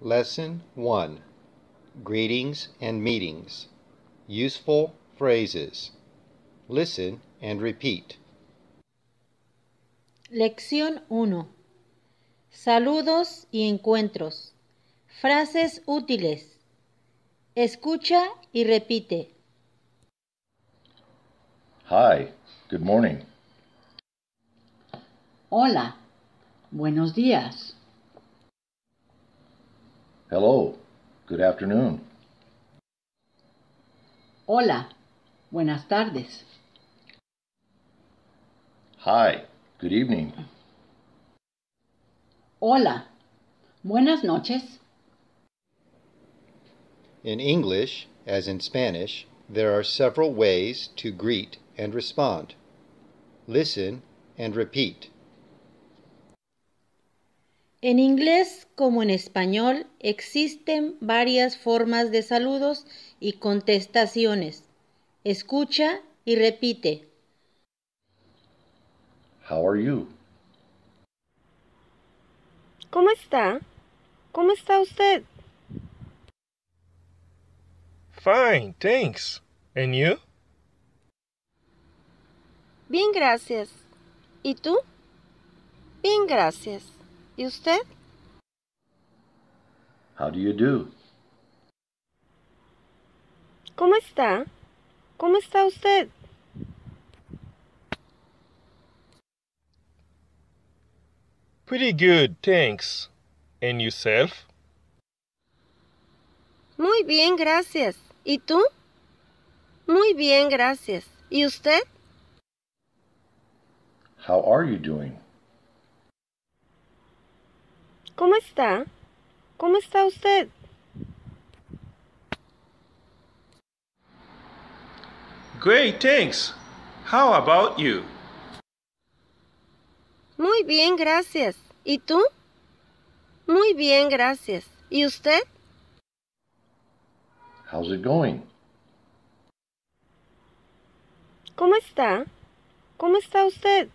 Lesson 1. Greetings and meetings. Useful phrases. Listen and repeat. Lección 1. Saludos y encuentros. Frases útiles. Escucha y repite. Hi, good morning. Hola, buenos días. Hello, good afternoon. Hola, buenas tardes. Hi, good evening. Hola, buenas noches. In English, as in Spanish, there are several ways to greet and respond. Listen and repeat. En inglés como en español existen varias formas de saludos y contestaciones. Escucha y repite. How are you? ¿Cómo está? ¿Cómo está usted? Fine, thanks. And you? Bien, gracias. ¿Y tú? Bien, gracias. ¿Y usted? How do you do? ¿Cómo está? ¿Cómo está usted? Pretty good, thanks. And yourself? Muy bien, gracias. ¿Y tú? Muy bien, gracias. ¿Y usted? How are you doing? ¿Cómo está? ¿Cómo está usted? Great, thanks. How about you? Muy bien, gracias. ¿Y tú? Muy bien, gracias. ¿Y usted? How's it going? ¿Cómo está? ¿Cómo está usted?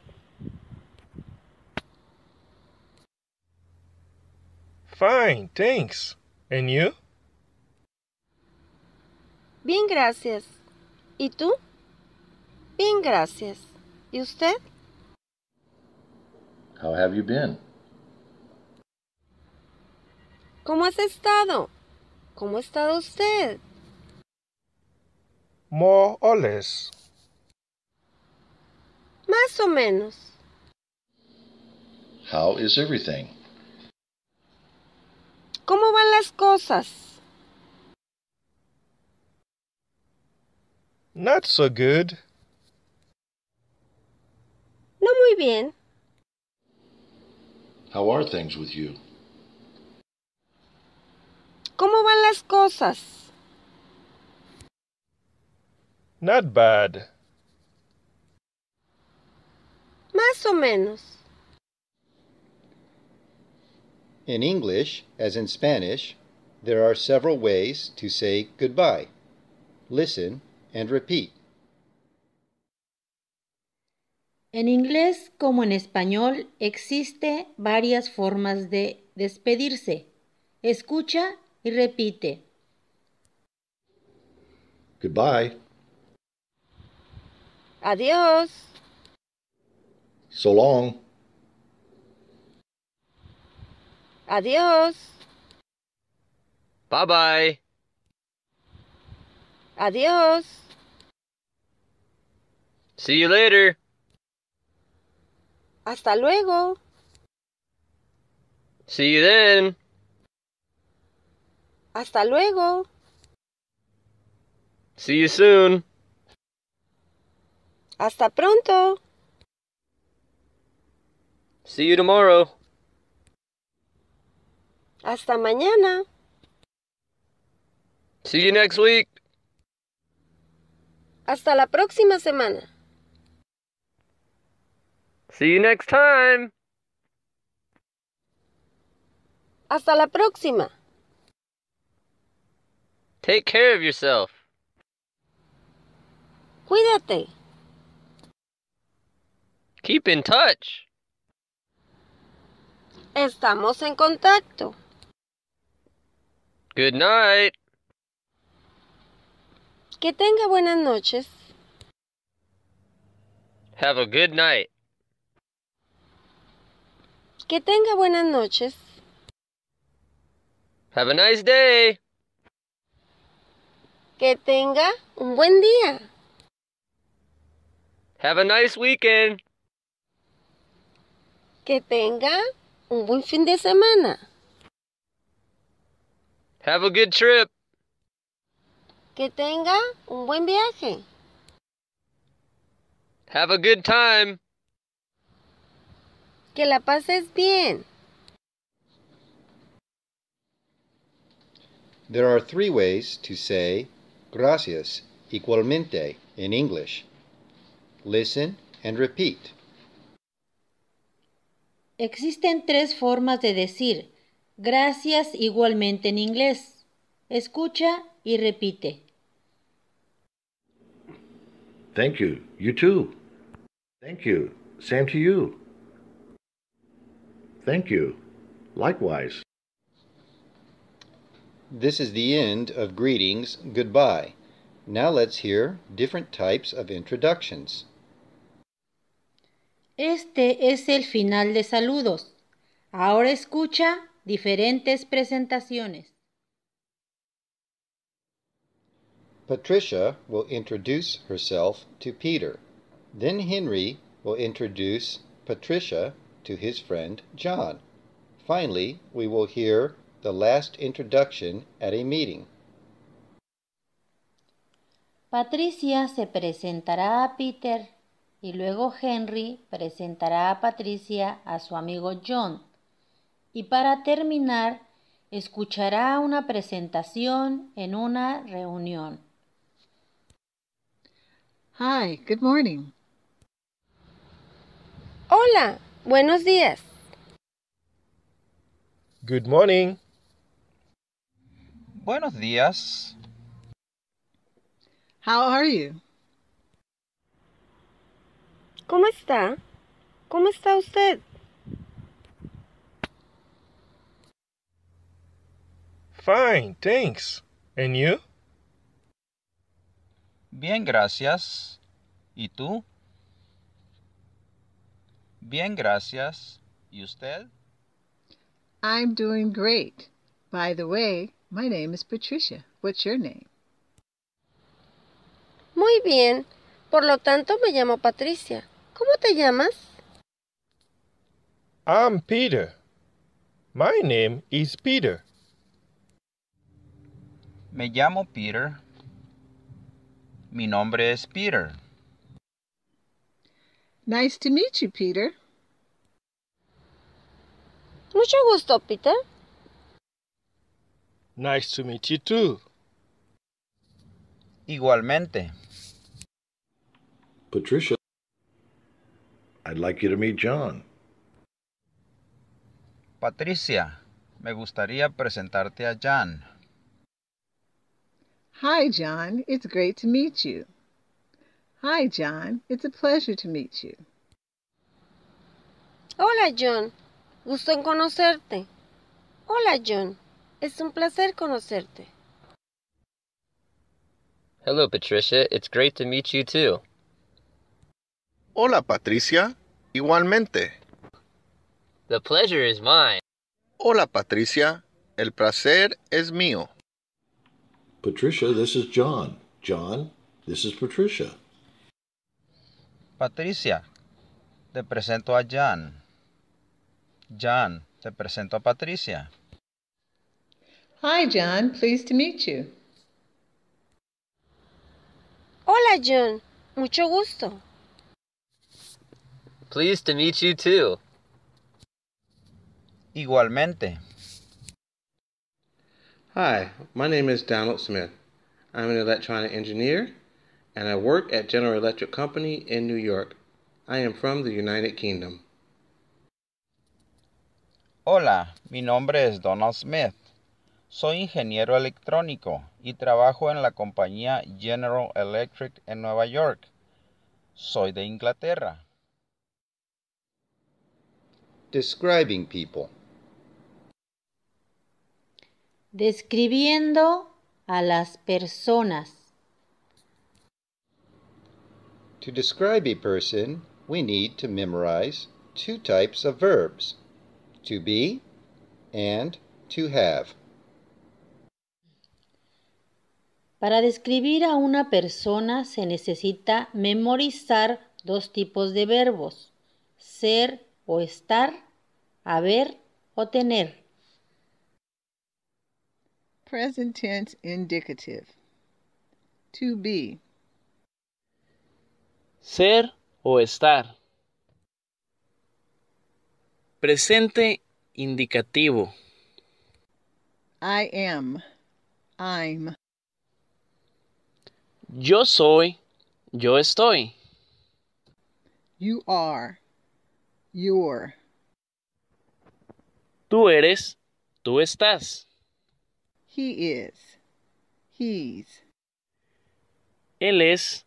Fine, thanks. And you? Bien, gracias. ¿Y tú? Bien, gracias. ¿Y usted? How have you been? ¿Cómo has estado? ¿Cómo ha estado usted? More or less. Más o menos. How is everything? ¿Cómo van las cosas? Not so good. No muy bien. How are things with you? ¿Cómo van las cosas? Not bad. Más o menos. In English, as in Spanish, there are several ways to say goodbye. Listen and repeat. En inglés como en español existe varias formas de despedirse. Escucha y repite. Goodbye. Adiós. So long. Adiós. Bye bye. Adiós. See you later. Hasta luego. See you then. Hasta luego. See you soon. Hasta pronto. See you tomorrow. Hasta mañana. See you next week. Hasta la próxima semana. See you next time. Hasta la próxima. Take care of yourself. Cuídate. Keep in touch. Estamos en contacto. Good night. Que tenga buenas noches. Have a good night. Que tenga buenas noches. Have a nice day. Que tenga un buen día. Have a nice weekend. Que tenga un buen fin de semana. Have a good trip. Que tenga un buen viaje. Have a good time. Que la pases bien. There are three ways to say gracias, igualmente, in English. Listen and repeat. Existen tres formas de decir gracias igualmente en inglés. Escucha y repite. Thank you. You too. Thank you. Same to you. Thank you. Likewise. This is the end of greetings. Goodbye. Now let's hear different types of introductions. Este es el final de saludos. Ahora escucha diferentes presentaciones. Patricia will introduce herself to Peter. Then Henry will introduce Patricia to his friend John. Finally, we will hear the last introduction at a meeting. Patricia se presentará a Peter y luego Henry presentará a Patricia a su amigo John. Y para terminar, escuchará una presentación en una reunión. Hi, good morning. Hola, buenos días. Good morning. Buenos días. How are you? ¿Cómo está? ¿Cómo está usted? Fine, thanks. And you? Bien, gracias. ¿Y tú? Bien, gracias. ¿Y usted? I'm doing great. By the way, my name is Patricia. What's your name? Muy bien. Por lo tanto, me llamo Patricia. ¿Cómo te llamas? I'm Peter. My name is Peter. Me llamo Peter. Mi nombre es Peter. Nice to meet you, Peter. Mucho gusto, Peter. Nice to meet you too. Igualmente. Patricia, I'd like you to meet John. Patricia, me gustaría presentarte a John. Hi, John. It's great to meet you. Hi, John. It's a pleasure to meet you. Hola, John. Gusto en conocerte. Hola, John. Es un placer conocerte. Hello, Patricia. It's great to meet you, too. Hola, Patricia. Igualmente. The pleasure is mine. Hola, Patricia. El placer es mío. Patricia, this is John. John, this is Patricia. Patricia, te presento a John. John, te presento a Patricia. Hi, John. Pleased to meet you. Hola, John. Mucho gusto. Pleased to meet you, too. Igualmente. Hi, my name is Donald Smith. I'm an electronic engineer, and I work at General Electric Company in New York. I am from the United Kingdom. Hola, mi nombre es Donald Smith. Soy ingeniero electrónico y trabajo en la compañía General Electric en Nueva York. Soy de Inglaterra. Describing people. describiendo a las personas. To describe a person, we need to memorize two types of verbs, to be and to have. Para describir a una persona se necesita memorizar dos tipos de verbos, ser o estar, haber o tener. Present tense indicative. To be. Ser o estar. Presente indicativo. I am. I'm. Yo soy, yo estoy. You are, you're. Tú eres, tú estás. He is, he's. Él es,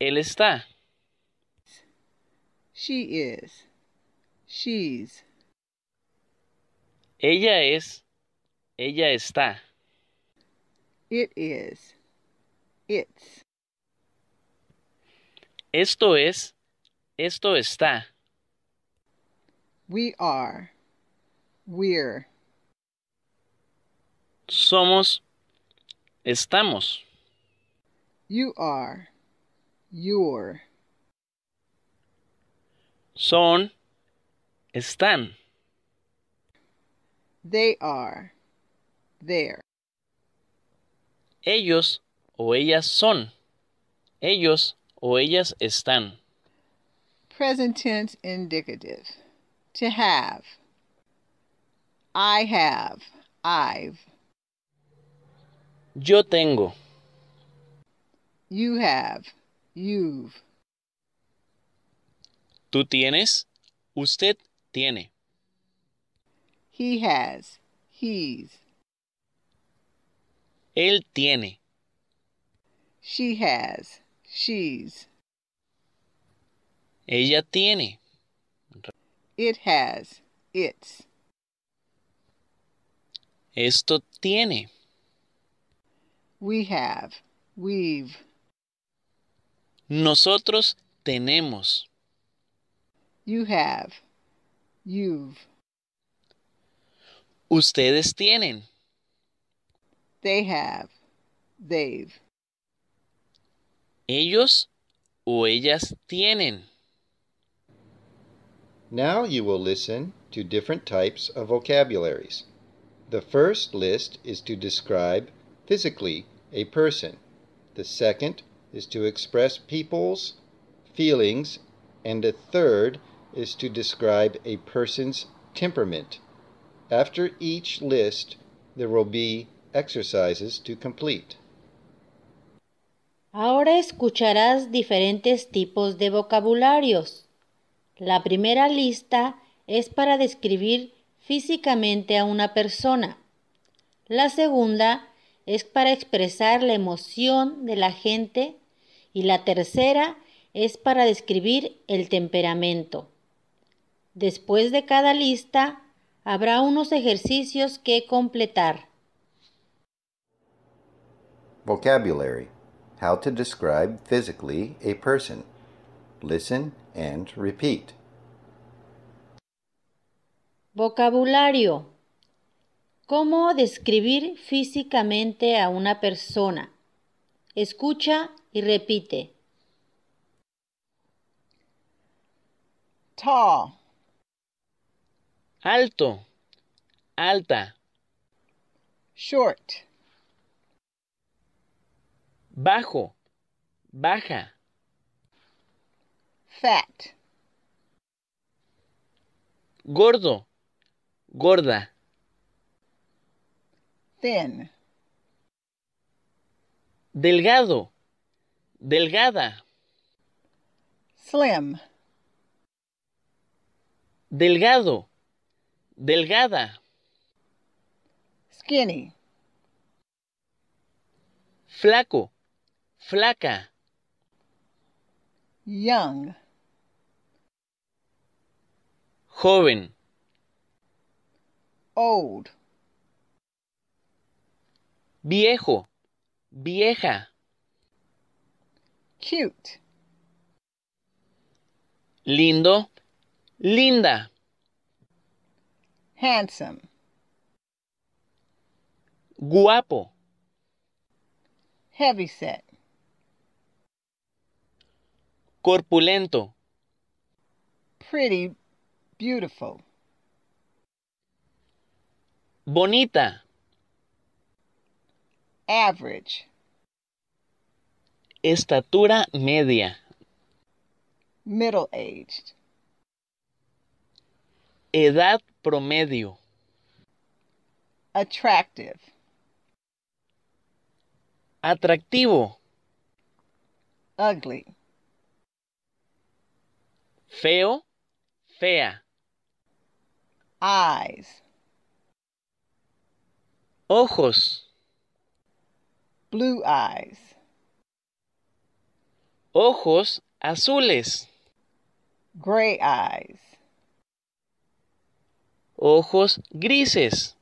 él está. She is, she's. Ella es, ella está. It is. It's. Esto es, esto está. We are, we're. Somos, estamos. You are, you're. Son, están. They are, they're. Ellos o ellas son. Ellos o ellas están. Present tense indicative. To have. I have. I've. Yo tengo. You have. You've. Tú tienes. Usted tiene. He has. He's. Él tiene. She has. She's. Ella tiene. It has. It's. Esto tiene. We have. We've. Nosotros tenemos. You have. You've. Ustedes tienen. They have. They've. Ellos o ellas tienen. Now you will listen to different types of vocabularies. The first list is to describe physically a person. The second is to express people's feelings. And the third is to describe a person's temperament. After each list, there will be exercises to complete. Ahora escucharás diferentes tipos de vocabularios. La primera lista es para describir físicamente a una persona. La segunda es para expresar la emoción de la gente y la tercera es para describir el temperamento. Después de cada lista habrá unos ejercicios que completar. Vocabulary. How to describe physically a person. Listen and repeat. Vocabulario. ¿Cómo describir físicamente a una persona? Escucha y repite. Tall. Alto. Alta. Short. Bajo, baja. Fat. Gordo, gorda. Thin. Delgado, delgada. Slim. Delgado, delgada. Skinny. Flaco, flaca. Young. Joven. Old. Viejo, vieja. Cute. Lindo, linda. Handsome. Guapo. Heavyset. Corpulento. Pretty, beautiful. Bonita. Average. Estatura media. Middle-aged. Edad promedio. Attractive. Atractivo. Ugly. Feo, fea. Eyes. Ojos. Blue eyes. Ojos azules. Gray eyes. Ojos grises.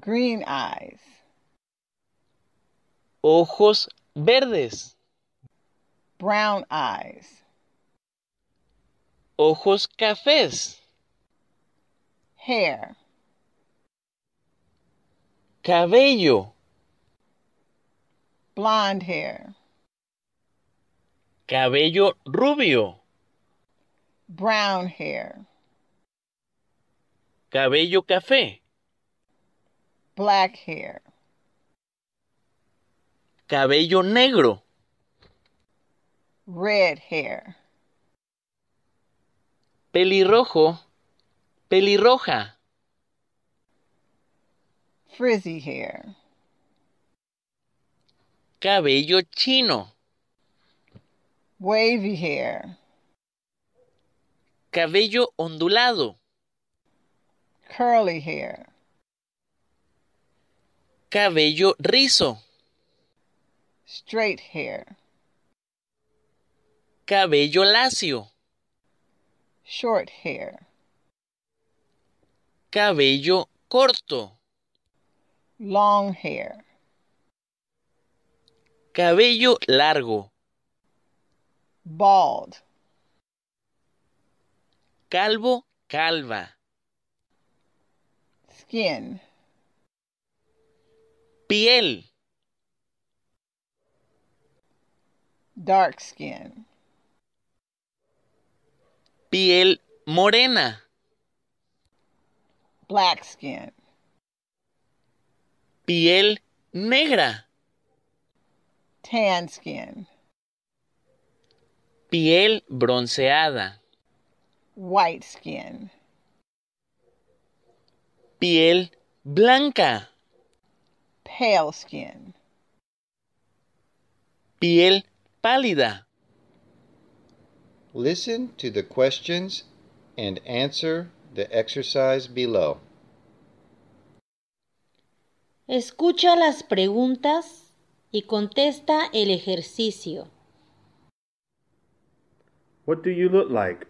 Green eyes. Ojos verdes. Brown eyes. Ojos cafés. Hair. Cabello. Blonde hair. Cabello rubio. Brown hair. Cabello café. Black hair. Cabello negro. Red hair. Pelirrojo, pelirroja. Frizzy hair. Cabello chino. Wavy hair. Cabello ondulado. Curly hair. Cabello rizo. Straight hair. Cabello lacio. Short hair. Cabello corto. Long hair. Cabello largo. Bald. Calvo, calva. Skin. Piel. Dark skin. Piel morena. Black skin. Piel negra. Tan skin. Piel bronceada. White skin. Piel blanca. Pale skin. Piel pálida. Listen to the questions and answer the exercise below. Escucha las preguntas y contesta el ejercicio. What do you look like?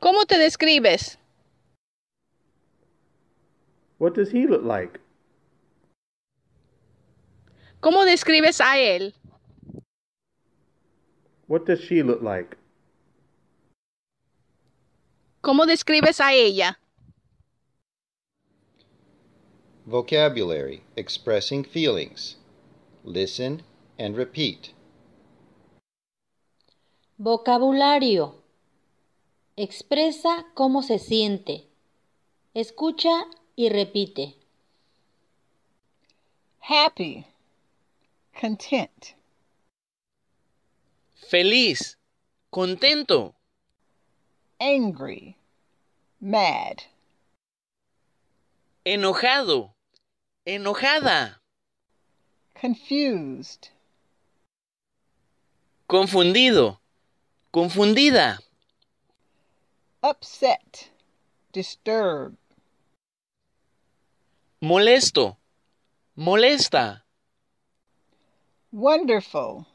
¿Cómo te describes? What does he look like? ¿Cómo describes a él? What does she look like? ¿Cómo describes a ella? Vocabulary, expressing feelings. Listen and repeat. Vocabulario. Expresa cómo se siente. Escucha y repite. Happy. Content. Feliz, contento. Angry, mad. Enojado, enojada. Confused. Confundido, confundida. Upset, disturbed. Molesto, molesta. Wonderful.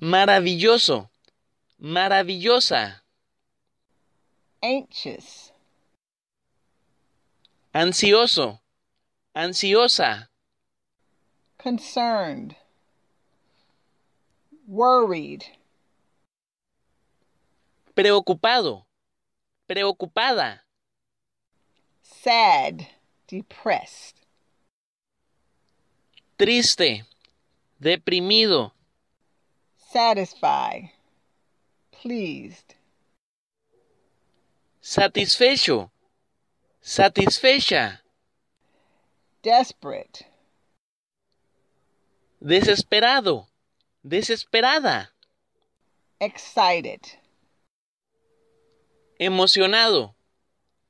Maravilloso, maravillosa. Anxious. Ansioso, ansiosa. Concerned, worried. Preocupado, preocupada. Sad, depressed. Triste, deprimido. Satisfy, pleased. Satisfecho, satisfecha. Desperate. Desesperado, desesperada. Excited. Emocionado,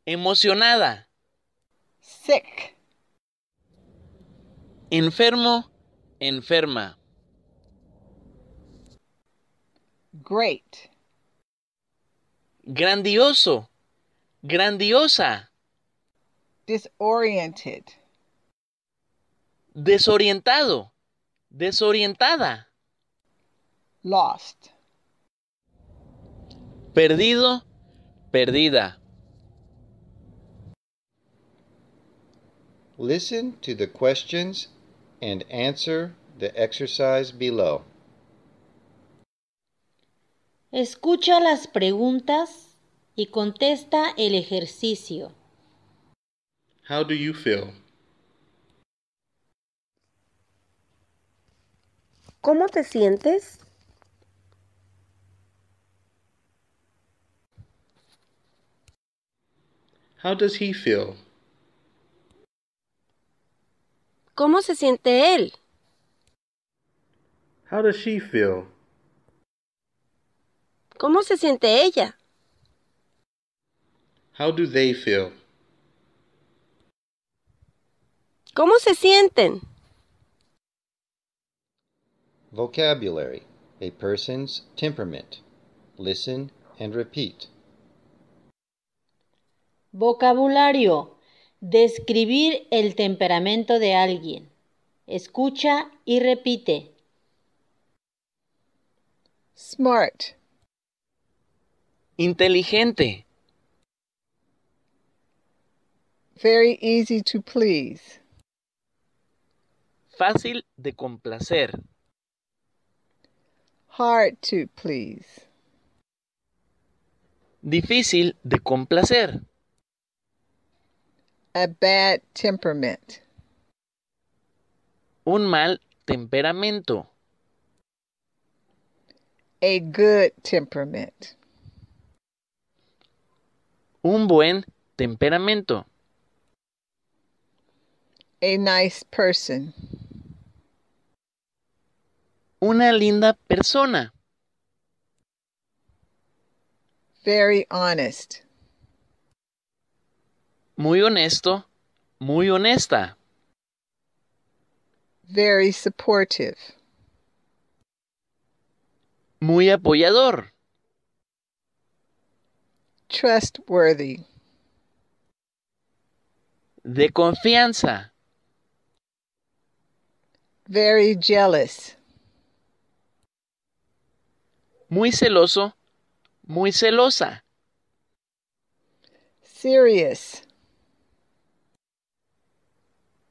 emocionada. Sick. Enfermo, enferma. Great. Grandioso, grandiosa. Disoriented. Desorientado, desorientada. Lost. Perdido, perdida. Listen to the questions and answer the exercise below. Escucha las preguntas y contesta el ejercicio. How do you feel? ¿Cómo te sientes? How does he feel? ¿Cómo se siente él? How does she feel? ¿Cómo se siente ella? How do they feel? ¿Cómo se sienten? Vocabulary. A person's temperament. Listen and repeat. Vocabulario. Describir el temperamento de alguien. Escucha y repite. Smart. Inteligente. Very easy to please. Fácil de complacer. Hard to please. Difícil de complacer. A bad temperament. Un mal temperamento. A good temperament. Un buen temperamento. A nice person. Una linda persona. Very honest. Muy honesto, muy honesta. Very supportive. Muy apoyador. Trustworthy. De confianza. Very jealous. Muy celoso, muy celosa. Serious.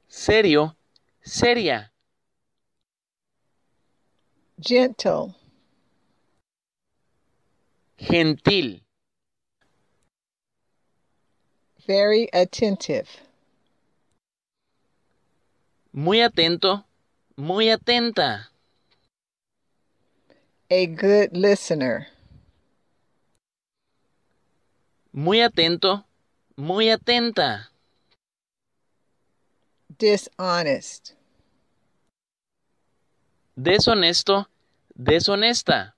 Serio, seria. Gentle. Gentil. Very attentive. Muy atento, muy atenta. A good listener. Muy atento, muy atenta. Dishonest. Deshonesto, deshonesta.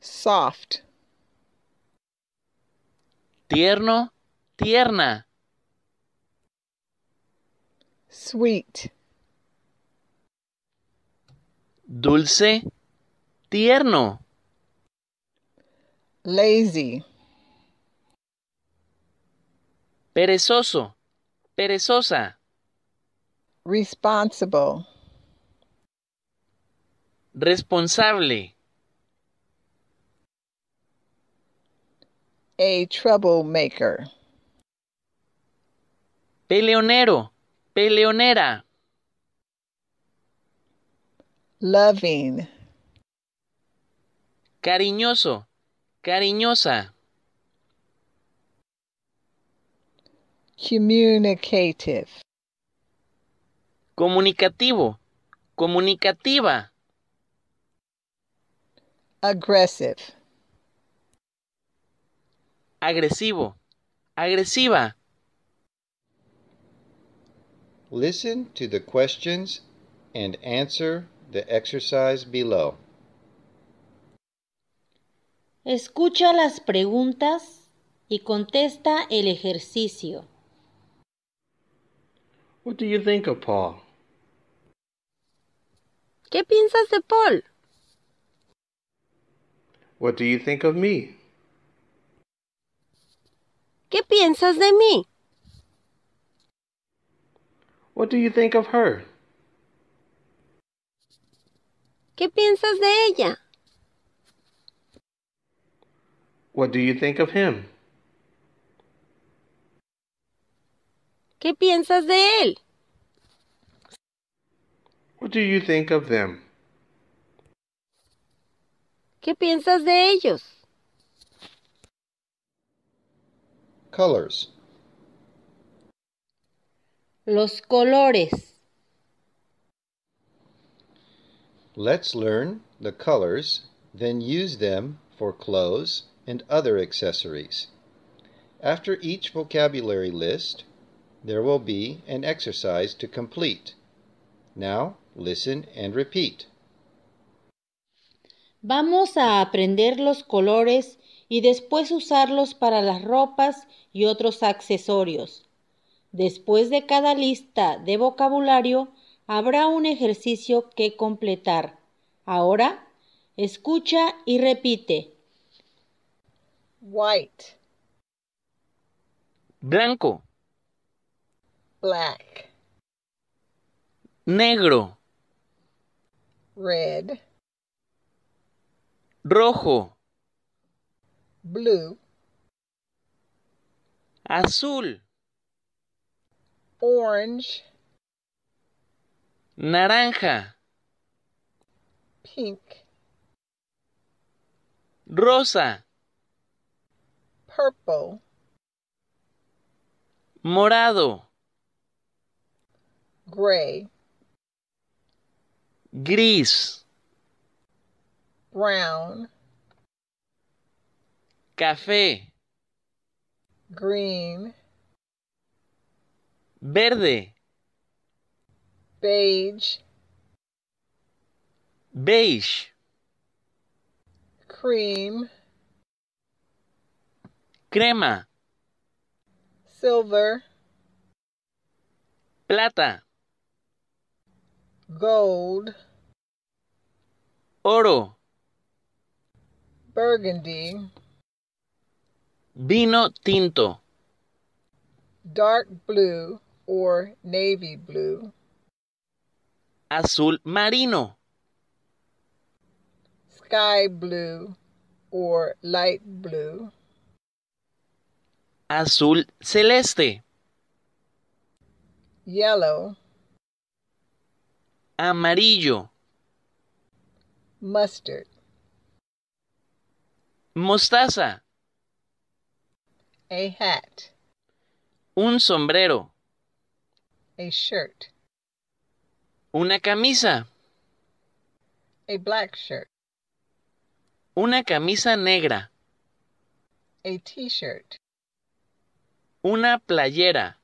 Soft. Tierno, tierna. Sweet. Dulce, tierno. Lazy. Perezoso, perezosa. Responsible. Responsable. A troublemaker. Peleonero, peleonera. Loving. Cariñoso, cariñosa. Communicative. Comunicativo, comunicativa. Aggressive. Agresivo, agresiva. Listen to the questions and answer the exercise below. Escucha las preguntas y contesta el ejercicio. What do you think of Paul? ¿Qué piensas de Paul? What do you think of me? ¿Qué piensas de mí? What do you think of her? ¿Qué piensas de ella? What do you think of him? ¿Qué piensas de él? What do you think of them? ¿Qué piensas de ellos? Colors. Los colores. Let's learn the colors, then use them for clothes and other accessories. After each vocabulary list, there will be an exercise to complete. Now, listen and repeat. Vamos a aprender los colores y después usarlos para las ropas y otros accesorios. Después de cada lista de vocabulario, habrá un ejercicio que completar. Ahora, escucha y repite. White. Blanco. Black. Negro. Red. Rojo. Blue. Azul. Orange. Naranja. Pink. Rosa. Purple. Morado. Gray. Gris. Brown. Café. Green. Verde. Beige. Beige. Cream. Crema. Silver. Plata. Gold. Oro. Burgundy. Vino tinto. Dark blue or navy blue. Azul marino. Sky blue or light blue. Azul celeste. Yellow. Amarillo. Mustard. Mostaza. A hat. Un sombrero. A shirt. Una camisa. A black shirt. Una camisa negra. A t-shirt. Una playera.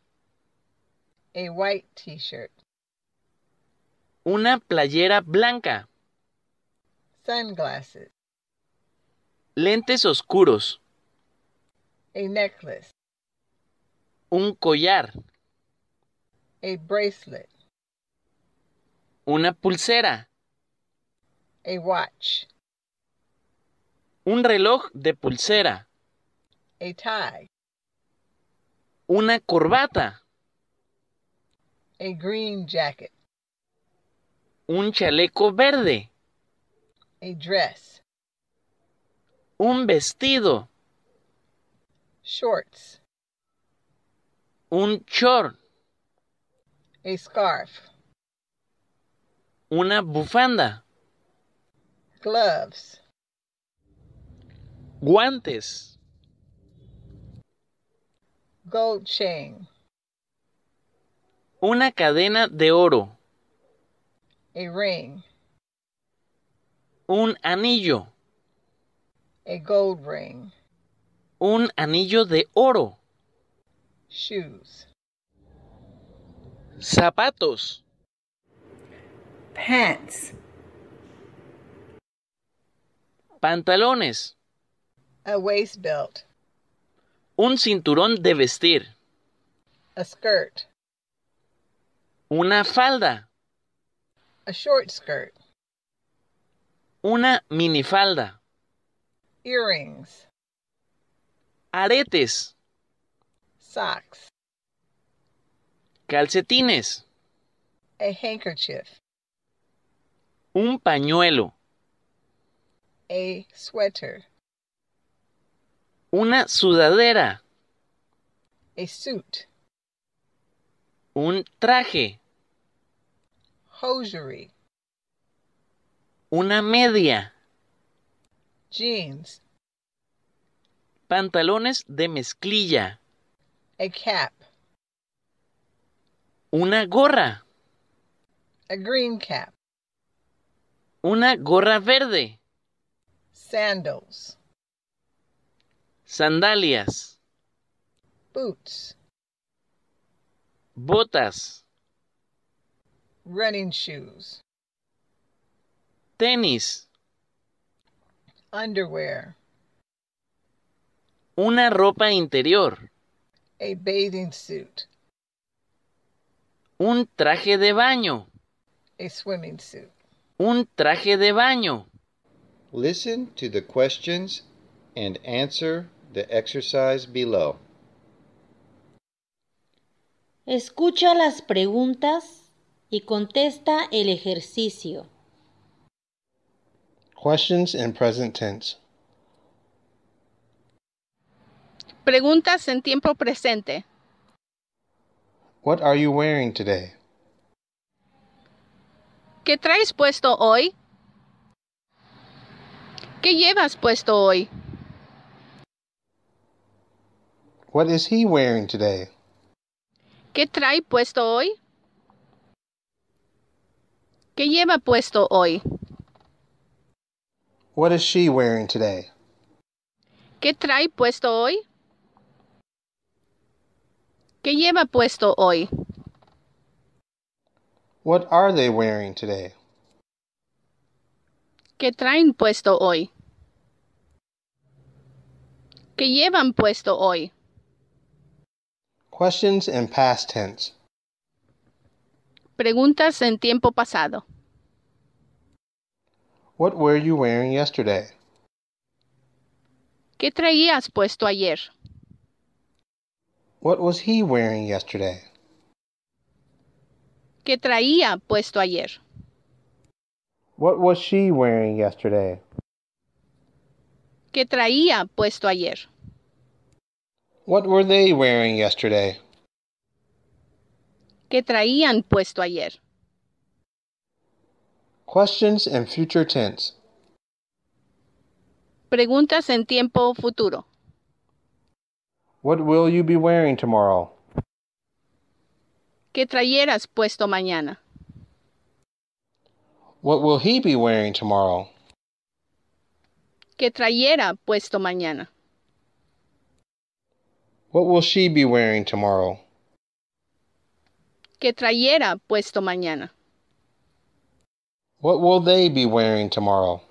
A white t-shirt. Una playera blanca. Sunglasses. Lentes oscuros. A necklace. Un collar. A bracelet. Una pulsera. A watch. Un reloj de pulsera. A tie. Una corbata. A green jacket. Un chaleco verde. A dress. Un vestido. Shorts. Un short. A scarf. Una bufanda. Gloves. Guantes. Gold chain. Una cadena de oro. A ring. Un anillo. A gold ring. Un anillo de oro. Shoes. Zapatos. Pants. Pantalones. A waist belt. Un cinturón de vestir. A skirt. Una falda. A short skirt. Una minifalda. Earrings. Aretes. Socks. Calcetines. A handkerchief. Un pañuelo. A sweater. Una sudadera. A suit. Un traje. Hosiery. Una media. Jeans. Pantalones de mezclilla. A cap. Una gorra. A green cap. Una gorra verde. Sandals. Sandalias. Boots. Botas. Running shoes. Tenis. Underwear. Una ropa interior. A bathing suit. Un traje de baño. A swimming suit. Un traje de baño. Listen to the questions and answer the exercise below. Escucha las preguntas y contesta el ejercicio. Questions in present tense. Preguntas en tiempo presente. What are you wearing today? ¿Qué traes puesto hoy? ¿Qué llevas puesto hoy? What is he wearing today? ¿Qué trae puesto hoy? ¿Qué lleva puesto hoy? What is she wearing today? ¿Qué trae puesto hoy? ¿Qué lleva puesto hoy? What are they wearing today? ¿Qué traen puesto hoy? ¿Qué llevan puesto hoy? Questions in past tense. Preguntas en tiempo pasado. What were you wearing yesterday? ¿Qué traías puesto ayer? What was he wearing yesterday? ¿Qué traía puesto ayer? What was she wearing yesterday? ¿Qué traía puesto ayer? What were they wearing yesterday? ¿Qué traían puesto ayer? Questions in future tense. Preguntas en tiempo futuro. What will you be wearing tomorrow? ¿Qué trayeras puesto mañana? What will he be wearing tomorrow? ¿Qué trayera puesto mañana? What will she be wearing tomorrow? ¿Qué trayera puesto mañana? What will they be wearing tomorrow?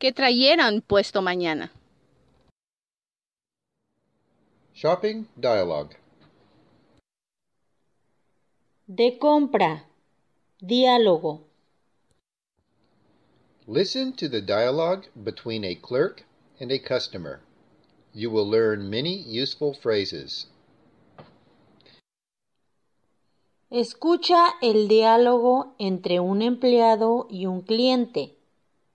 ¿Qué trayeran puesto mañana? Shopping dialogue. De compra. Diálogo. Listen to the dialogue between a clerk and a customer. You will learn many useful phrases. Escucha el diálogo entre un empleado y un cliente.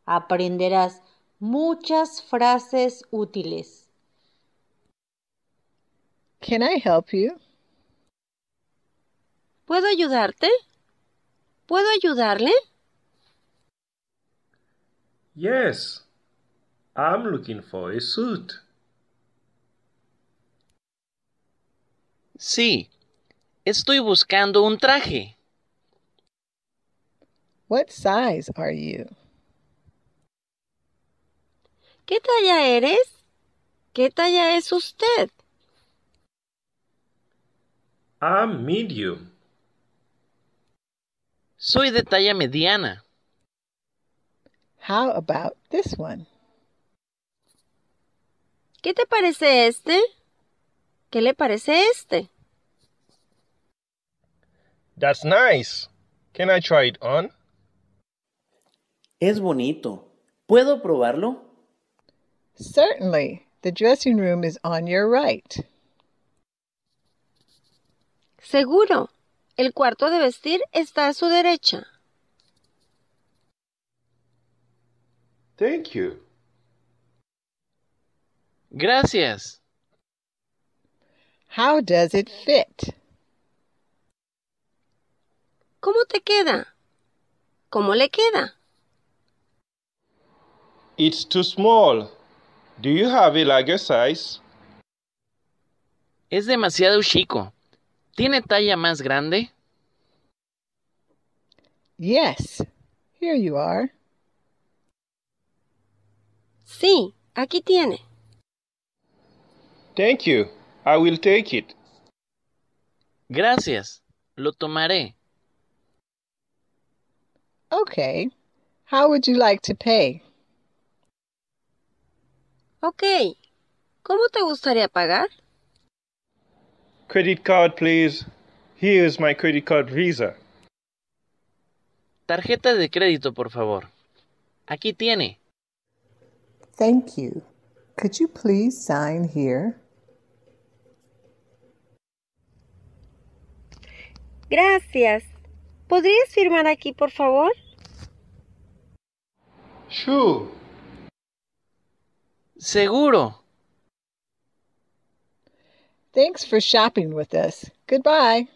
Aprenderás muchas frases útiles. Can I help you? ¿Puedo ayudarte? ¿Puedo ayudarle? Yes, I'm looking for a suit. Sí, estoy buscando un traje. What size are you? ¿Qué talla eres? ¿Qué talla es usted? I'm medium. Soy de talla mediana. How about this one? ¿Qué te parece este? ¿Qué le parece este? That's nice. Can I try it on? Es bonito. ¿Puedo probarlo? Certainly. The dressing room is on your right. Seguro. El cuarto de vestir está a su derecha. Thank you. Gracias. How does it fit? ¿Cómo te queda? ¿Cómo le queda? It's too small. Do you have a larger size? Es demasiado chico. ¿Tiene talla más grande? Yes, here you are. Sí, aquí tiene. Thank you. I will take it. Gracias. Lo tomaré. Okay. How would you like to pay? Okay. ¿Cómo te gustaría pagar? Credit card, please. Here is my credit card Visa. Tarjeta de crédito, por favor. Aquí tiene. Thank you. Could you please sign here? Gracias. ¿Podrías firmar aquí, por favor? Sure. Seguro. Thanks for shopping with us. Goodbye.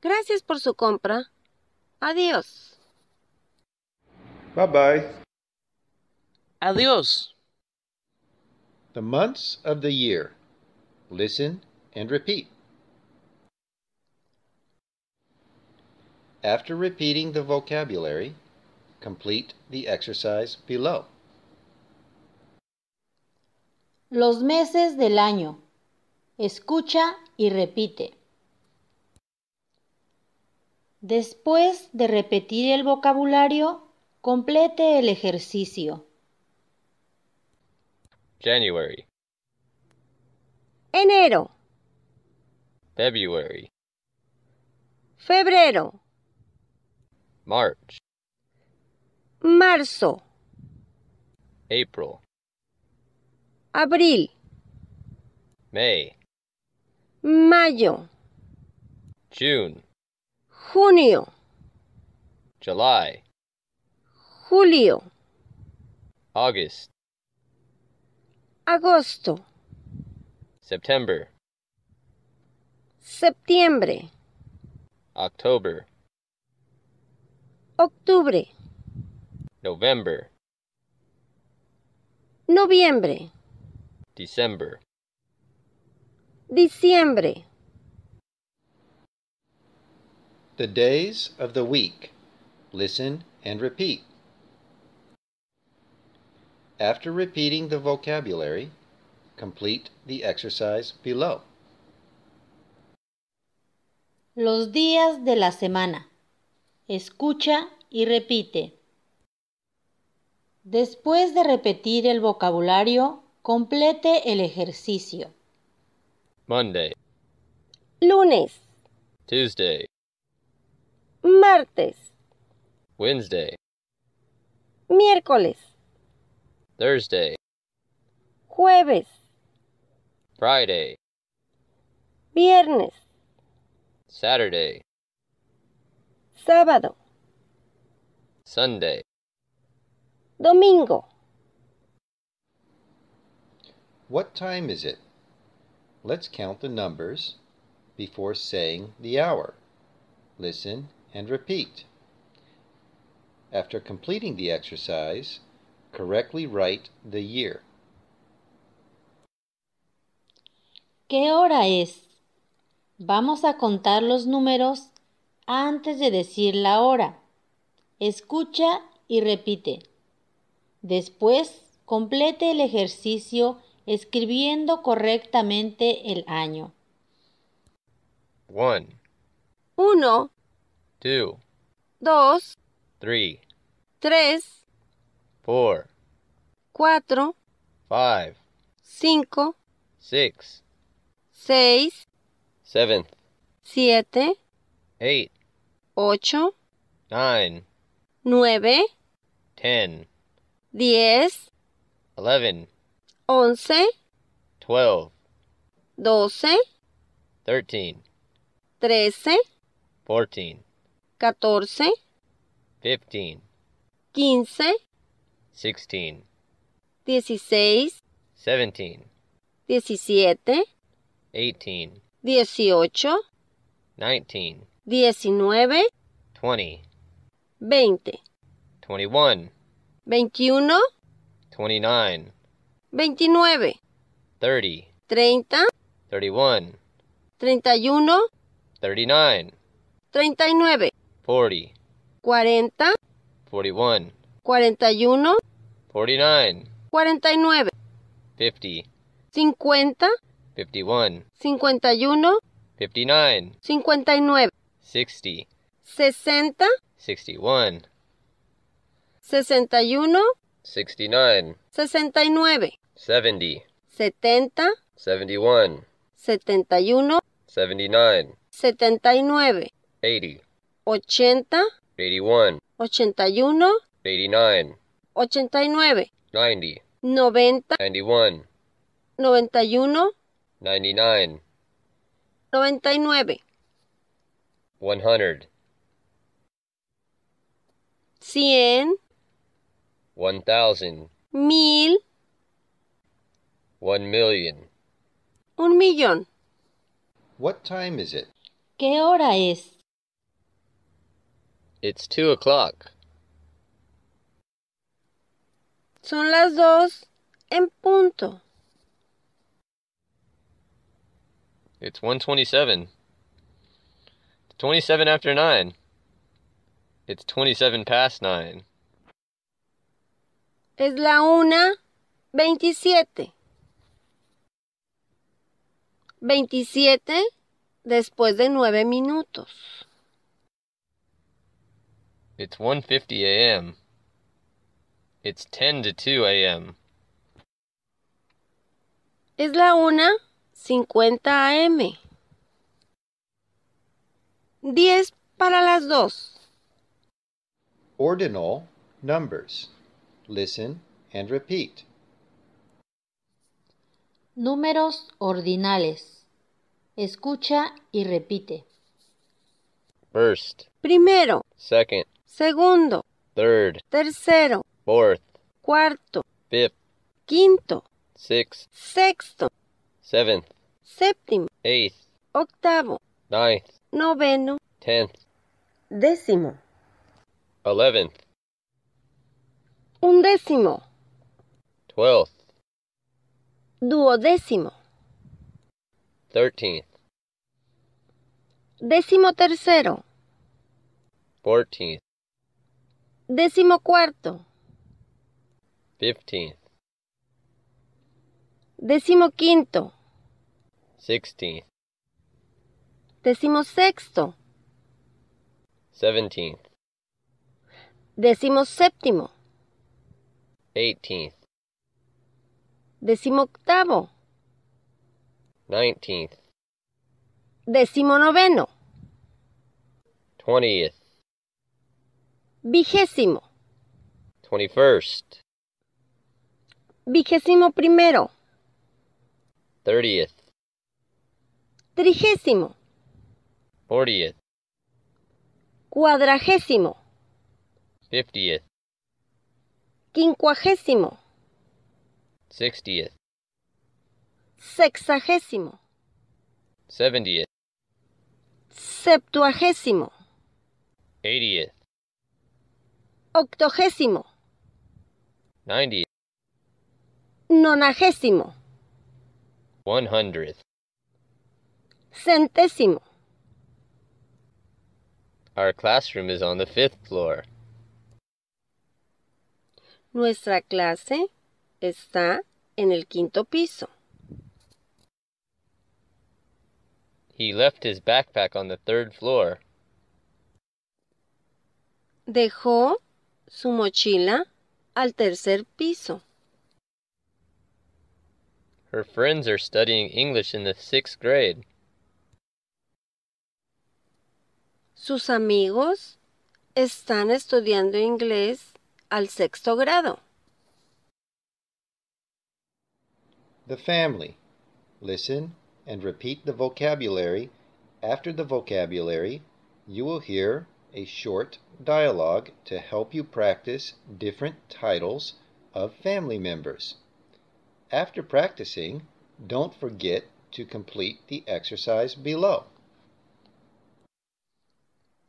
Gracias por su compra. Adiós. Bye-bye. Adiós. The months of the year. Listen and repeat. After repeating the vocabulary, complete the exercise below. Los meses del año. Escucha y repite. Después de repetir el vocabulario, complete el ejercicio. January. Enero. February. Febrero. March. Marzo. April. Abril. May. Mayo. June. Junio. July. Julio. August. Agosto. September. Septiembre. October. Octubre. November. Noviembre. December. Diciembre. The days of the week. Listen and repeat. After repeating the vocabulary, complete the exercise below. Los días de la semana. Escucha y repite. Después de repetir el vocabulario, complete el ejercicio. Monday. Lunes. Tuesday. Martes. Wednesday. Miércoles. Thursday. Jueves. Friday. Viernes. Saturday. Sábado. Sunday. Domingo. What time is it? Let's count the numbers before saying the hour. Listen and repeat. After completing the exercise, correctly write the year. ¿Qué hora es? Vamos a contar los números antes de decir la hora. Escucha y repite. Después, complete el ejercicio escribiendo correctamente el año. 1. 1. 2. 2. 3. 3. 4. 4. 5. 5. 6. 6. 7. 7. 8. 8. 9. 9. 10. 10. 11. 11. 12. 12. 13. 13. 14. 14. 15. 15. 16. 16. 17. 17. 18. 18. 19. 19. 20. 20. 21. 21. 29. 29. 30. 30. 31. 31. 39. 39. 40. 40. 41. 41. 49. 49. 50. 50. 51. 51. 59. 59. 60. 60. 61. 61. 69. 69. 70. 70. 71. 71. 79. 79. 80. 80. 81. 81. 89. 89. 90. 90. 91. 91. 99. 99. 100. 100. 1,000. 1,000. 1,000,000. 1,000,000. What time is it? ¿Qué hora es? It's 2 o'clock. Son las 2 en punto. It's 1:27. 27 after 9. It's 27 past 9. Es la 1:27. 27 después de 9 minutos. It's 1:50 a.m. It's 10 to 2 a.m. Es la 1:50 a.m. 10 para las 2. Ordinal numbers. Listen and repeat. Números ordinales. Escucha y repite. First. Primero. Second. Segundo. Third. Tercero. Fourth. Cuarto. Fifth. Quinto. Sixth. Sexto. Seventh. Séptimo. Eighth. Octavo. Ninth. Noveno. Tenth. Décimo. 11th. Undécimo. 12th. Duodécimo. 13th. Décimo tercero. 14th. Décimo cuarto. 15th. Décimo quinto. 16th. Décimo sexto. 17th. Décimo séptimo. 18th. Décimo octavo. 19th. Décimo noveno. 20th. Vigésimo. 21st. Vigésimo primero. 30th. Trigésimo. 40th. Cuadragésimo. 50th. Quincuagésimo. 60th. Sexagésimo. 70th. Septuagésimo. 80th. Octogésimo. 90th. Nonagésimo. 100th. Centésimo. Our classroom is on the 5th floor. Nuestra clase está en el quinto piso. He left his backpack on the 3rd floor. Dejó su mochila al tercer piso. Her friends are studying English in the 6th grade. Sus amigos están estudiando inglés al sexto grado. The family. Listen and repeat the vocabulary. After the vocabulary, you will hear a short dialogue to help you practice different titles of family members. After practicing, don't forget to complete the exercise below.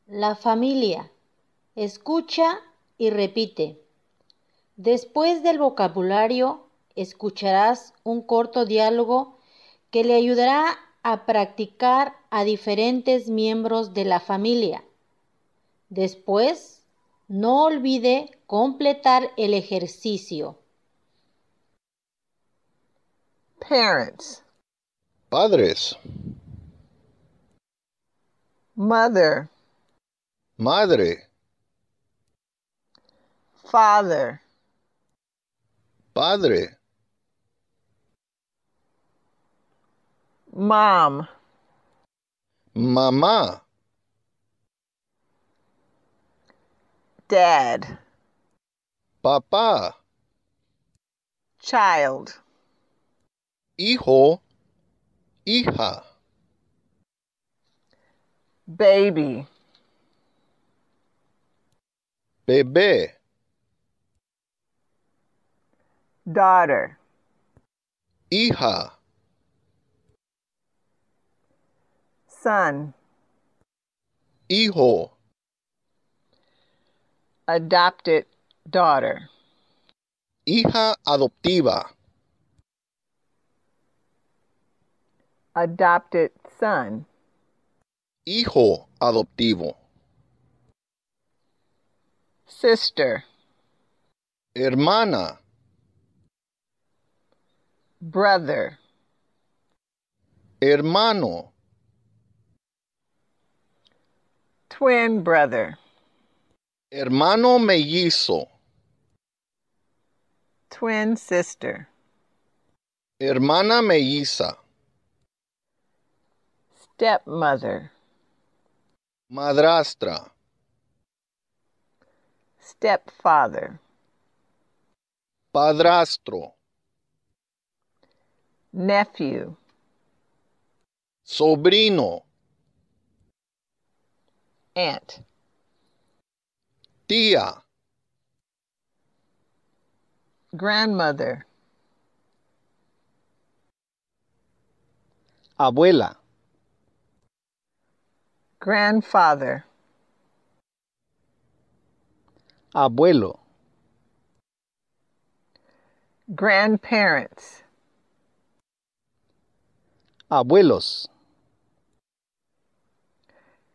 La familia. Escucha y repite. Después del vocabulario, escucharás un corto diálogo que le ayudará a practicar a diferentes miembros de la familia. Después, no olvide completar el ejercicio. Parents. Padres. Mother. Madre. Father. Padre. Mom. Mamá. Dad. Papá. Child. Hijo. Hija. Baby. Bebé. Daughter. Hija. Son. Hijo. Adopted daughter. Hija adoptiva. Adopted son. Hijo adoptivo. Sister. Hermana. Brother. Hermano. Twin brother. Hermano mellizo. Twin sister. Hermana melliza. Stepmother. Madrastra. Stepfather. Padrastro. Nephew. Sobrino. Aunt. Tía. Grandmother. Abuela. Grandfather. Abuelo. Grandparents. Abuelos.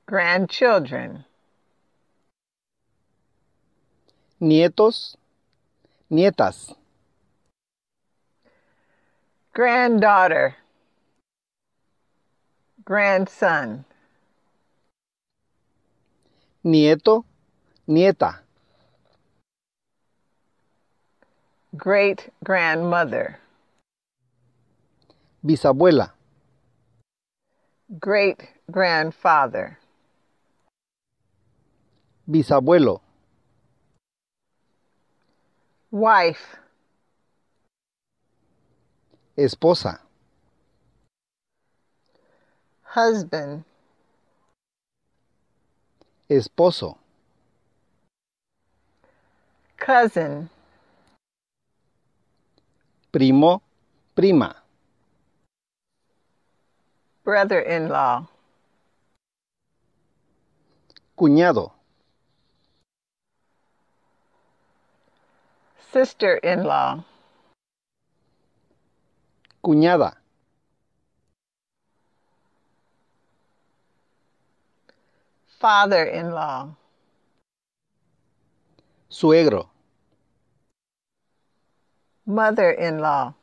Grandchildren. Nietos. Nietas. Granddaughter. Grandson. Nieto. Nieta. Great-grandmother. Bisabuela. Great-grandfather. Bisabuelo. Wife. Esposa. Husband. Esposo. Cousin. Primo, prima. Brother-in-law. Cuñado. Sister-in-law. Cuñada. Father-in-law. Suegro. Mother-in-law.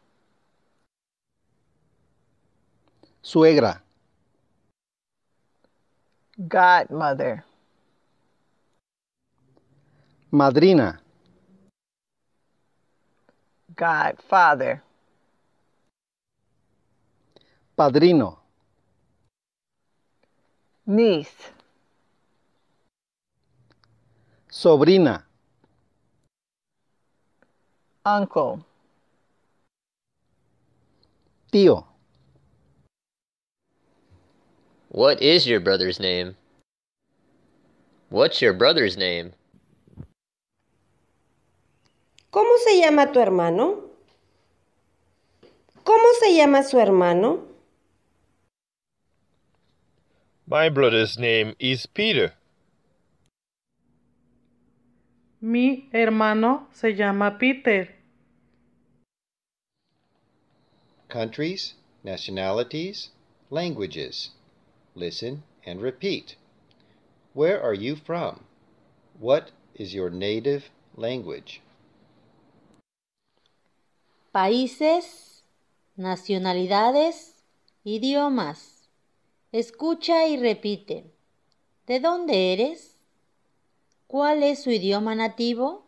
Suegra. Godmother. Madrina. Godfather. Padrino. Niece. Sobrina. Uncle. Tío. What is your brother's name? What's your brother's name? ¿Cómo se llama tu hermano? ¿Cómo se llama su hermano? My brother's name is Peter. Mi hermano se llama Peter. Countries, nationalities, languages. Listen and repeat. Where are you from? What is your native language? Países, nacionalidades, idiomas. Escucha y repite. ¿De dónde eres? ¿Cuál es su idioma nativo?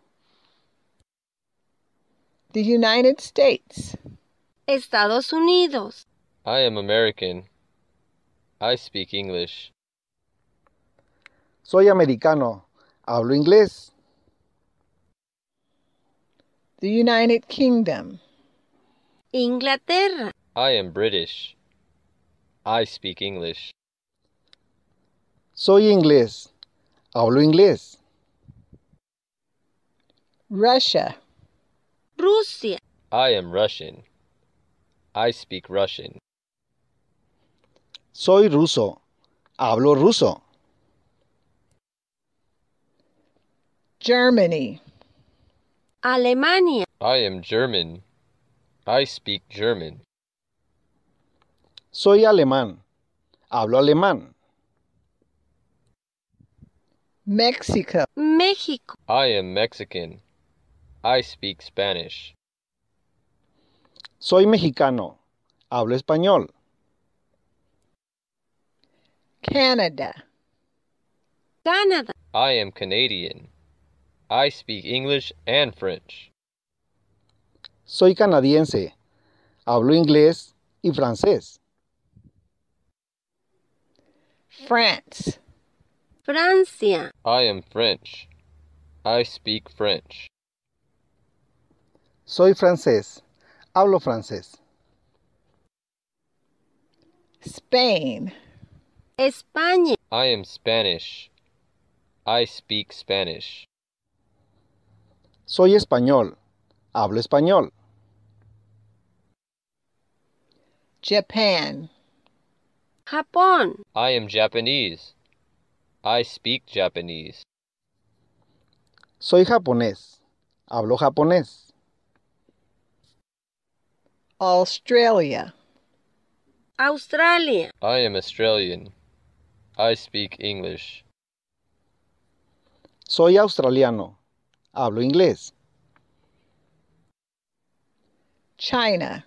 The United States. Estados Unidos. I am American. I speak English. Soy americano. Hablo inglés. The United Kingdom. Inglaterra. I am British. I speak English. Soy inglés. Hablo inglés. Russia. Rusia. I am Russian. I speak Russian. Soy ruso. Hablo ruso. Germany. Alemania. I am German. I speak German. Soy alemán. Hablo alemán. Mexico. México. I am Mexican. I speak Spanish. Soy mexicano. Hablo español. Canada. Canada. I am Canadian. I speak English and French. Soy canadiense. Hablo inglés y francés. France. Francia. I am French. I speak French. Soy francés. Hablo francés. Spain. España. I am Spanish. I speak Spanish. Soy español. Hablo español. Japan. Japón. I am Japanese. I speak Japanese. Soy japonés. Hablo japonés. Australia. Australia. I am Australian. I speak English. Soy australiano. Hablo inglés. China.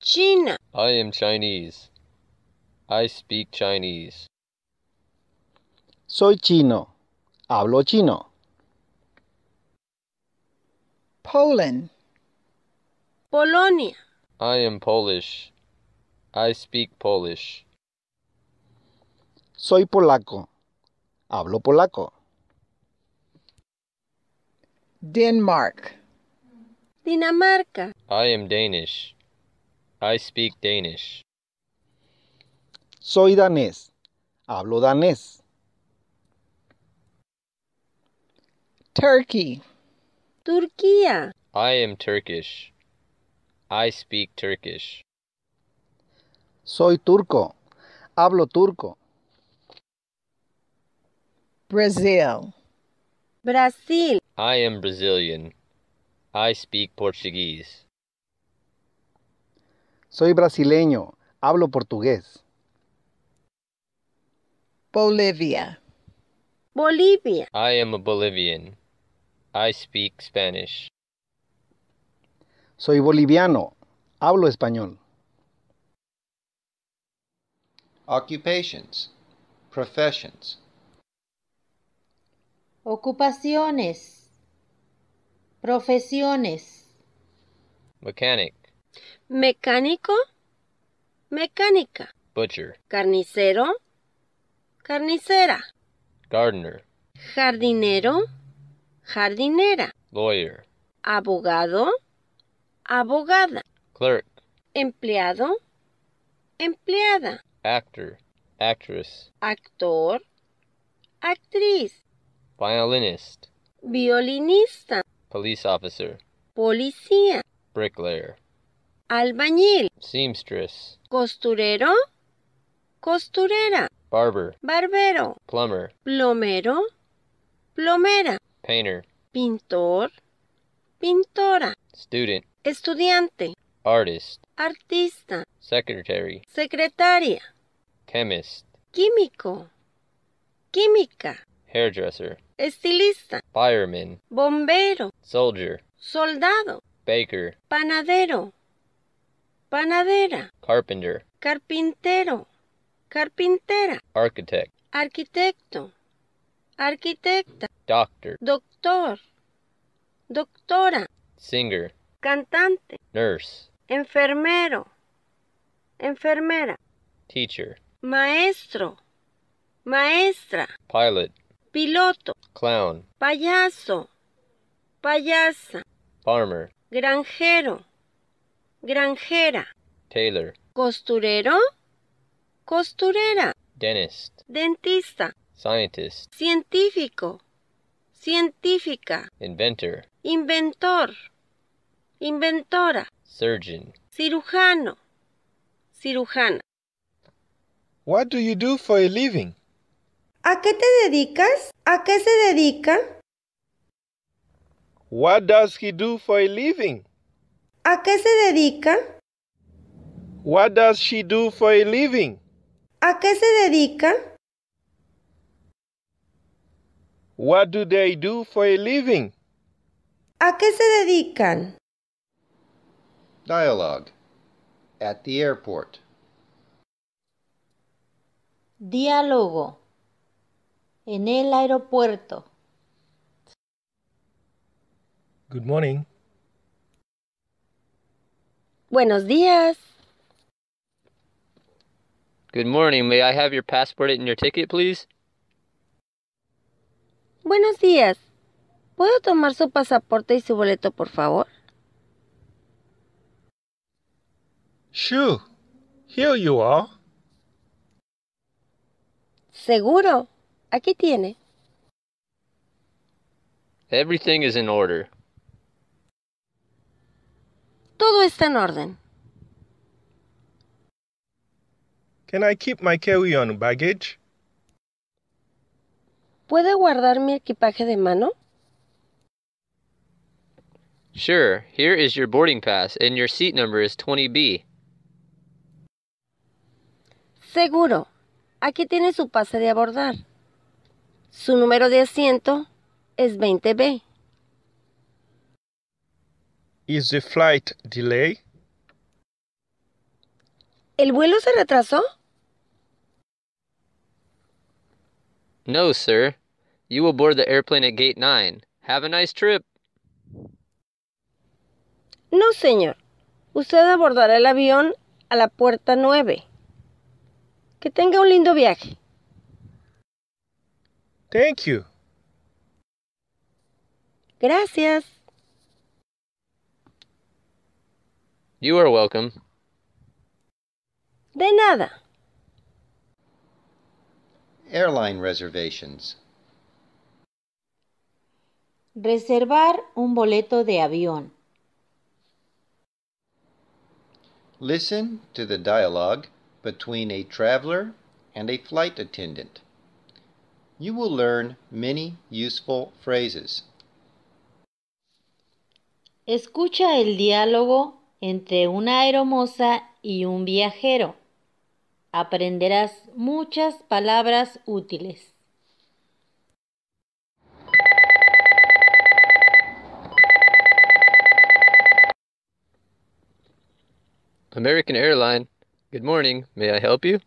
China. I am Chinese. I speak Chinese. Soy chino. Hablo chino. Poland. Polonia. I am Polish. I speak Polish. Soy polaco. Hablo polaco. Denmark. Dinamarca. I am Danish. I speak Danish. Soy danés. Hablo danés. Turkey. Turquía. I am Turkish. I speak Turkish. Soy turco. Hablo turco. Brazil. Brasil. I am Brazilian. I speak Portuguese. Soy brasileño. Hablo portugués. Bolivia. Bolivia. I am a Bolivian. I speak Spanish. Soy boliviano. Hablo español. Occupations. Professions. Ocupaciones. Profesiones. Mechanic. Mecánico. Mecánica. Butcher. Carnicero. Carnicera. Gardener. Jardinero. Jardinera. Lawyer. Abogado. Abogada. Clerk. Empleado. Empleada. Actor. Actress. Actor. Actriz. Violinist. Violinista. Police officer. Policía. Bricklayer. Albañil. Seamstress. Costurero. Costurera. Barber. Barbero. Plumber. Plomero. Plomera. Painter. Pintor. Pintora. Student. Estudiante. Artist. Artista. Secretary. Secretaria. Chemist. Químico. Química. Hairdresser. Estilista. Fireman. Bombero. Soldier. Soldado. Baker. Panadero. Panadera. Carpenter. Carpintero. Carpintera. Architect. Arquitecto. Arquitecta. Doctor. Doctor. Doctora. Singer. Cantante. Nurse. Enfermero. Enfermera. Teacher. Maestro. Maestra. Pilot. Piloto. Clown. Payaso. Payasa. Farmer. Granjero. Granjera. Tailor. Costurero. Costurera. Dentist. Dentista. Scientist. Científico. Científica. Inventor. Inventor. Inventora. Surgeon. Cirujano. Cirujana. What do you do for a living? ¿A qué te dedicas? ¿A qué se dedica? What does he do for a living? ¿A qué se dedica? What does she do for a living? ¿A qué se dedica? What do they do for a living? ¿A qué se dedican? Dialogue. At the airport. Diálogo. En el aeropuerto. Good morning. Buenos días. Good morning. May I have your passport and your ticket, please? Buenos días. ¿Puedo tomar su pasaporte y su boleto, por favor? Sure. Here you are. Seguro. Aquí tiene. Everything is in order. Todo está en orden. Can I keep my carry-on baggage? ¿Puedo guardar mi equipaje de mano? Sure. Here is your boarding pass and your seat number is 20B. Seguro. Aquí tiene su pase de abordar. Su número de asiento es 20B. Is the flight delay? ¿El vuelo se retrasó? No, sir. You will board the airplane at gate 9. Have a nice trip. No, señor. Usted abordará el avión a la puerta 9. Que tenga un lindo viaje. Thank you. Gracias. You are welcome. De nada. Airline reservations. Reservar un boleto de avión. Listen to the dialogue between a traveler and a flight attendant. you will learn many useful phrases. Escucha el diálogo entre una aeromoza y un viajero. Aprenderás muchas palabras útiles. American Airline, good morning, may I help you?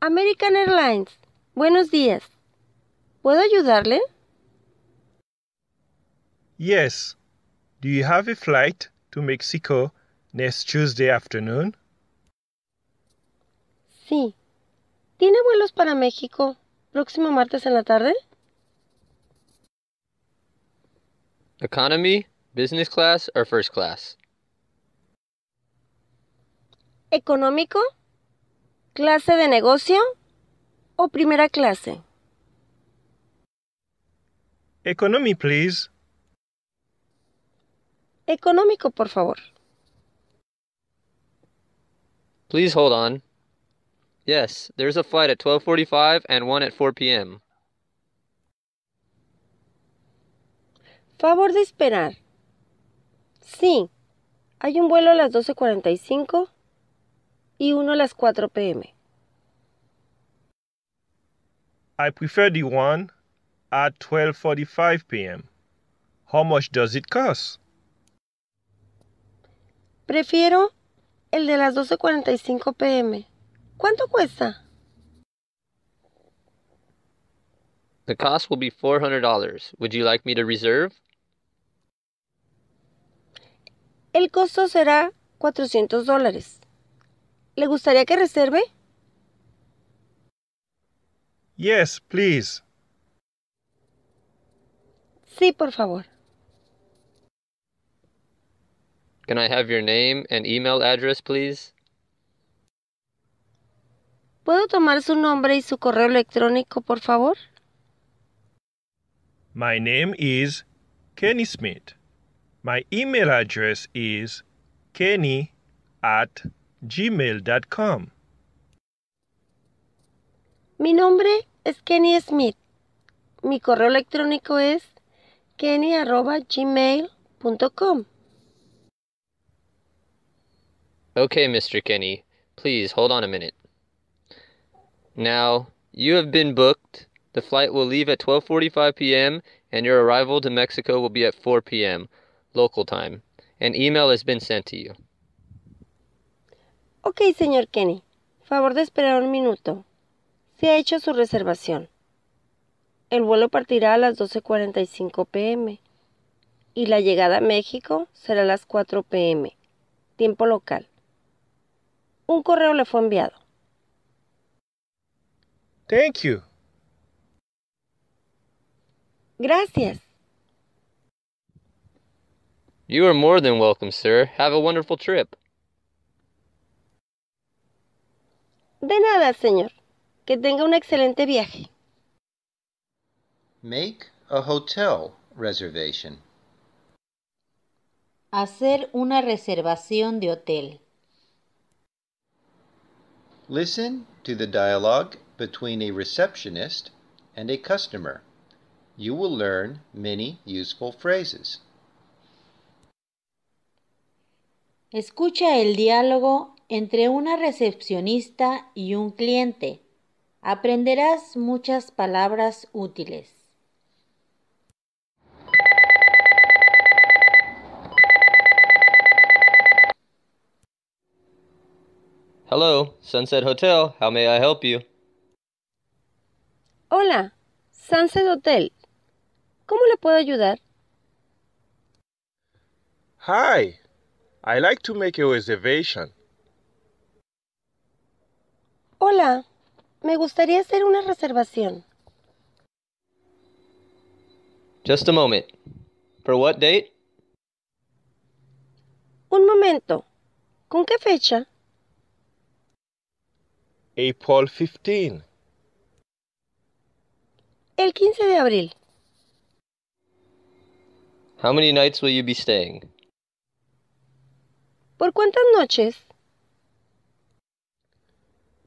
American Airlines, buenos días. ¿Puedo ayudarle? Yes. Do you have a flight to Mexico next Tuesday afternoon? Sí. ¿Tiene vuelos para México próximo martes en la tarde? Economy, business class or first class? Económico, clase de negocio o primera clase. Economy, please. Económico, por favor. Please hold on. Yes, there's a flight at 12:45 and one at 4 p.m. Favor de esperar. Sí, hay un vuelo a las 12:45 y uno a las 4 p.m. I prefer the one at 12:45 p.m. How much does it cost? Prefiero el de las 12:45 p.m. ¿Cuánto cuesta? The cost will be $400. Would you like me to reserve? El costo será $400. ¿Le gustaría que reserve? Yes, please. Sí, por favor. Can I have your name and email address, please? ¿Puedo tomar su nombre y su correo electrónico, por favor? My name is Kenny Smith. My email address is kenny@gmail.com. Mi nombre es Kenny Smith. Mi correo electrónico es kenny@gmail.com. Okay, Mr. Kenny, please hold on a minute. Now, you have been booked. The flight will leave at 12:45 p.m. and your arrival to Mexico will be at 4 p.m. local time. An email has been sent to you. Okay, señor Kenny. Favor de esperar un minuto. Se ha hecho su reservación. El vuelo partirá a las 12:45 p.m. y la llegada a México será a las 4 p.m., tiempo local. Un correo le fue enviado. Thank you. Gracias. You are more than welcome, sir. Have a wonderful trip. De nada, señor. Que tenga un excelente viaje. Make a hotel reservation. Hacer una reservación de hotel. Listen to the dialogue between a receptionist and a customer. You will learn many useful phrases. Escucha el diálogo entre una recepcionista y un cliente. Aprenderás muchas palabras útiles. Hello, Sunset Hotel. How may I help you? Hola, Sunset Hotel. ¿Cómo le puedo ayudar? Hi, I'd like to make a reservation. Hola, me gustaría hacer una reservación. Just a moment. For what date? Un momento. ¿Con qué fecha? April 15. El 15 de abril. How many nights will you be staying? ¿Por cuántas noches?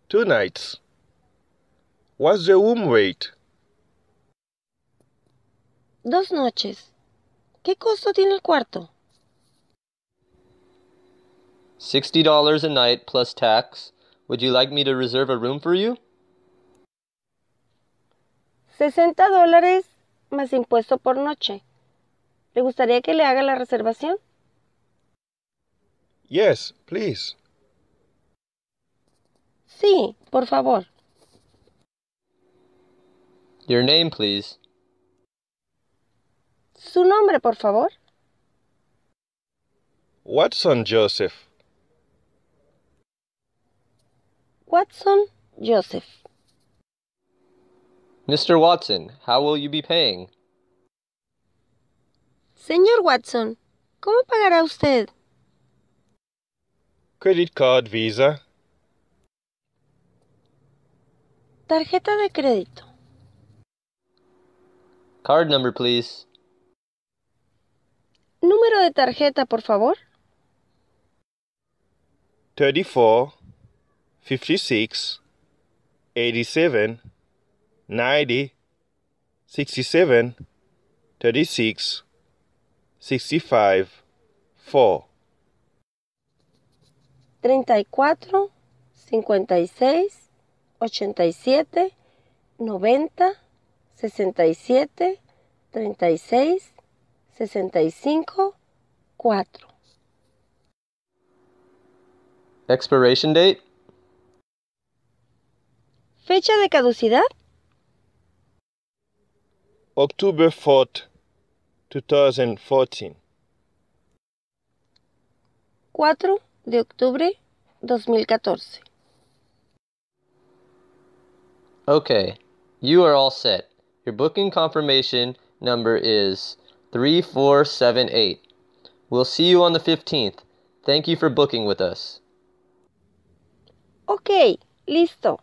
2 nights. What's the room rate? 2 noches. ¿Qué costo tiene el cuarto? $60 a night plus tax. Would you like me to reserve a room for you? $60 más impuesto por noche. ¿Le gustaría que le haga la reservación? Yes, please. Sí, por favor. Your name, please. Su nombre, por favor. Watson Joseph. Watson Joseph. Mr. Watson, how will you be paying? Señor Watson, ¿cómo pagará usted? Credit card, Visa. Tarjeta de crédito. Card number, please. Número de tarjeta, por favor. 34, 56, 87, 90, 67, 36, 65, 4. 34, 56, 87, 90, 67, 36, 65, 4. Expiration date. Fecha de caducidad. October 4th, 2014. 4 de octubre 2014. Okay, you are all set. Your booking confirmation number is 3478. We'll see you on the 15th. Thank you for booking with us. Okay, listo.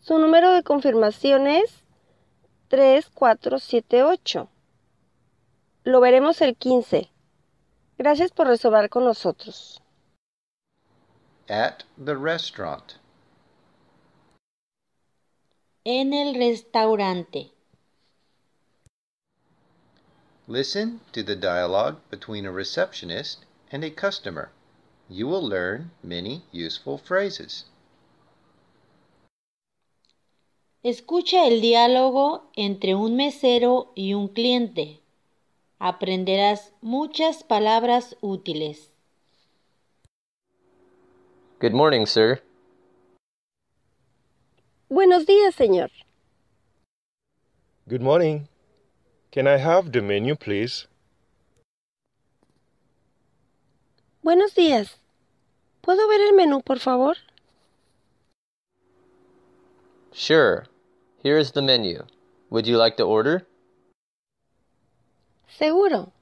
Su número de confirmación es 3478. Lo veremos el 15. Gracias por reservar con nosotros. At the restaurant. En el restaurante. Listen to the dialogue between a receptionist and a customer. You will learn many useful phrases. Escucha el diálogo entre un mesero y un cliente. Aprenderás muchas palabras útiles. Good morning, sir. Buenos días, señor. Good morning. Can I have the menu, please? Buenos días. ¿Puedo ver el menú, por favor? Sure. Here is the menu. Would you like to order? Seguro.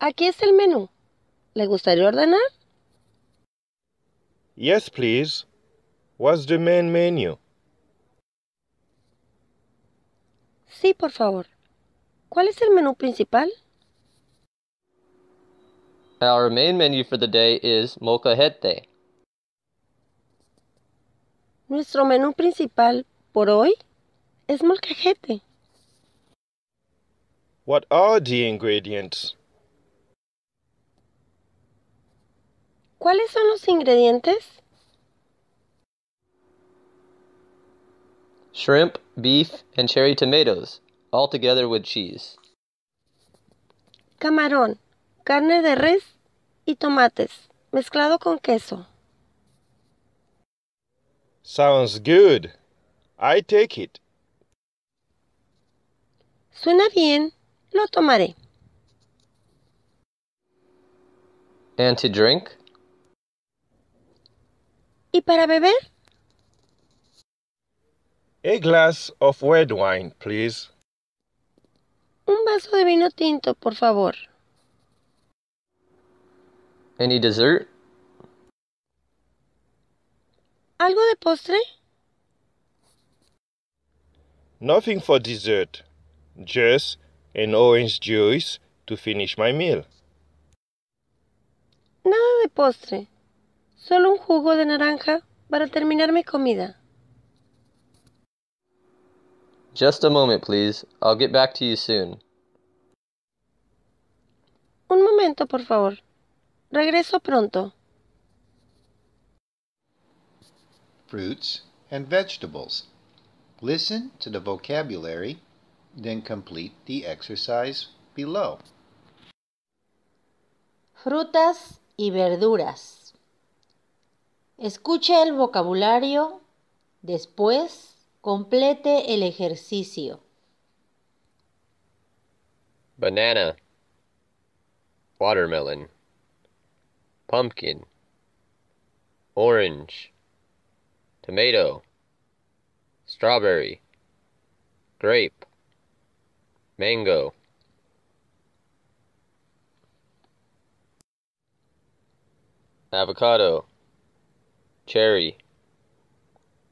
Aquí está el menú. ¿Le gustaría ordenar? Yes, please. What's the main menu? Sí, por favor. ¿Cuál es el menú principal? Our main menu for the day is molcajete. Nuestro menú principal por hoy es molcajete. What are the ingredients? ¿Cuáles son los ingredientes? Shrimp, beef, and cherry tomatoes. All together with cheese. Camarón, carne de res y tomates, mezclado con queso. Sounds good. I take it. Suena bien, lo tomaré. And to drink? ¿Y para beber? A glass of red wine, please. Un vaso de vino tinto, por favor. Any dessert? ¿Algo de postre? Nothing for dessert. Just an orange juice to finish my meal. Nada de postre. Solo un jugo de naranja para terminar mi comida. Just a moment, please. I'll get back to you soon. Un momento, por favor. Regreso pronto. Fruits and vegetables. Listen to the vocabulary, then complete the exercise below. Frutas y verduras. Escuche el vocabulario, después complete el ejercicio. Banana, watermelon, pumpkin, orange, tomato, strawberry, grape, mango. Avocado, cherry,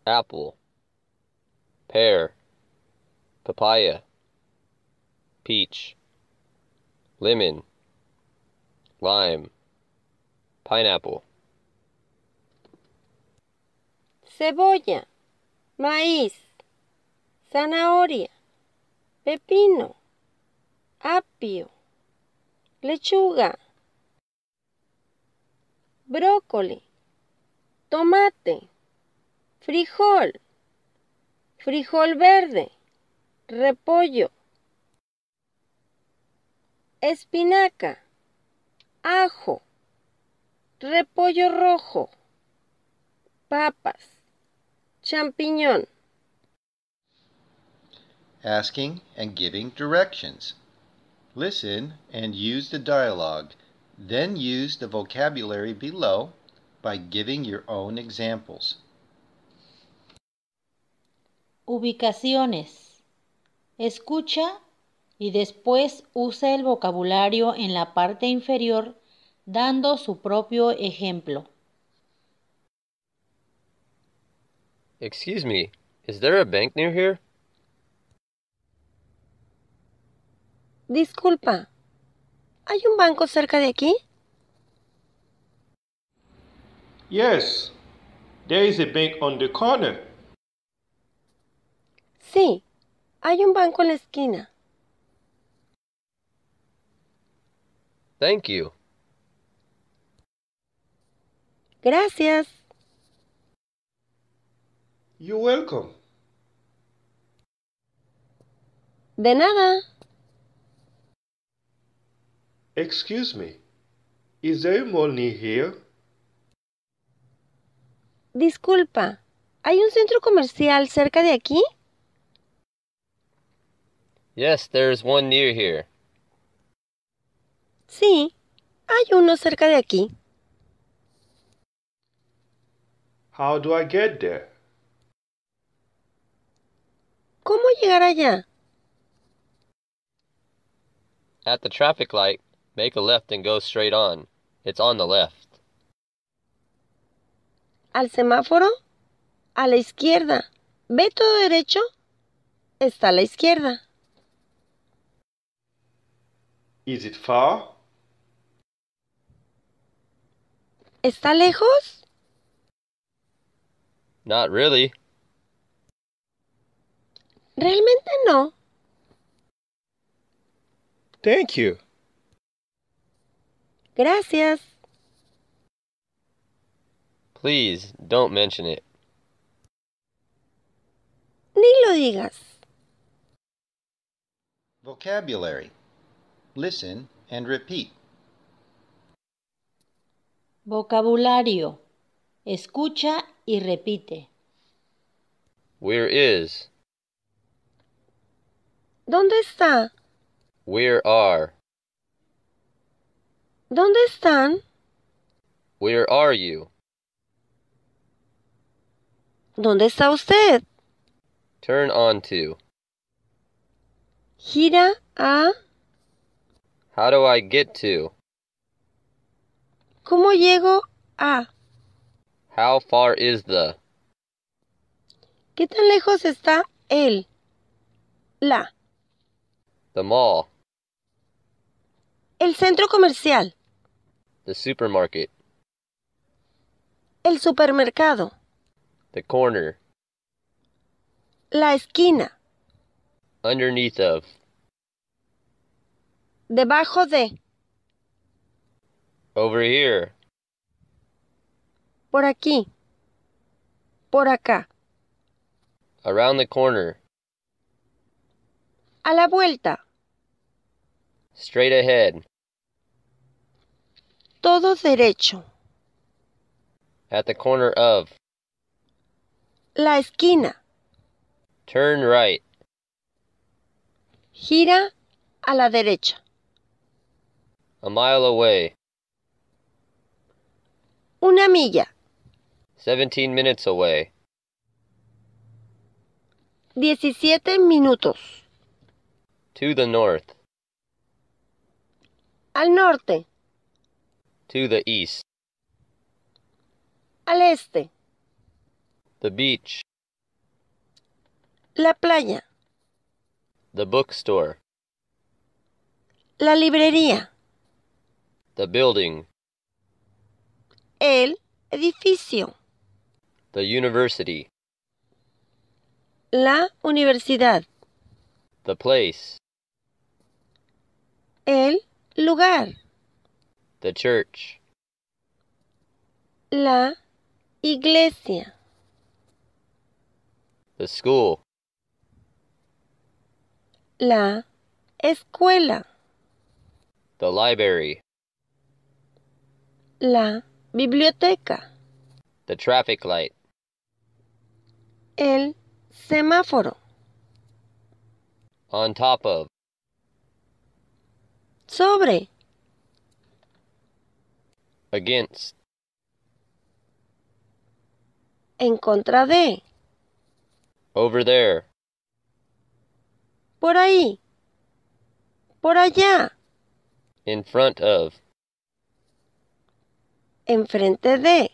apple, pear, papaya, peach, lemon, lime, pineapple. Cebolla, maíz, zanahoria, pepino, apio, lechuga, brócoli, tomate, frijol, frijol verde, repollo, espinaca, ajo, repollo rojo, papas, champiñón. Asking and giving directions. Listen and use the dialogue. Then use the vocabulary below by giving your own examples. Ubicaciones. Escucha y después usa el vocabulario en la parte inferior dando su propio ejemplo. Excuse me, is there a bank near here? Disculpa, ¿hay un banco cerca de aquí? Yes, there is a bank on the corner. Sí, hay un banco en la esquina. Thank you. Gracias. You're welcome. De nada. Excuse me, is there a mall near here? Disculpa, ¿hay un centro comercial cerca de aquí? Yes, there's one near here. Sí, hay uno cerca de aquí. How do I get there? ¿Cómo llegar allá? At the traffic light. Make a left and go straight on. It's on the left. Al semáforo, a la izquierda. Ve todo derecho. Está a la izquierda. Is it far? ¿Está lejos? Not really. Realmente no. Thank you. Gracias. Please, don't mention it. Ni lo digas. Vocabulary. Listen and repeat. Vocabulario. Escucha y repite. Where is? ¿Dónde está? Where are? ¿Dónde están? Where are you? ¿Dónde está usted? Turn on to. Gira a. How do I get to? ¿Cómo llego a? How far is the? ¿Qué tan lejos está el? La. The mall. El centro comercial. The supermarket. El supermercado. The corner. La esquina. Underneath of. Debajo de. Over here. Por aquí. Por acá. Around the corner. A la vuelta. Straight ahead. Todo derecho. At the corner of. La esquina. Turn right. Gira a la derecha. A mile away. Una milla. 17 minutes away. 17 minutos. To the north. Al norte. To the east. Al este. The beach. La playa. The bookstore. La librería. The building. El edificio. The university. La universidad. The place. El lugar. The church. La iglesia. The school. La escuela. The library. La biblioteca. The traffic light. El semáforo. On top of. Sobre. Against. En contra de. Over there. Por ahí. Por allá. In front of. Enfrente de.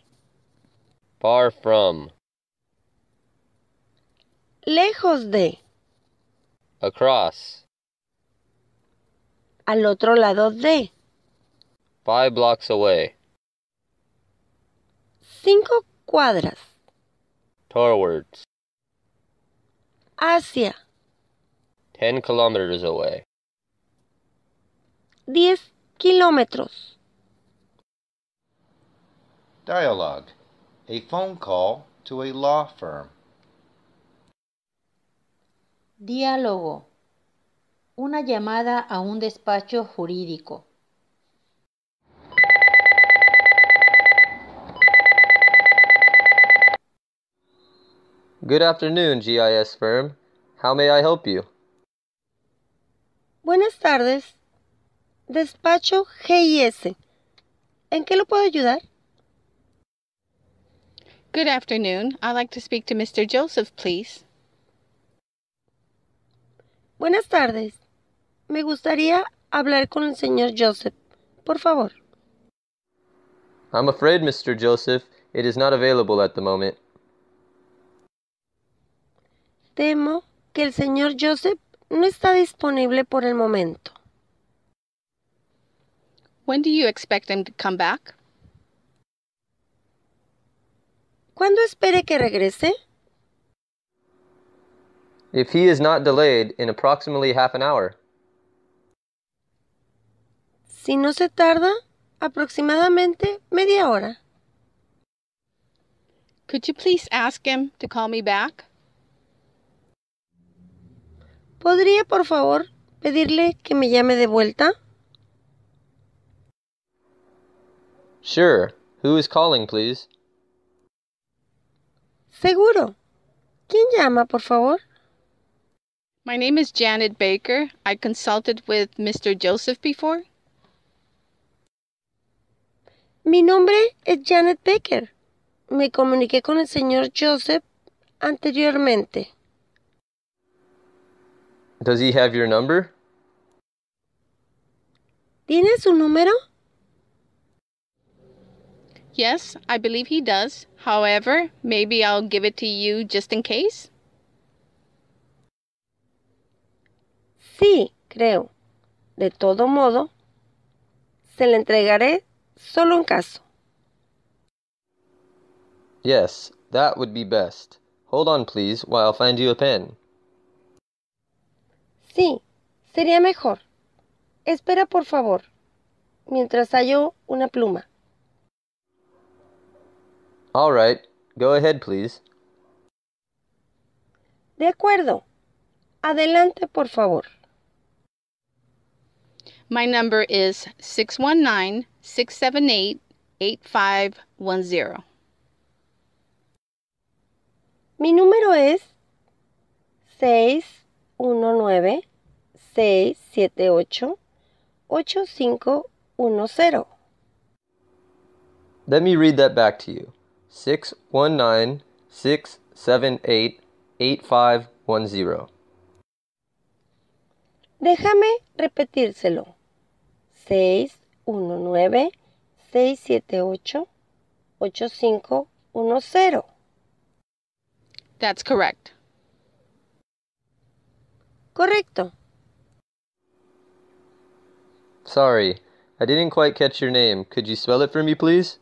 Far from. Lejos de. Across. Al otro lado de. 5 blocks away. 5 cuadras. Towards. Hacia. 10 kilometers away. 10 kilómetros. Dialogue. A phone call to a law firm. Diálogo. Una llamada a un despacho jurídico. Good afternoon, GIS firm. How may I help you? Buenas tardes. Despacho GIS. ¿En qué lo puedo ayudar? Good afternoon. I'd like to speak to Mr. Joseph, please. Buenas tardes. Me gustaría hablar con el señor Joseph, por favor. I'm afraid, Mr. Joseph, it is not available at the moment. Temo que el señor Joseph no está disponible por el momento. When do you expect him to come back? ¿Cuándo espere que regrese? If he is not delayed, in approximately half an hour. Si no se tarda, aproximadamente media hora. Could you please ask him to call me back? ¿Podría, por favor, pedirle que me llame de vuelta? Sure. Who is calling, please? Seguro. ¿Quién llama, por favor? My name is Janet Baker. I consulted with Mr. Joseph before. Mi nombre es Janet Baker. Me comuniqué con el señor Joseph anteriormente. Does he have your number? ¿Tiene su número? Yes, I believe he does. However, maybe I'll give it to you just in case. Sí, creo. De todo modo, se le entregaré solo en caso. Yes, that would be best. Hold on, please, while I find you a pen. Sí, sería mejor. Espera, por favor, mientras hallo una pluma. All right, go ahead, please. De acuerdo. Adelante, por favor. My number is 619-678-8510. Mi número es 619-678-8510. Let me read that back to you. 619-678-8510. Déjame repetírselo. 619-678-8510. That's correct. Correcto. Sorry, I didn't quite catch your name. Could you spell it for me, please?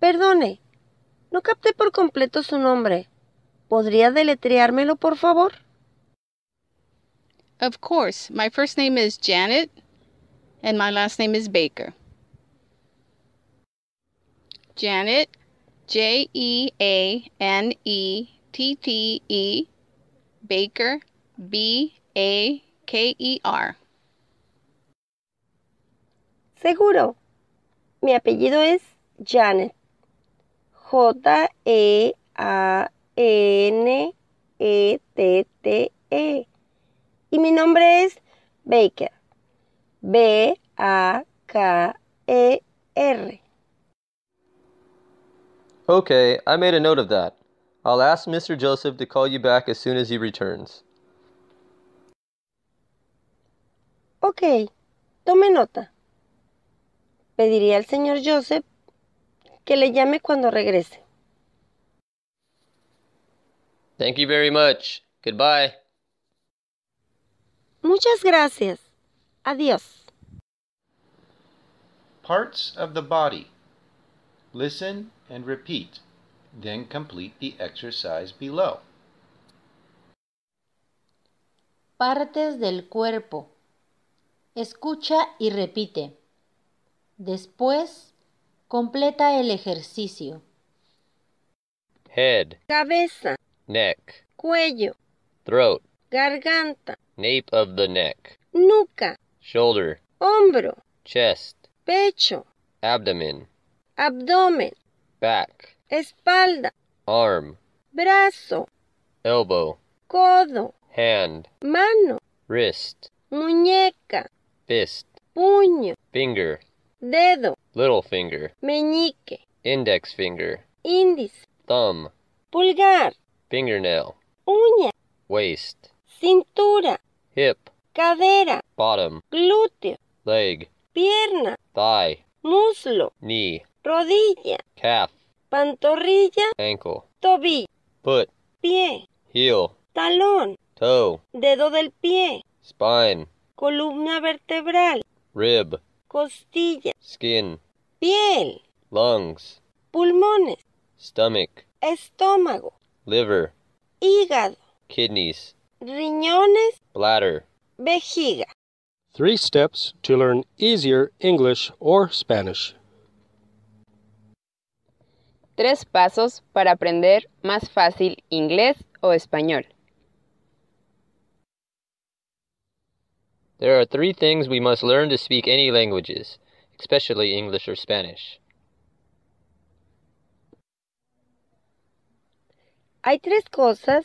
Perdone, no capté por completo su nombre. ¿Podría deletreármelo, por favor? Of course. My first name is Janet, and my last name is Baker. Janet, J-E-A-N-E-T-T-E, Baker, B-A-K-E-R. Seguro. Mi apellido es Janet. J-A-N-E-T-T-E. Y mi nombre es Baker. B-A-K-E-R. Okay, I made a note of that. I'll ask Mr. Joseph to call you back as soon as he returns. Okay, tome nota. Pediré al señor Joseph que le llame cuando regrese. Thank you very much. Goodbye. Muchas gracias. Adiós. Parts of the body. Listen and repeat. Then complete the exercise below. Partes del cuerpo. Escucha y repite. Después, completa el ejercicio. Head. Cabeza. Neck. Cuello. Throat. Garganta. Nape of the neck. Nuca. Shoulder. Hombro. Chest. Pecho. Abdomen. Abdomen. Back. Espalda. Arm. Brazo. Elbow. Codo. Hand. Mano. Wrist. Muñeca. Fist. Puño. Finger. Dedo. Little finger. Meñique. Index finger. Índice. Thumb. Pulgar. Fingernail. Uña. Waist. Cintura. Hip. Cadera. Bottom. Glúteo. Leg. Pierna. Thigh. Muslo. Knee. Rodilla. Calf. Pantorrilla. Ankle. Tobillo. Foot. Pie. Heel. Talón. Toe. Dedo del pie. Spine. Columna vertebral. Rib. Costilla. Skin. Piel. Lungs. Pulmones. Stomach. Estómago. Liver. Hígado. Kidneys. Riñones. Bladder. Vejiga. 3 steps to learn easier English or Spanish. 3 pasos para aprender más fácil inglés o español. There are 3 things we must learn to speak any languages, especially English or Spanish. Hay 3 cosas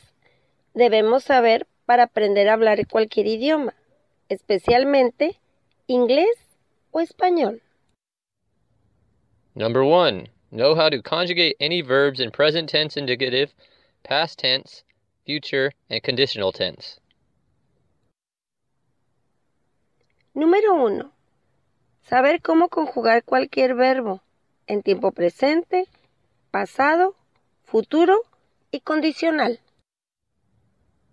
debemos saber para aprender a hablar cualquier idioma, especialmente inglés o español. Number 1. Know how to conjugate any verbs in present tense indicative, past tense, future, and conditional tense. Número 1. Saber cómo conjugar cualquier verbo en tiempo presente, pasado, futuro y condicional.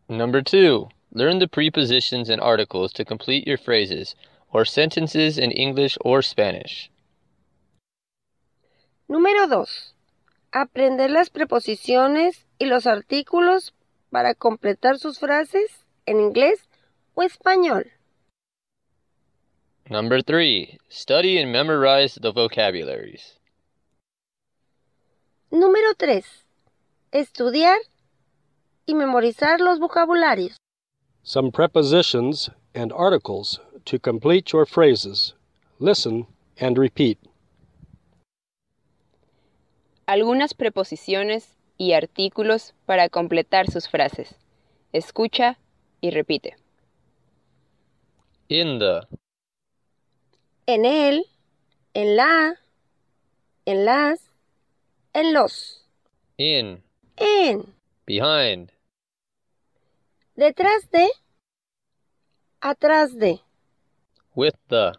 Number 2. Learn the prepositions and articles to complete your phrases or sentences in English or Spanish. Número 2. Aprender las preposiciones y los artículos para completar sus frases en inglés o español. Number 3. Study and memorize the vocabularies. Número 3. Estudiar y memorizar los vocabularios. Some prepositions and articles to complete your phrases. Listen and repeat. Algunas preposiciones y artículos para completar sus frases. Escucha y repite. In the. En él, en la, en las, en los. In. En. Behind. Detrás de. Atrás de. With the.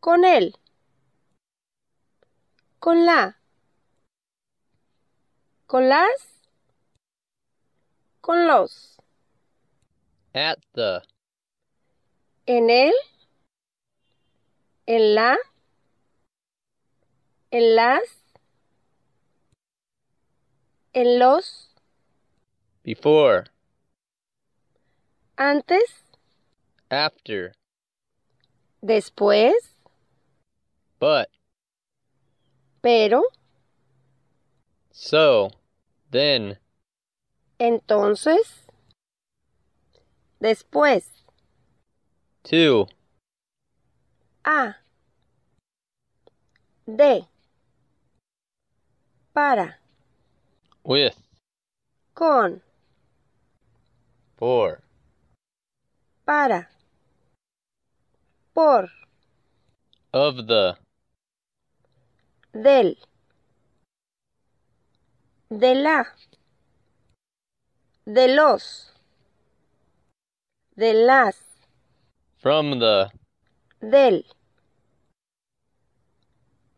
Con él. Con la. Con las. Con los. At the. En él. En la. En las. En los. Before. Antes. After. Después. But. Pero. So. Then. Entonces. Después. To. A. De. Para. With. Con. For. Para. Por. Of the. Del. De la. De los. De las. From the. Del.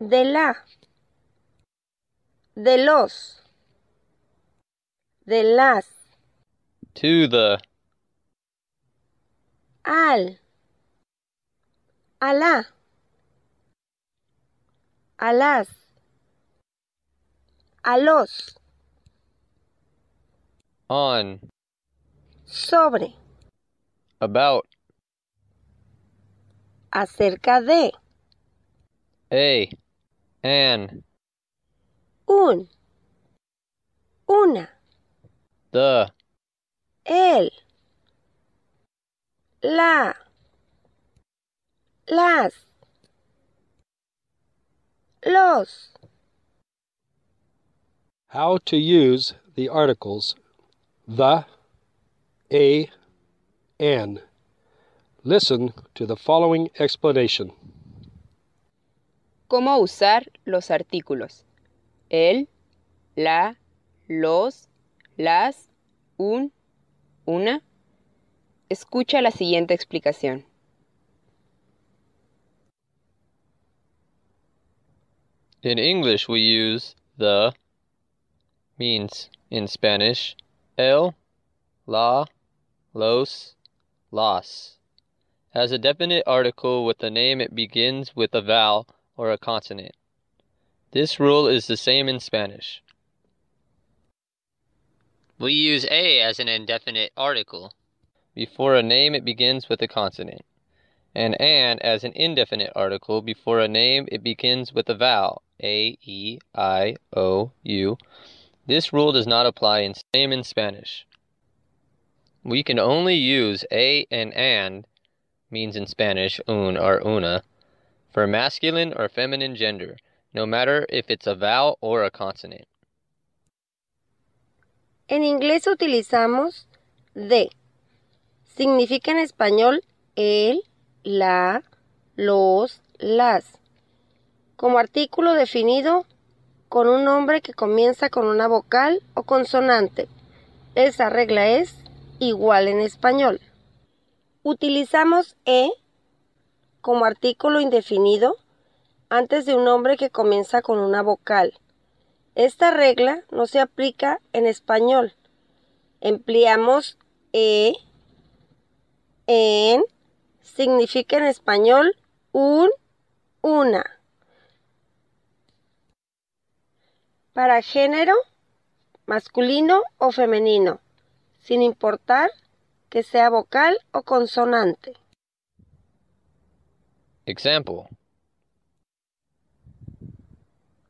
De la. De los. De las. To the. Al. A la. A las. A los. On. Sobre. About. Acerca de. A. An. Un. Una. The. El. La. Las. Los. How to use the articles the, a, an. Listen to the following explanation. ¿Cómo usar los artículos? El, la, los, las, un, una. Escucha la siguiente explicación. In English we use the means in Spanish el, la, los, las as a definite article with a name it begins with a vowel or a consonant. This rule is the same in Spanish. We use a as an indefinite article. Before a name it begins with a consonant. And an as an indefinite article before a name it begins with a vowel. A, E, I, O, U. This rule does not apply in same in Spanish. We can only use a and an means in Spanish un or una for masculine or feminine gender, no matter if it's a vowel or a consonant. En inglés utilizamos de. Significa en español el, la, los, las, como artículo definido con un nombre que comienza con una vocal o consonante. Esa regla es igual en español. Utilizamos e como artículo indefinido antes de un nombre que comienza con una vocal. Esta regla no se aplica en español. Empleamos e, en, significa en español un, una. Para género, masculino o femenino, sin importar que sea vocal o consonante. Example: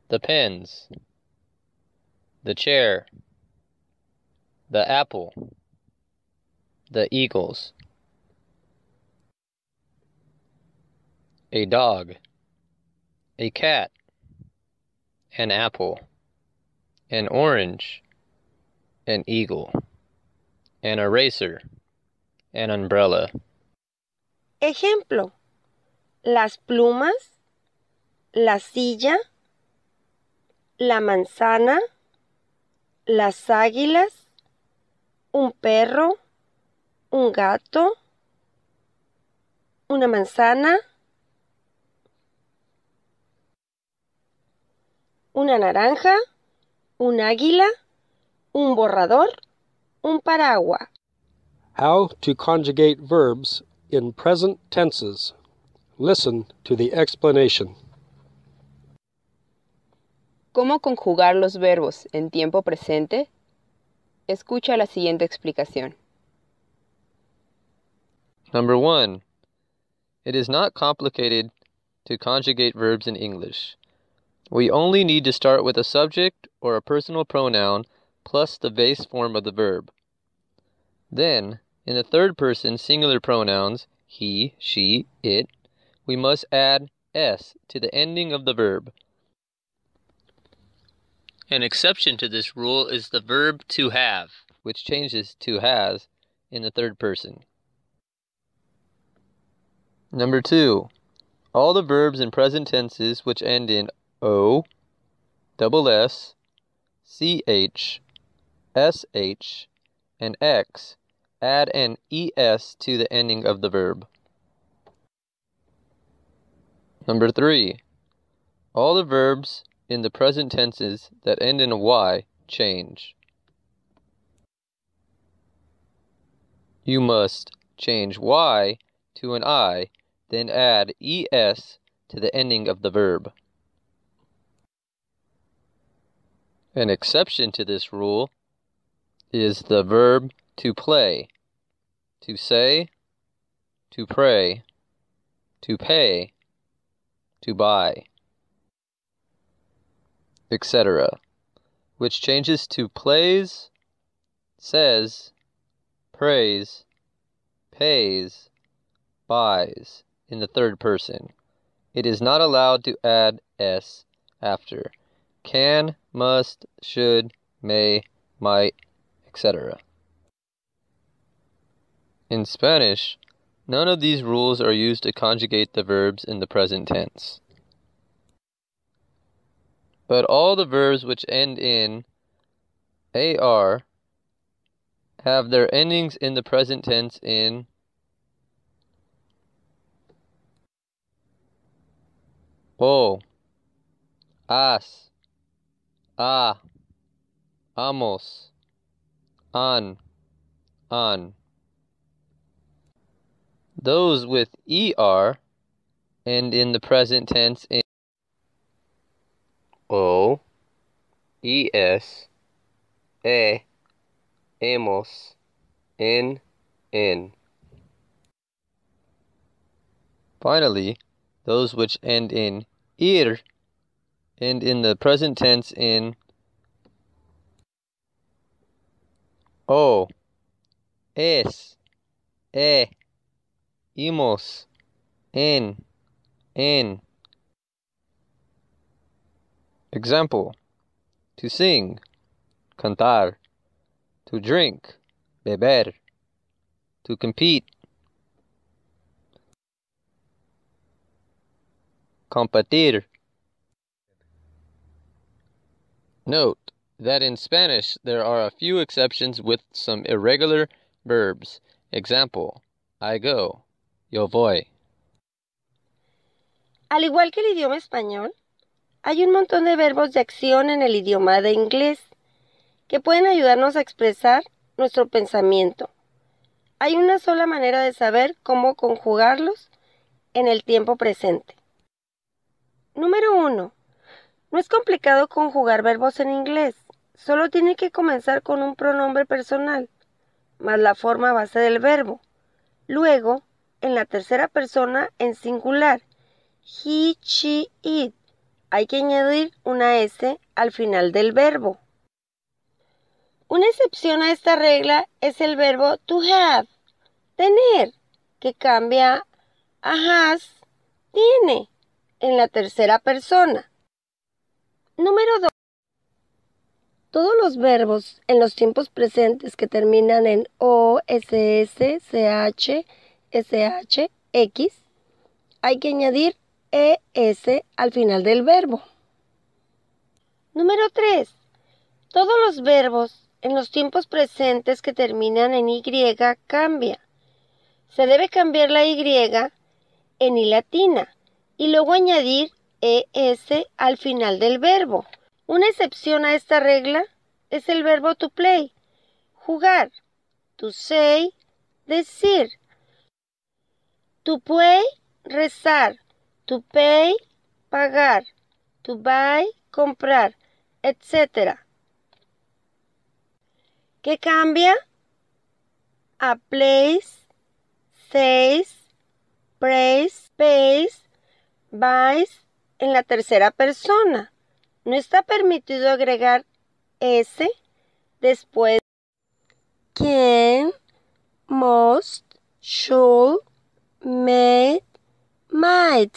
the pens, the chair, the apple, the eagles. A dog, a cat, an apple, an orange, an eagle, an eraser, an umbrella. Ejemplo: las plumas, la silla, la manzana, las águilas, un perro, un gato, una manzana, una naranja, un águila, un borrador, un paraguas. How to conjugate verbs in present tenses. Listen to the explanation. ¿Cómo conjugar los verbos en tiempo presente? Escucha la siguiente explicación. Number 1. It is not complicated to conjugate verbs in English. We only need to start with a subject or a personal pronoun plus the base form of the verb. Then, in the third person singular pronouns, he, she, it, we must add s to the ending of the verb. An exception to this rule is the verb to have, which changes to has in the third person. Number 2. All the verbs in present tenses which end in O, double S, CH, SH, and X, add an ES to the ending of the verb. Number 3. All the verbs in the present tenses that end in Y change. You must change Y to an I, then add ES to the ending of the verb. An exception to this rule is the verb to play, to say, to pray, to pay, to buy, etc., which changes to plays, says, prays, pays, buys in the third person. It is not allowed to add S after. Can, must, should, may, might, etc. In Spanish, none of these rules are used to conjugate the verbs in the present tense. But all the verbs which end in AR have their endings in the present tense in O, AS, a, amos, an, an. Those with ER end in the present tense in O, ES, e, emos, en, en. Finally, those which end in IR and in the present tense in O, es, e, imos, en, en. Example: to sing, cantar, to drink, beber, to compete, competir. Note that in Spanish there are a few exceptions with some irregular verbs. Example: I go, yo voy. Al igual que el idioma español, hay un montón de verbos de acción en el idioma de inglés que pueden ayudarnos a expresar nuestro pensamiento. Hay una sola manera de saber cómo conjugarlos en el tiempo presente. Número 1. No es complicado conjugar verbos en inglés, solo tiene que comenzar con un pronombre personal. más la forma base del verbo. Luego, en la tercera persona en singular, he, she, it, hay que añadir una S al final del verbo. Una excepción a esta regla es el verbo to have, tener, que cambia a has, tiene, en la tercera persona. Número 2. Todos los verbos en los tiempos presentes que terminan en O, SS, CH, SH, X, hay que añadir ES al final del verbo. Número 3. Todos los verbos en los tiempos presentes que terminan en Y cambia. Se debe cambiar la Y en I latina y luego añadir ES al final del verbo. Una excepción a esta regla es el verbo to play, jugar, to say, decir, to play, rezar, to pay, pagar, to buy, comprar, etc. ¿Qué cambia? A place, says, prays, pays, buys en la tercera persona. No está permitido agregar S después de can, most, should, may, might.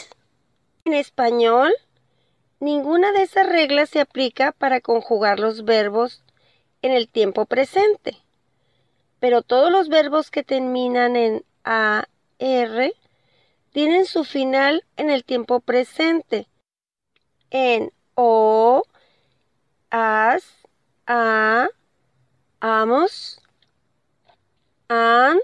En español, ninguna de esas reglas se aplica para conjugar los verbos en el tiempo presente. Pero todos los verbos que terminan en AR tienen su final en el tiempo presente. En O, as, a, amos, an.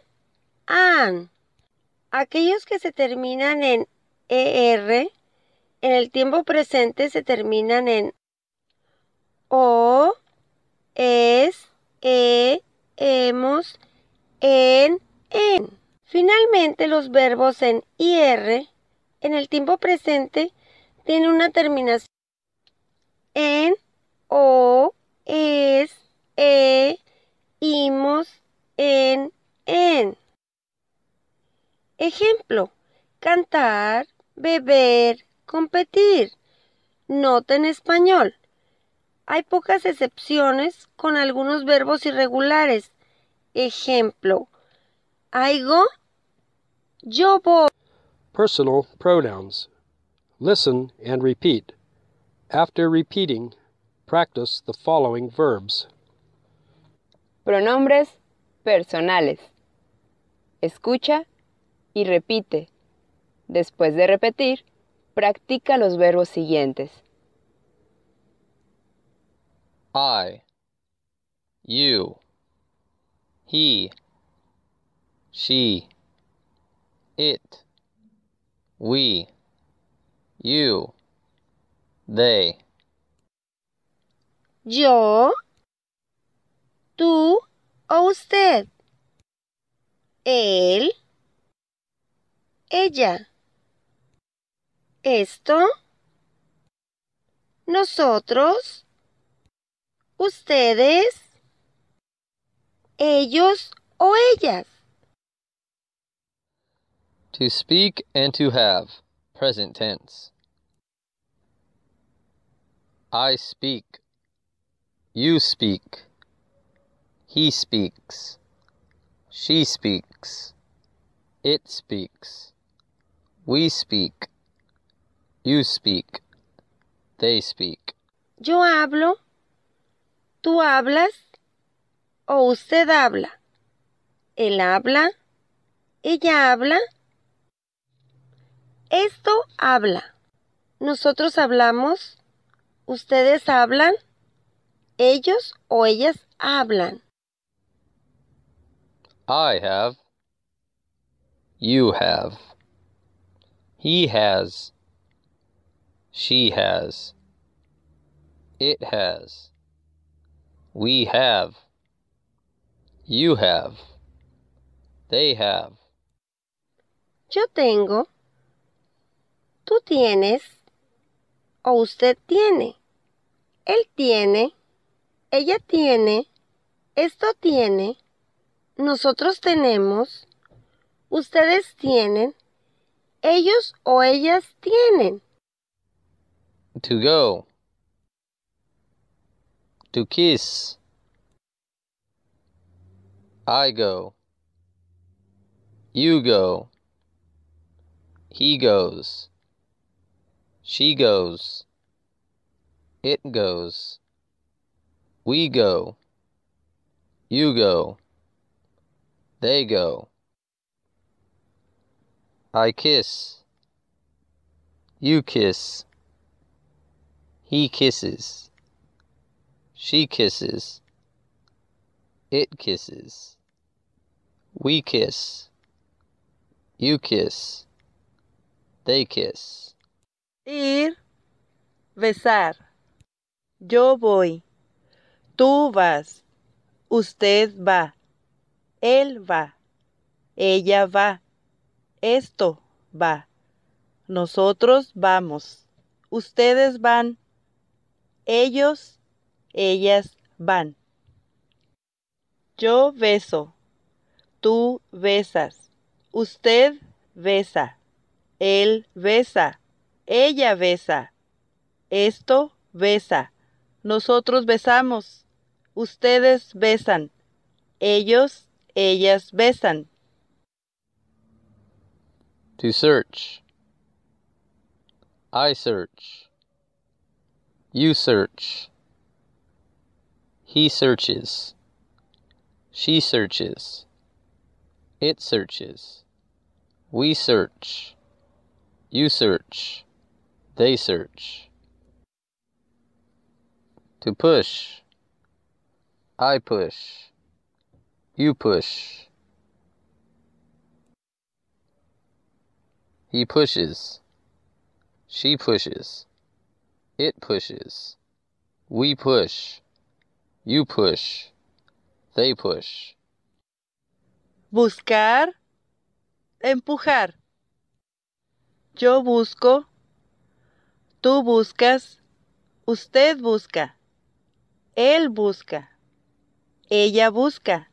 Aquellos que se terminan en ER, en el tiempo presente se terminan en O, es, e, hemos, en. Finalmente, los verbos en IR, en el tiempo presente, tienen una terminación en, o, es, e, imos, en. Ejemplo, cantar, beber, competir. Nota en español. Hay pocas excepciones con algunos verbos irregulares. Ejemplo, I go, yo voy. Personal pronouns. Listen and repeat. After repeating, practice the following verbs. Pronombres personales. Escucha y repite. Después de repetir, practica los verbos siguientes. I, you, he, she, it, we, you. They. Yo, tú o usted. Él, ella. Esto, nosotros, ustedes, ellos o ellas. To speak and to have, present tense. I speak, you speak, he speaks, she speaks, it speaks, we speak, you speak, they speak. Yo hablo, tú hablas o usted habla. Él habla, ella habla, esto habla. Nosotros hablamos. Ustedes hablan, ellos o ellas hablan. I have, you have, he has, she has, it has, we have, you have, they have. Yo tengo, tú tienes o usted tiene. Él tiene, ella tiene, esto tiene, nosotros tenemos, ustedes tienen, ellos o ellas tienen. To go. To kiss. I go. You go. He goes. She goes. It goes. We go. You go. They go. I kiss. You kiss. He kisses. She kisses. It kisses. We kiss. You kiss. They kiss. Ir, besar. Yo voy. Tú vas. Usted va. Él va. Ella va. Esto va. Nosotros vamos. Ustedes van. Ellos, ellas van. Yo beso. Tú besas. Usted besa. Él besa. Ella besa. Esto besa. Nosotros besamos. Ustedes besan. Ellos, ellas besan. To search. I search. You search. He searches. She searches. It searches. We search. You search. They search. To push. I push. You push. He pushes. She pushes. It pushes. We push. You push. They push. Buscar. Empujar. Yo busco. Tú buscas. Usted busca. Él busca. Ella busca.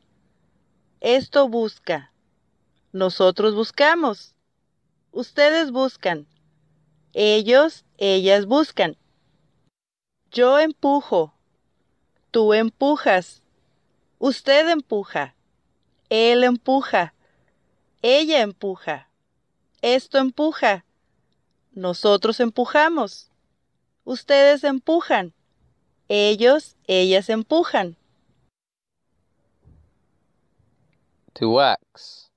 Esto busca. Nosotros buscamos. Ustedes buscan. Ellos, ellas buscan. Yo empujo. Tú empujas. Usted empuja. Él empuja. Ella empuja. Esto empuja. Nosotros empujamos. Ustedes empujan. Ellos, ellas empujan. To wax.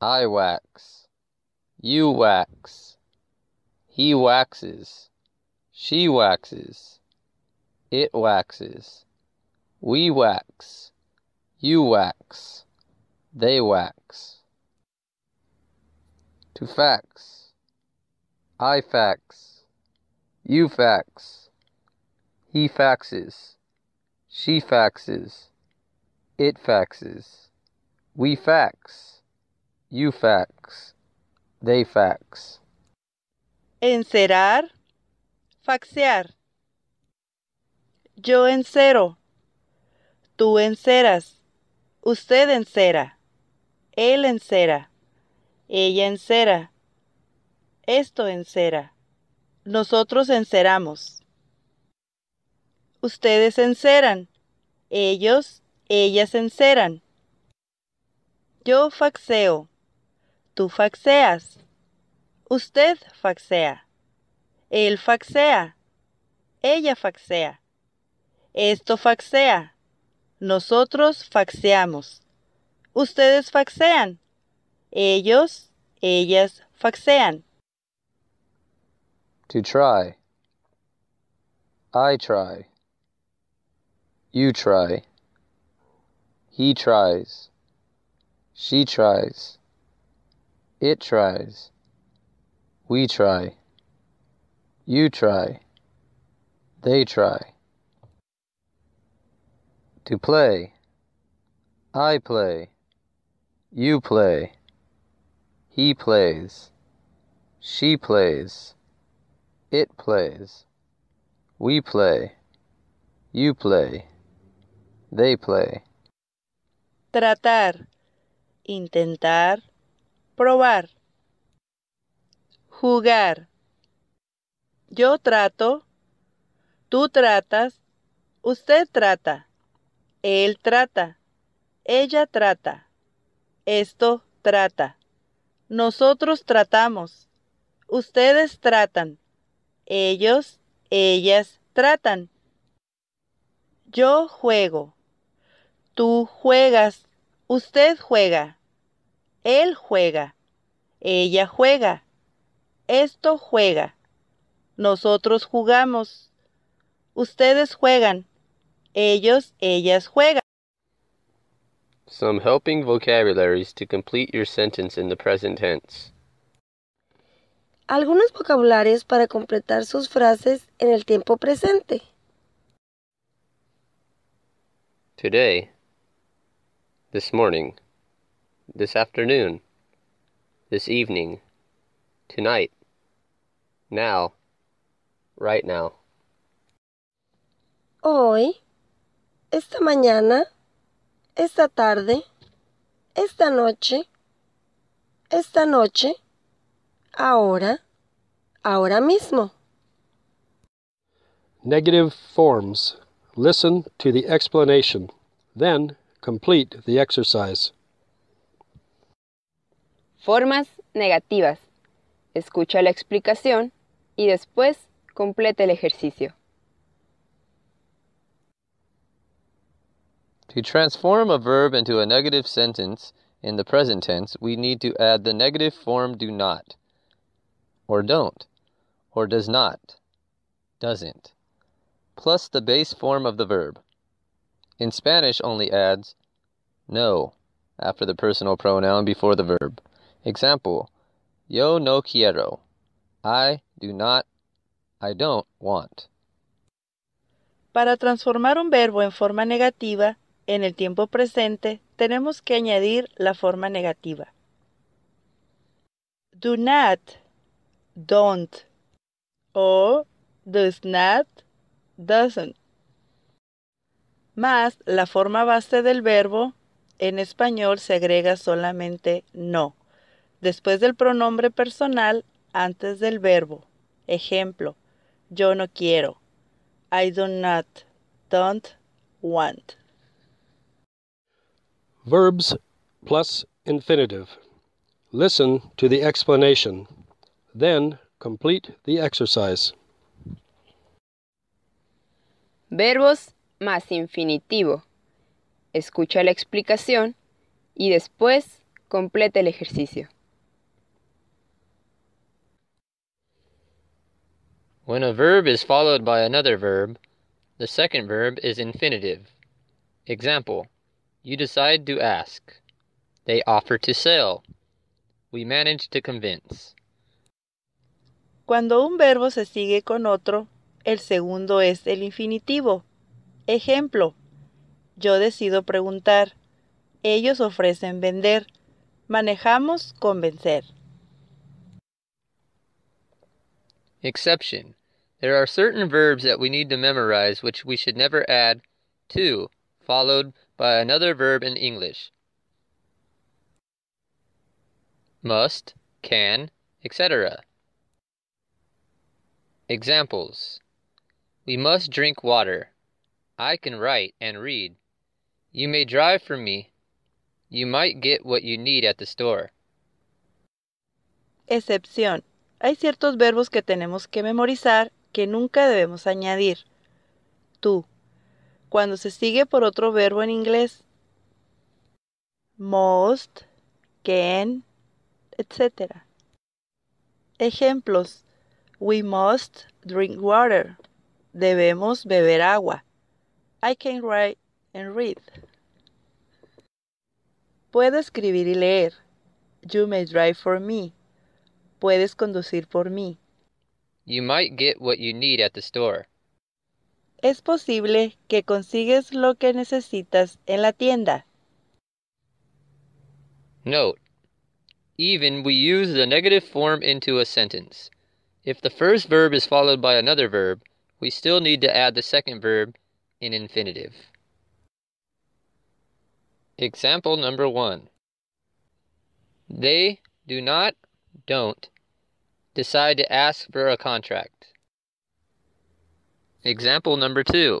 I wax. You wax. He waxes. She waxes. It waxes. We wax. You wax. They wax. To fax. I fax. You fax. He faxes. She faxes. It faxes. We fax. You fax. They fax. Encerar. Faxear. Yo encero. Tú enceras. Usted encera. Él encera. Ella encera. Esto encera. Nosotros enceramos. Ustedes enceran. Ellos, ellas enceran. Yo faxeo. Tú faxeas. Usted faxea. Él faxea. Ella faxea. Esto faxea. Nosotros faxeamos. Ustedes faxean. Ellos, ellas faxean. To try. I try. You try. He tries. She tries. It tries. We try. You try. They try. To play. I play. You play. He plays. She plays. It plays. We play. You play. They play. tratar, intentar, probar. Jugar. Yo trato, tú tratas, usted trata, él trata, ella trata, esto trata, nosotros tratamos, ustedes tratan, ellos, ellas tratan. Yo juego, tú juegas, usted juega, él juega, ella juega, esto juega, nosotros jugamos, ustedes juegan, ellos, ellas juegan. Some helping vocabularies to complete your sentence in the present tense. Algunos vocabularios para completar sus frases en el tiempo presente. Today, this morning, this afternoon, this evening, tonight, now, right now. Hoy, esta mañana, esta tarde, esta noche, ahora, ahora mismo. Negative forms. Listen to the explanation, then complete the exercise. Formas negativas. Escucha la explicación y después completa el ejercicio. To transform a verb into a negative sentence in the present tense, we need to add the negative form do not, or don't, or does not, doesn't, plus the base form of the verb. In Spanish, only adds no after the personal pronoun before the verb. Example, yo no quiero, I do not, I don't want. Para transformar un verbo en forma negativa, en el tiempo presente tenemos que añadir la forma negativa. Do not, don't, o does not, doesn't, más la forma base del verbo. En español se agrega solamente no, después del pronombre personal, antes del verbo. Ejemplo, yo no quiero, I do not, don't want. Verbs plus infinitive. Listen to the explanation, then complete the exercise. Verbos más infinitivo. Escucha la explicación y después completa el ejercicio. When a verb is followed by another verb, the second verb is infinitive. Example, you decide to ask. They offer to sell. We manage to convince. Cuando un verbo se sigue con otro, el segundo es el infinitivo. Ejemplo, yo decido preguntar. Ellos ofrecen vender. Manejamos convencer. Exception. There are certain verbs that we need to memorize which we should never add to, followed by another verb in English. Must, can, etc. Examples. We must drink water. I can write and read. You may drive for me. You might get what you need at the store. Excepción. Hay ciertos verbos que tenemos que memorizar que nunca debemos añadir. To. Cuando se sigue por otro verbo en inglés, most, can, etc. Ejemplos, we must drink water, debemos beber agua, I can write and read. Puedo escribir y leer, you may drive for me, puedes conducir por mí. You might get what you need at the store. Es posible que consigues lo que necesitas en la tienda. Note. Even we use the negative form into a sentence. If the first verb is followed by another verb, we still need to add the second verb in infinitive. Example number 1. They don't decide to ask for a contract. Example number 2.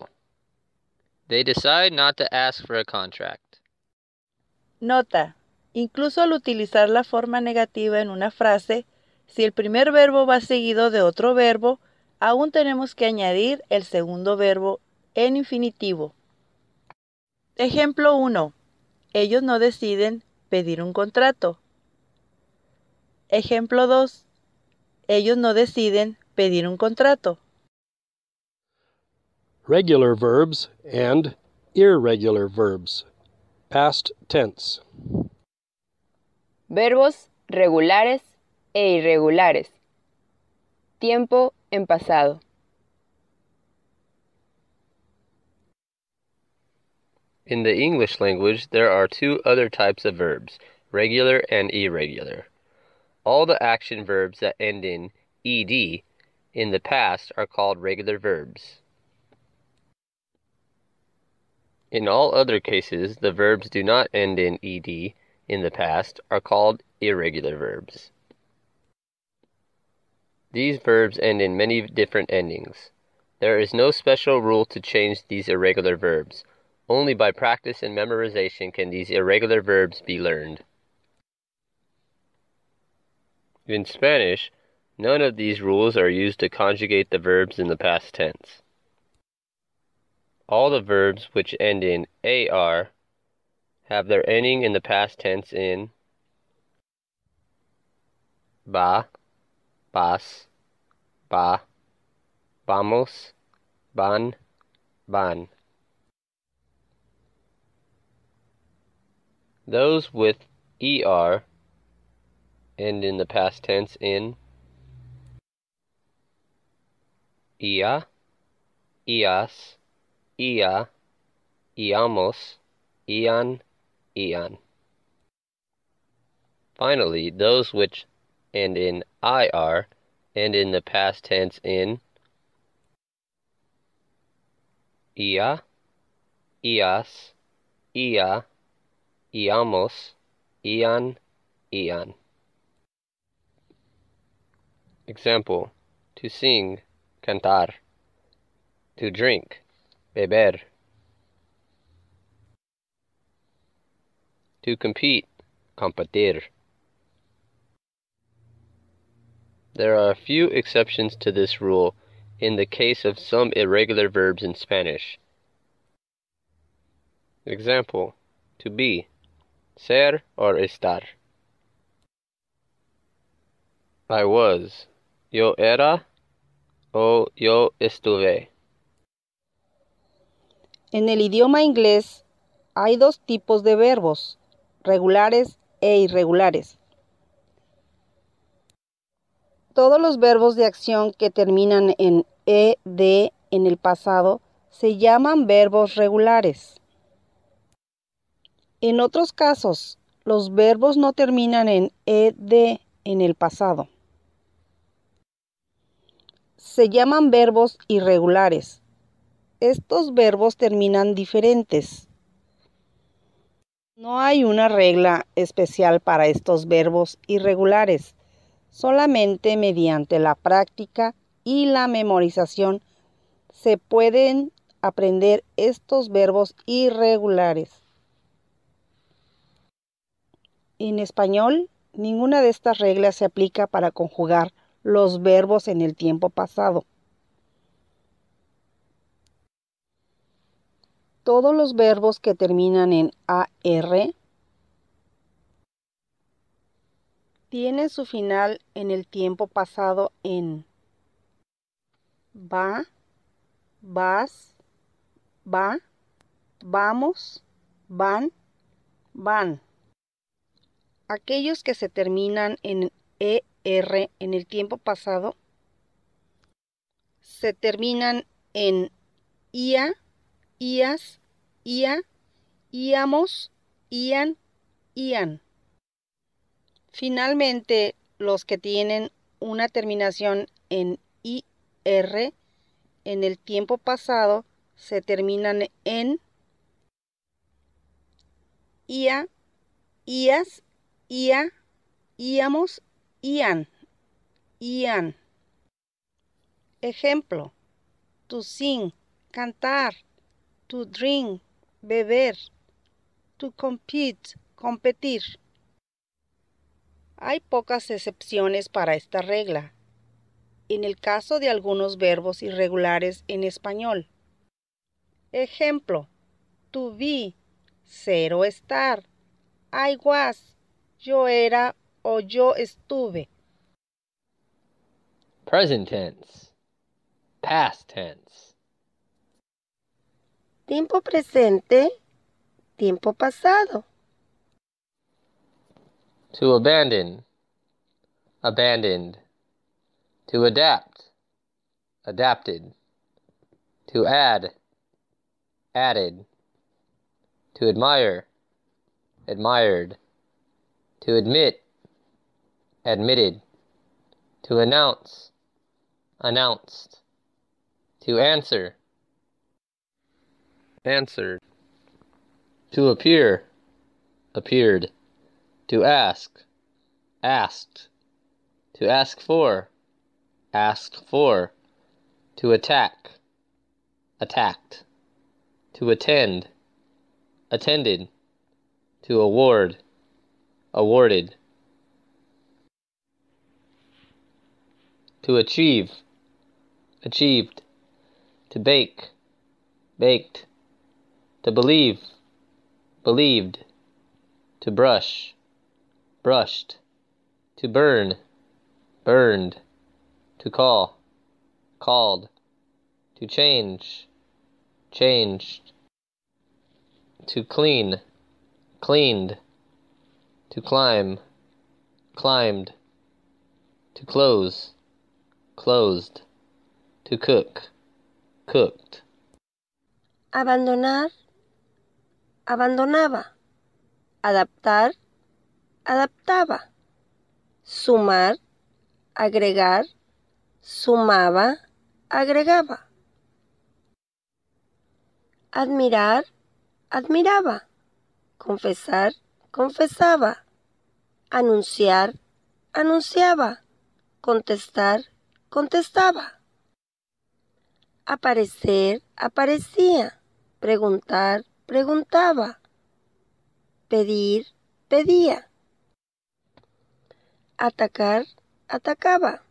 They decide not to ask for a contract. Nota: incluso al utilizar la forma negativa en una frase, si el primer verbo va seguido de otro verbo, aún tenemos que añadir el segundo verbo en infinitivo. Ejemplo 1. Ellos no deciden pedir un contrato. Ejemplo 2. Ellos no deciden pedir un contrato. Regular verbs and irregular verbs. Past tense. Verbos regulares e irregulares. Tiempo en pasado. In the English language, there are 2 other types of verbs, regular and irregular. All the action verbs that end in ed in the past are called regular verbs. In all other cases, the verbs do not end in ed in the past are called irregular verbs. These verbs end in many different endings. There is no special rule to change these irregular verbs. Only by practice and memorization can these irregular verbs be learned. In Spanish, none of these rules are used to conjugate the verbs in the past tense. All the verbs which end in AR have their ending in the past tense in va, vas, va, vamos, van, van. Those with ER end in the past tense in ia, ias, ia, iamos, ian, ian. Finally, those which end in IR end in the past tense in ia, ias, ia, iamos, ian, ian. Example: to sing, cantar. To drink, beber. To compete, competir. There are a few exceptions to this rule in the case of some irregular verbs in Spanish. Example: to be, ser or estar. I was, yo era, o yo estuve. En el idioma inglés hay 2 tipos de verbos, regulares e irregulares. Todos los verbos de acción que terminan en ed en el pasado se llaman verbos regulares. En otros casos, los verbos no terminan en ed en el pasado. Se llaman verbos irregulares. Estos verbos terminan diferentes. No hay una regla especial para estos verbos irregulares, solamente mediante la práctica y la memorización se pueden aprender estos verbos irregulares. En español, ninguna de estas reglas se aplica para conjugar los verbos en el tiempo pasado. Todos los verbos que terminan en AR tienen su final en el tiempo pasado en va, vas, va, vamos, van, van. Aquellos que se terminan en ER en el tiempo pasado se terminan en IA, IAS, IA, IAMOS, IAN, IAN. Finalmente, los que tienen una terminación en IR en el tiempo pasado se terminan en ia, ias, ia, íamos, ian, ian. Ejemplo, to sing, cantar, to drink, beber, to compete, competir. Hay pocas excepciones para esta regla, en el caso de algunos verbos irregulares en español. Ejemplo, to be, ser o estar, I was, yo era o yo estuve. Present tense, past tense. Tiempo presente, tiempo pasado. To abandon, abandoned. To adapt, adapted. To add, added. To admire, admired. To admit, admitted. To announce, announced. To answer, answered. To appear, appeared. To ask, asked. To ask for, asked for. To attack, attacked. To attend, attended. To award, awarded. To achieve, achieved. To bake, baked. To believe, believed. To brush, brushed. To burn, burned. To call, called. To change, changed. To clean, cleaned. To climb, climbed. To close, closed. To cook, cooked. Abandonar, abandonaba. Adaptar, adaptaba. Sumar, agregar. Sumaba, agregaba. Admirar, admiraba. Confesar, confesaba. Anunciar, anunciaba. Contestar, contestaba. Aparecer, aparecía. Preguntar, preguntaba. Pedir, pedía. Atacar, atacaba.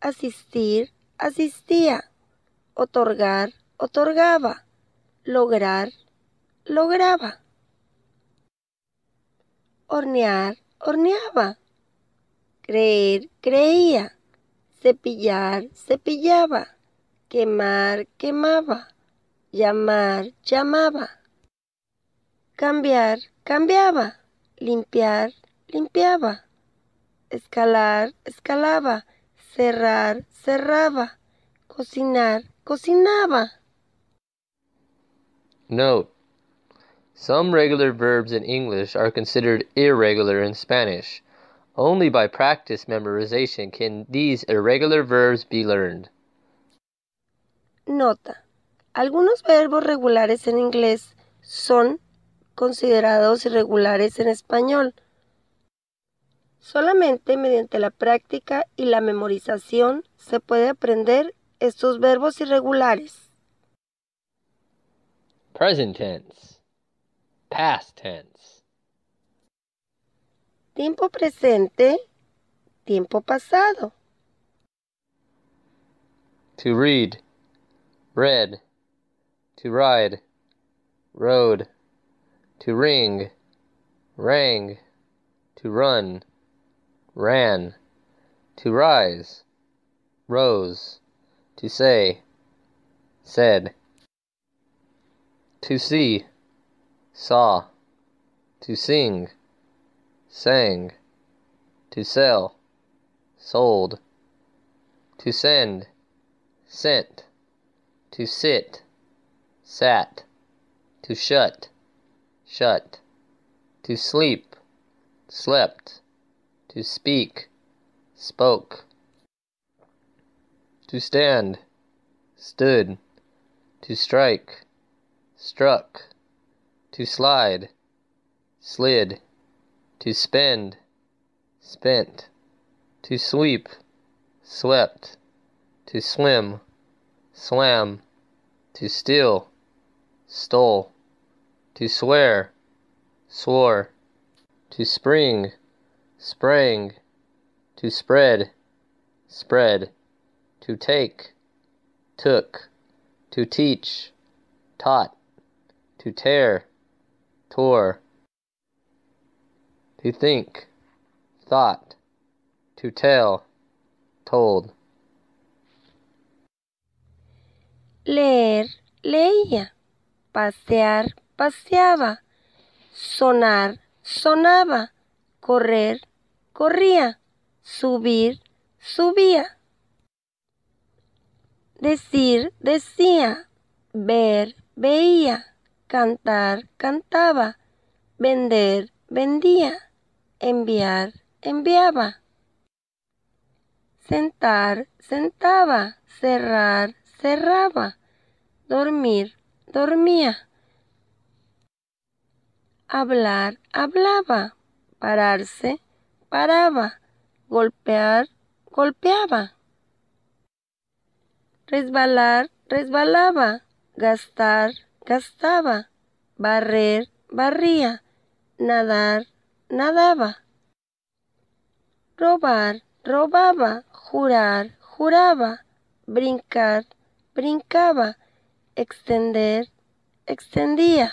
Asistir, asistía. Otorgar, otorgaba. Lograr, lograba. Hornear, horneaba. Creer, creía. Cepillar, cepillaba. Quemar, quemaba. Llamar, llamaba. Cambiar, cambiaba. Limpiar, limpiaba. Escalar, escalaba. Cerrar, cerraba. Cocinar, cocinaba. Note: some regular verbs in English are considered irregular in Spanish. Only by practice memorization can these irregular verbs be learned. Nota: algunos verbos regulares en inglés son considerados irregulares en español, solamente mediante la práctica y la memorización se puede aprender estos verbos irregulares. Present tense, past tense. Tiempo presente, tiempo pasado. To read, read. To ride, rode. To ring, rang. To run, ran. To rise, rose. To say, said. To see, saw. To sing, sang. To sell, sold. To send, sent. To sit, sat. To shut, shut. To sleep, slept. To speak, spoke. To stand, stood. To strike, struck. To slide, slid, to spend, spent, to sweep, swept, to swim, swam, to steal, stole, to swear, swore, to spring, sprang, to spread, spread, to take, took, to teach, taught, to tear, tore, to think, thought, to tell, told. Leer, leía. Pasear, paseaba. Sonar, sonaba. Correr, corría. Subir, subía. Decir, decía. Ver, veía. Cantar, cantaba. Vender, vendía. Enviar, enviaba. Sentar, sentaba. Cerrar, cerraba. Dormir, dormía. Hablar, hablaba. Pararse, paraba. Golpear, golpeaba. Resbalar, resbalaba. Gastar, gastaba. Barrer, barría. Nadar, nadaba. Robar, robaba. Jurar, juraba. Brincar, brincaba. Extender, extendía.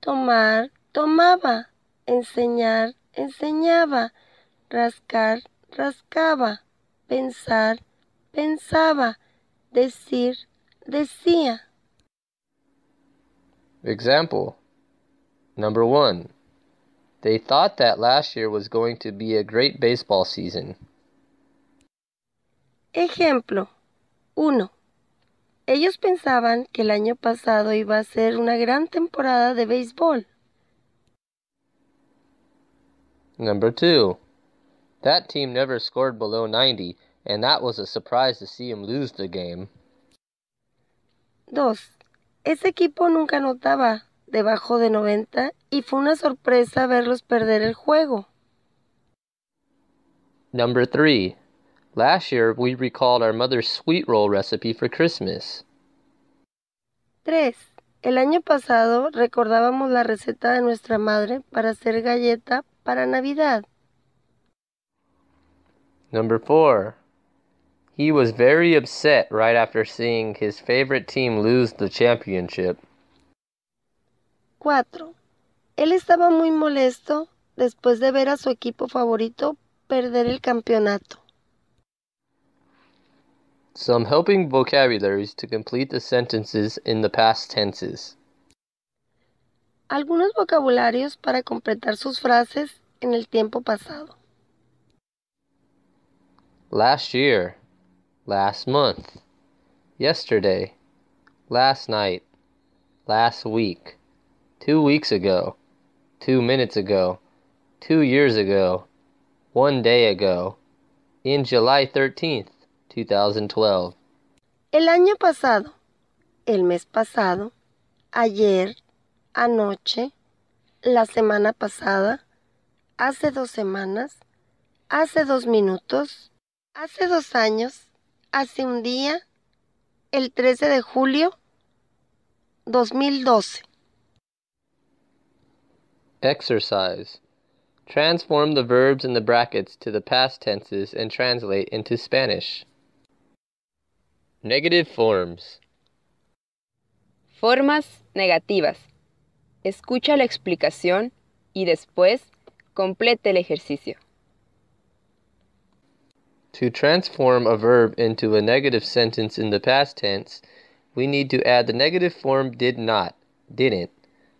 Tomar, tomaba. Enseñar, enseñaba. Rascar, rascaba. Pensar, pensaba. Decir, decía. Example. Number 1. They thought that last year was going to be a great baseball season. Ejemplo. 1. Ellos pensaban que el año pasado iba a ser una gran temporada de béisbol. Number 2. That team never scored below 90, and that was a surprise to see him lose the game. 2. Ese equipo nunca anotaba debajo de 90 y fue una sorpresa verlos perder el juego. Number 3. Last year, we recalled our mother's sweet roll recipe for Christmas. 3. El año pasado recordábamos la receta de nuestra madre para hacer galleta para Navidad. Number 4. He was very upset right after seeing his favorite team lose the championship. 4. Él estaba muy molesto después de ver a su equipo favorito perder el campeonato. Some helping vocabularies to complete the sentences in the past tenses. Algunos vocabularios para completar sus frases en el tiempo pasado. Last year, last month, yesterday, last night, last week, 2 weeks ago, 2 minutes ago, 2 years ago, 1 day ago, in July 13th. 2012. El año pasado, el mes pasado, ayer, anoche, la semana pasada, hace 2 semanas, hace 2 minutos, hace 2 años, hace 1 día, el 13 de julio, 2012. Exercise. Transform the verbs in the brackets to the past tenses and translate into Spanish. Negative forms. Formas negativas. Escucha la explicación y después complete el ejercicio. To transform a verb into a negative sentence in the past tense, we need to add the negative form did not, didn't,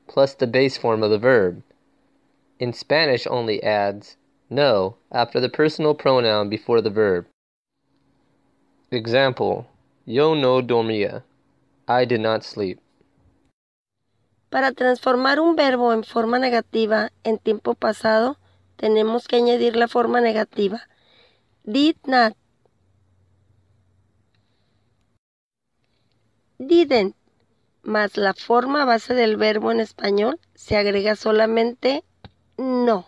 plus the base form of the verb. In Spanish only adds no after the personal pronoun before the verb. Example. Yo no dormía. I did not sleep. Para transformar un verbo en forma negativa en tiempo pasado, tenemos que añadir la forma negativa. Did not. Didn't. más la forma base del verbo en español, se agrega solamente no.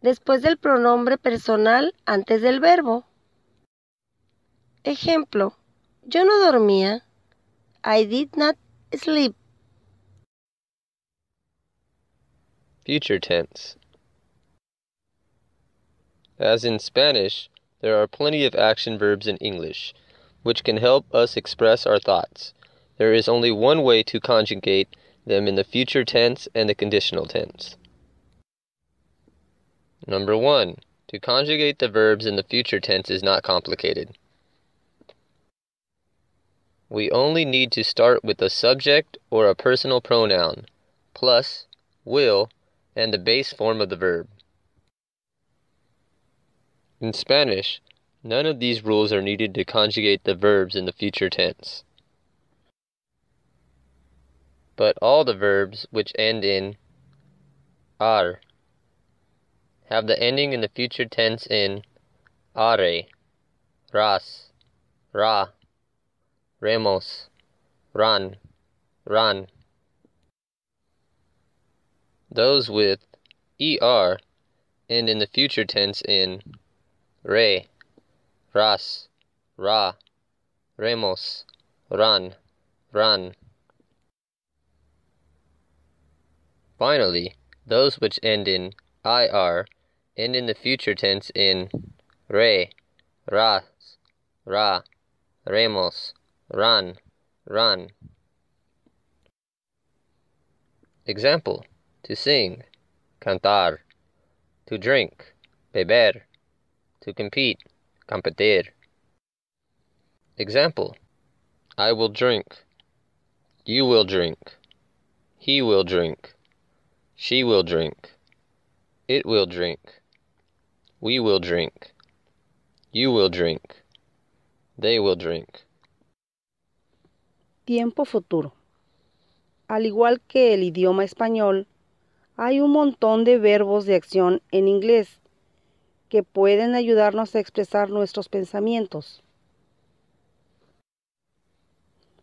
Después del pronombre personal, antes del verbo. Ejemplo, yo no dormía. I did not sleep. Future tense. As in Spanish, there are plenty of action verbs in English, which can help us express our thoughts. There is only one way to conjugate them in the future tense and the conditional tense. Number 1. To conjugate the verbs in the future tense is not complicated. We only need to start with a subject or a personal pronoun, plus will, and the base form of the verb. In Spanish, none of these rules are needed to conjugate the verbs in the future tense. But all the verbs which end in ar have the ending in the future tense in are, ras, ra, remos, ran, ran. Those with er end in the future tense in re, ras, ra, remos, ran, ran. Finally, those which end in ir end in the future tense in re, ras, ra, remos, ran, ran. Example, to sing, cantar, to drink, beber, to compete, competir. Example, I will drink, you will drink, he will drink, she will drink, it will drink, we will drink, you will drink, they will drink. Tiempo futuro. Al igual que el idioma español, hay un montón de verbos de acción en inglés que pueden ayudarnos a expresar nuestros pensamientos.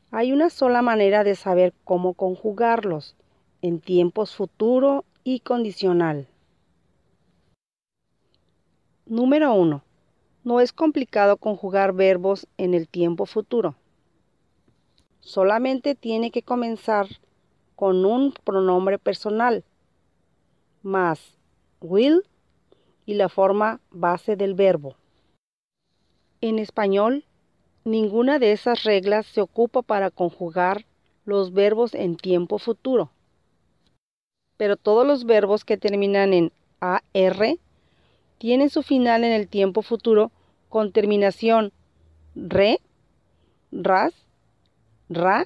Hay una sola manera de saber cómo conjugarlos, en tiempos futuro y condicional. Número 1. No es complicado conjugar verbos en el tiempo futuro. Solamente tiene que comenzar con un pronombre personal, más will, y la forma base del verbo. En español, ninguna de esas reglas se ocupa para conjugar los verbos en tiempo futuro. Pero todos los verbos que terminan en ar tienen su final en el tiempo futuro con terminación re, ras, ra,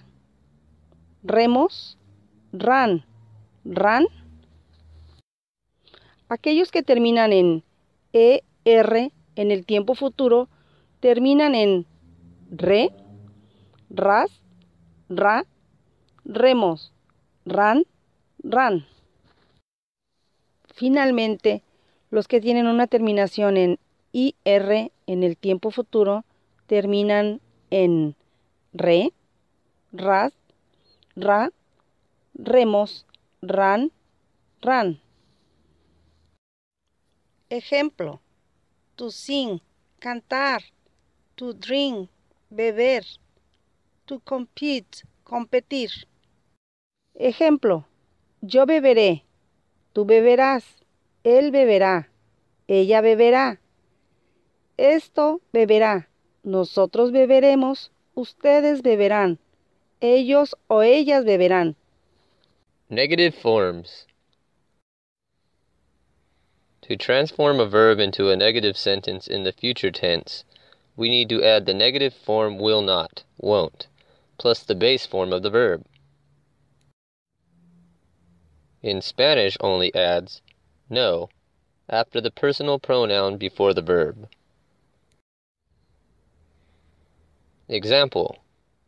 remos, ran, ran. Aquellos que terminan en er en el tiempo futuro terminan en re, ras, ra, remos, ran, ran. Finalmente, los que tienen una terminación en ir en el tiempo futuro terminan en re, ras, ra, remos, ran, ran. Ejemplo, to sing, cantar, to drink, beber, to compete, competir. Ejemplo, yo beberé, tú beberás, él beberá, ella beberá, esto beberá, nosotros beberemos, ustedes beberán, ellos o ellas beberán. Negative forms. To transform a verb into a negative sentence in the future tense, we need to add the negative form will not, won't, plus the base form of the verb. In Spanish only adds no after the personal pronoun before the verb. Example,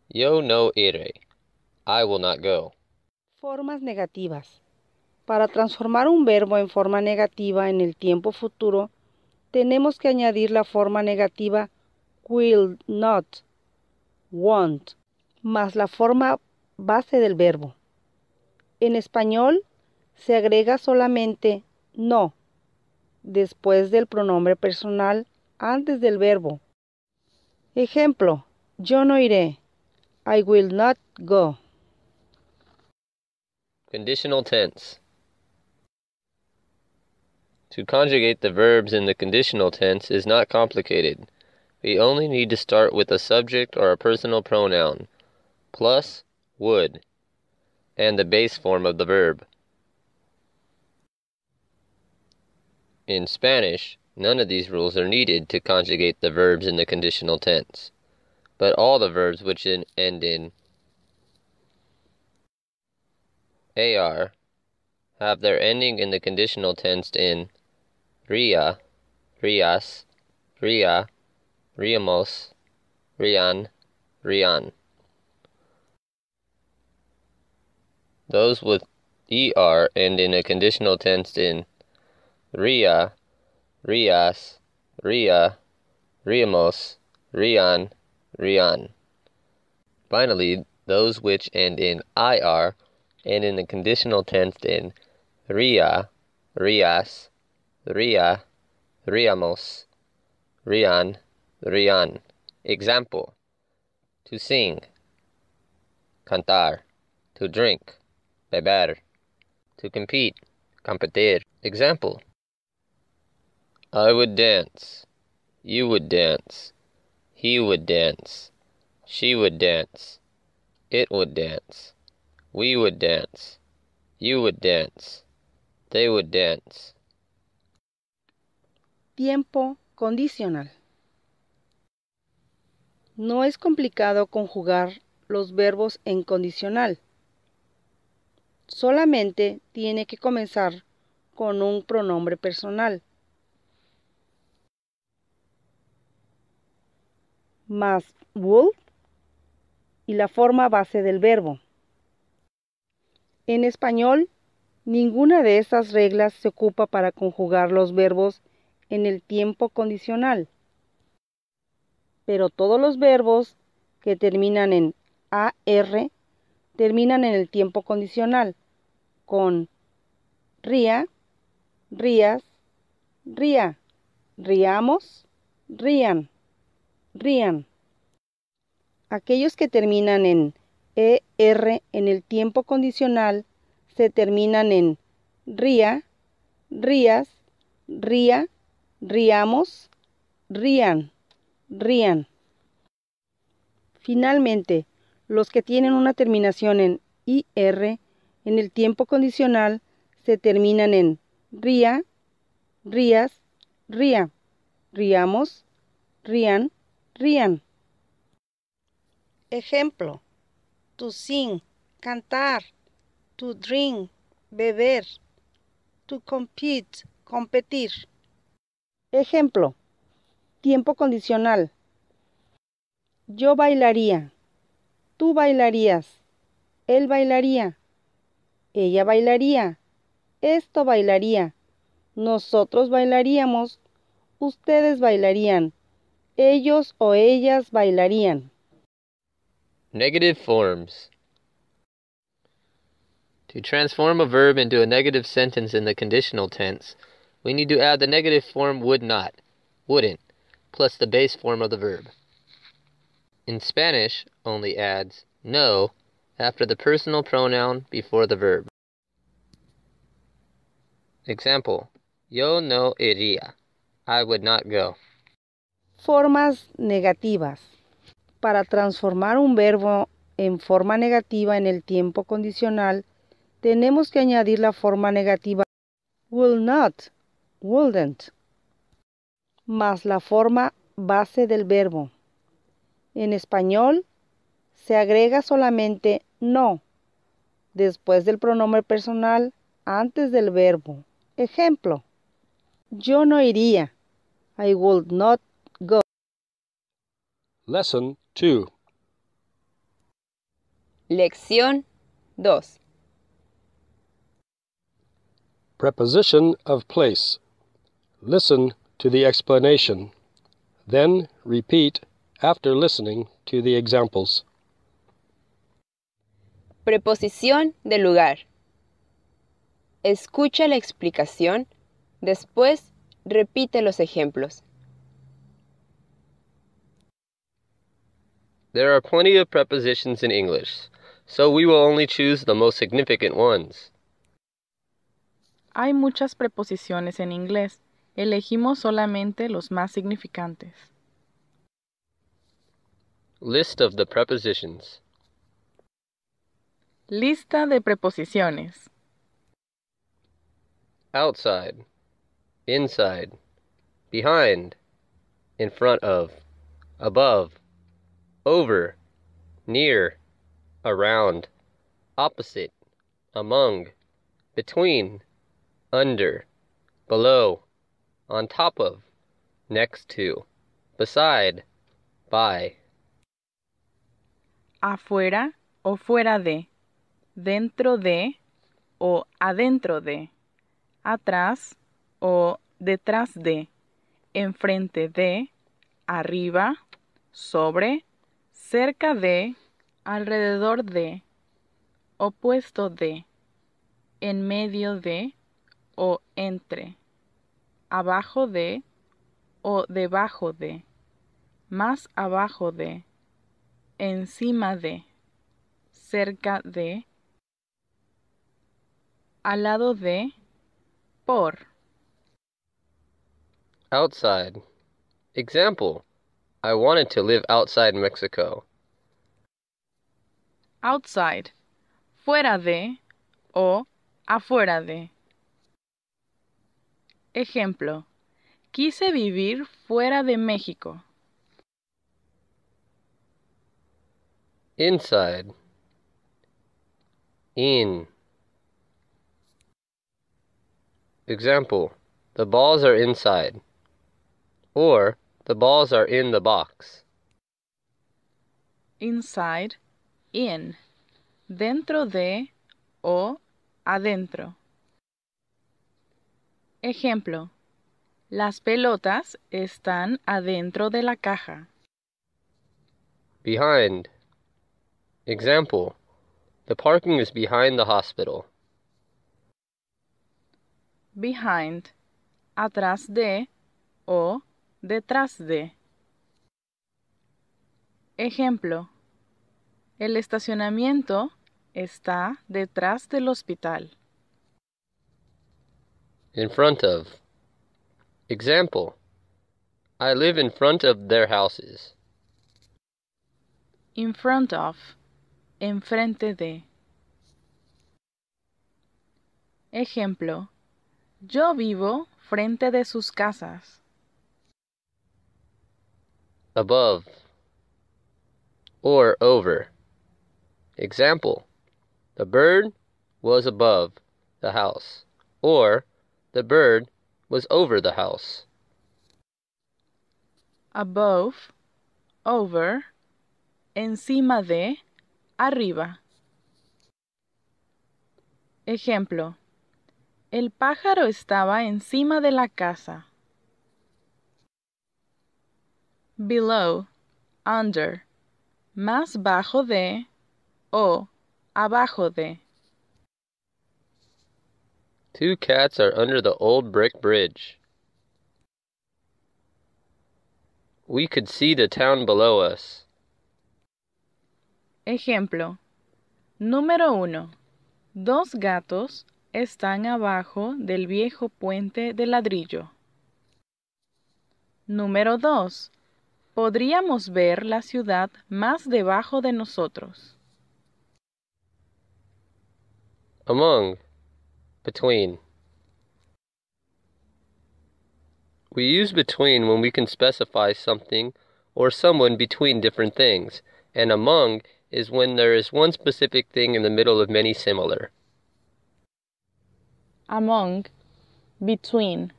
yo no iré, I will not go. Formas negativas. Para transformar un verbo en forma negativa en el tiempo futuro, tenemos que añadir la forma negativa will not, won't, más la forma base del verbo. En español se agrega solamente no después del pronombre personal antes del verbo. Ejemplo, yo no iré. I will not go. Conditional tense. To conjugate the verbs in the conditional tense is not complicated. We only need to start with a subject or a personal pronoun, plus would, and the base form of the verb. In Spanish, none of these rules are needed to conjugate the verbs in the conditional tense, but all the verbs which end in AR have their ending in the conditional tense in ria, rias, ria, riamos, rian, rian. Those with ER end in a conditional tense in ria, rias, ria, riamos, rian, rian. Finally, those which end in IR end in the conditional tense in ria, rias, ria, riamos, rian, rian. Example, to sing, cantar, to drink, beber, to compete, competir. Example, I would dance, you would dance, he would dance, she would dance, it would dance, we would dance, you would dance, they would dance. Tiempo condicional. No es complicado conjugar los verbos en condicional. Solamente tiene que comenzar con un pronombre personal, más would y la forma base del verbo. En español, ninguna de estas reglas se ocupa para conjugar los verbos en el tiempo condicional. Pero todos los verbos que terminan en AR terminan en el tiempo condicional con ría, rías, ría, riamos, rían, rían. Aquellos que terminan en ER en el tiempo condicional se terminan en ría, rías, ría, riamos, rían, rían. Finalmente, los que tienen una terminación en IR en el tiempo condicional se terminan en ría, rías, ría, riamos, rían, rían. Ejemplo, to sing, cantar, to drink, beber, to compete, competir. Ejemplo, tiempo condicional. Yo bailaría. Tú bailarías. Él bailaría. Ella bailaría. Esto bailaría. Nosotros bailaríamos. Ustedes bailarían. Ellos o ellas bailarían. Negative forms. To transform a verb into a negative sentence in the conditional tense, we need to add the negative form would not, wouldn't, plus the base form of the verb. In Spanish, only adds no after the personal pronoun before the verb. Example, yo no iría. I would not go. Formas negativas. Para transformar un verbo en forma negativa en el tiempo condicional, tenemos que añadir la forma negativa will not, wouldn't, más la forma base del verbo. En español, se agrega solamente no después del pronombre personal antes del verbo. Ejemplo, yo no iría. I would not go. Lesson 2. Lección 2. Preposition of place. Listen to the explanation. Then repeat after listening to the examples. Preposición de lugar. Escucha la explicación, después repite los ejemplos. There are plenty of prepositions in English, so we will only choose the most significant ones. Hay muchas preposiciones en inglés. Elegimos solamente los más significantes. List of the prepositions. Lista de preposiciones. Outside, inside, behind, in front of, above, over, near, around, opposite, among, between, under, below, on top of, next to, beside, by. Afuera o fuera de, dentro de o adentro de, atrás o detrás de, enfrente de, arriba, sobre, cerca de, alrededor de, opuesto de, en medio de o entre, abajo de o debajo de, más abajo de, encima de, cerca de, al lado de, por. Outside. Example: I wanted to live outside Mexico. Outside. Fuera de o afuera de. Ejemplo: quise vivir fuera de México. Inside. In. Example, the balls are inside, or the balls are in the box. Inside, in, dentro de o adentro. Ejemplo, las pelotas están adentro de la caja. Behind. Example, the parking is behind the hospital. Behind, atrás de o detrás de. Ejemplo, el estacionamiento está detrás del hospital. In front of. Example, I live in front of their houses. In front of, enfrente de. Ejemplo, yo vivo frente de sus casas. Above or over. Example, the bird was above the house, or the bird was over the house. Above, over, encima de, arriba. Ejemplo, el pájaro estaba encima de la casa. Below, under, más bajo de o abajo de. Two cats are under the old brick bridge. We could see the town below us. Ejemplo, número 1. Dos gatos están abajo del viejo puente de ladrillo. Número 2. Podríamos ver la ciudad más debajo de nosotros. Among. Between. We use between when we can specify something or someone between different things, and among is when there is one specific thing in the middle of many similar. Among, between,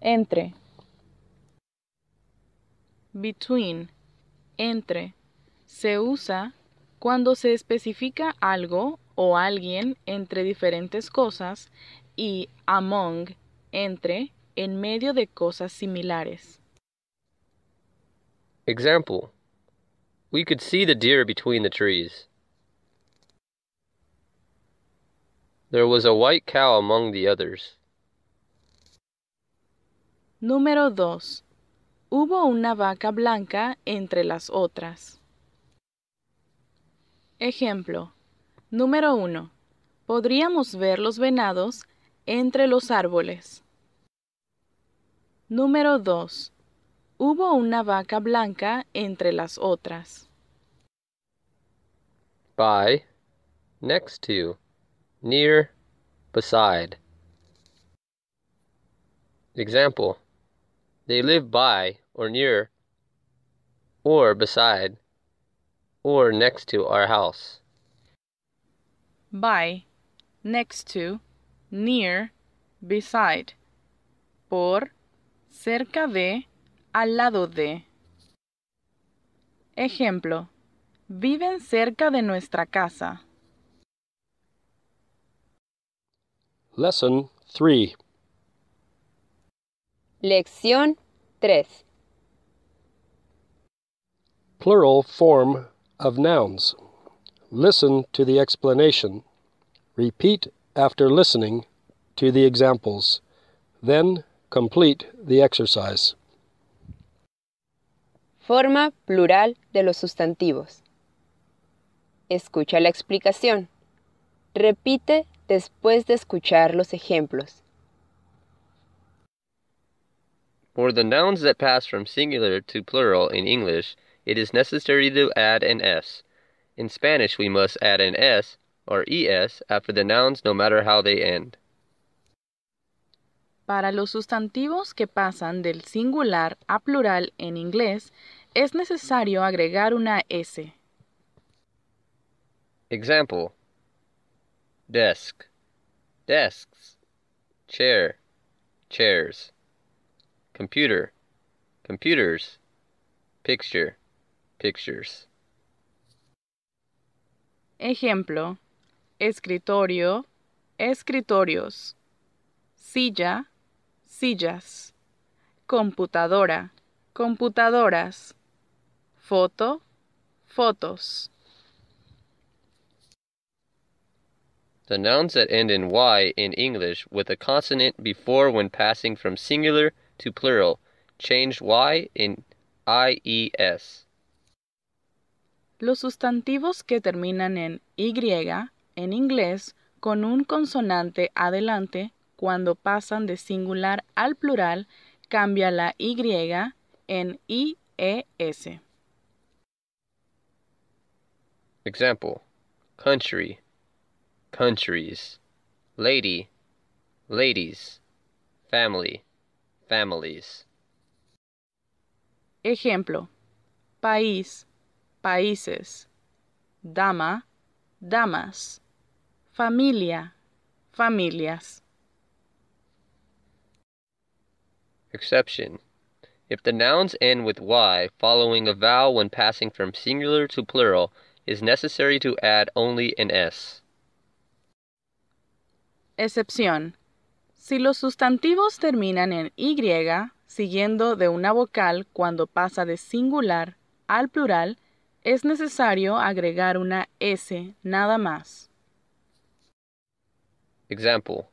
entre. Between, entre, se usa cuando se especifica algo o alguien entre diferentes cosas y among, entre, en medio de cosas similares. Example, we could see the deer between the trees. There was a white cow among the others. Número 2. Hubo una vaca blanca entre las otras. Ejemplo. Número 1. Podríamos ver los venados entre los árboles. Número 2. Hubo una vaca blanca entre las otras. By, next to, near, beside. Example. They live by, or near, or beside, or next to our house. By, next to, near, beside, por, cerca de, al lado de. Ejemplo. Viven cerca de nuestra casa. Lesson 3. Lección 3. Plural form of nouns. Listen to the explanation. Repeat after listening to the examples. Then complete the exercise. Forma plural de los sustantivos. Escucha la explicación. Repite después de escuchar los ejemplos. For the nouns that pass from singular to plural in English, it is necessary to add an S. In Spanish, we must add an S or ES after the nouns no matter how they end. Para los sustantivos que pasan del singular a plural en inglés, es necesario agregar una S. Example. Desk, desks. Chair, chairs. Computer, computers. Picture, pictures. Ejemplo. Escritorio, escritorios. Silla, sillas. Computadora, computadoras. Foto, fotos. The nouns that end in Y in English with a consonant before when passing from singular to plural change Y in IES. Los sustantivos que terminan en Y en inglés con un consonante adelante, cuando pasan de singular al plural, cambia la Y en IES. Example. Country, countries. Lady, ladies. Family, families. Ejemplo. País, países. Dama, damas. Familia, familias. Exception. If the nouns end with Y, following a vowel when passing from singular to plural, is necessary to add only an S. Excepción. Si los sustantivos terminan en Y, siguiendo de una vocal cuando pasa de singular al plural, es necesario agregar una S nada más. Example.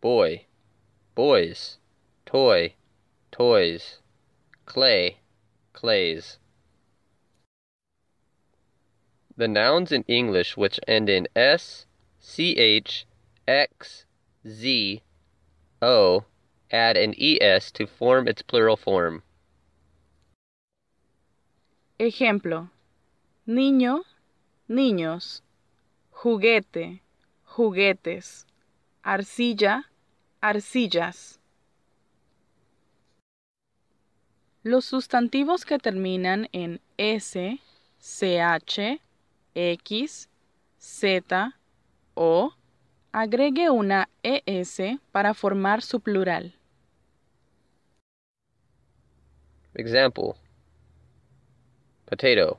Boy, boys. Toy, toys. Clay, clays. The nouns in English which end in S, CH, X, Z, O, add an ES to form its plural form. Ejemplo. Niño, niños. Juguete, juguetes. Arcilla, arcillas. Los sustantivos que terminan en S, CH, X, Z, O, agregue una ES para formar su plural. Example. Potato,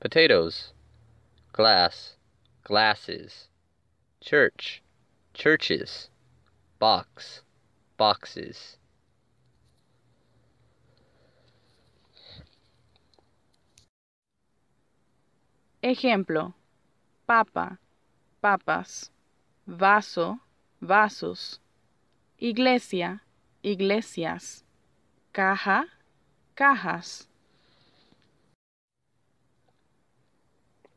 potatoes. Glass, glasses. Church, churches. Box, boxes. Ejemplo. Papa, papas. vaso, vasos, iglesia, iglesias, caja, cajas.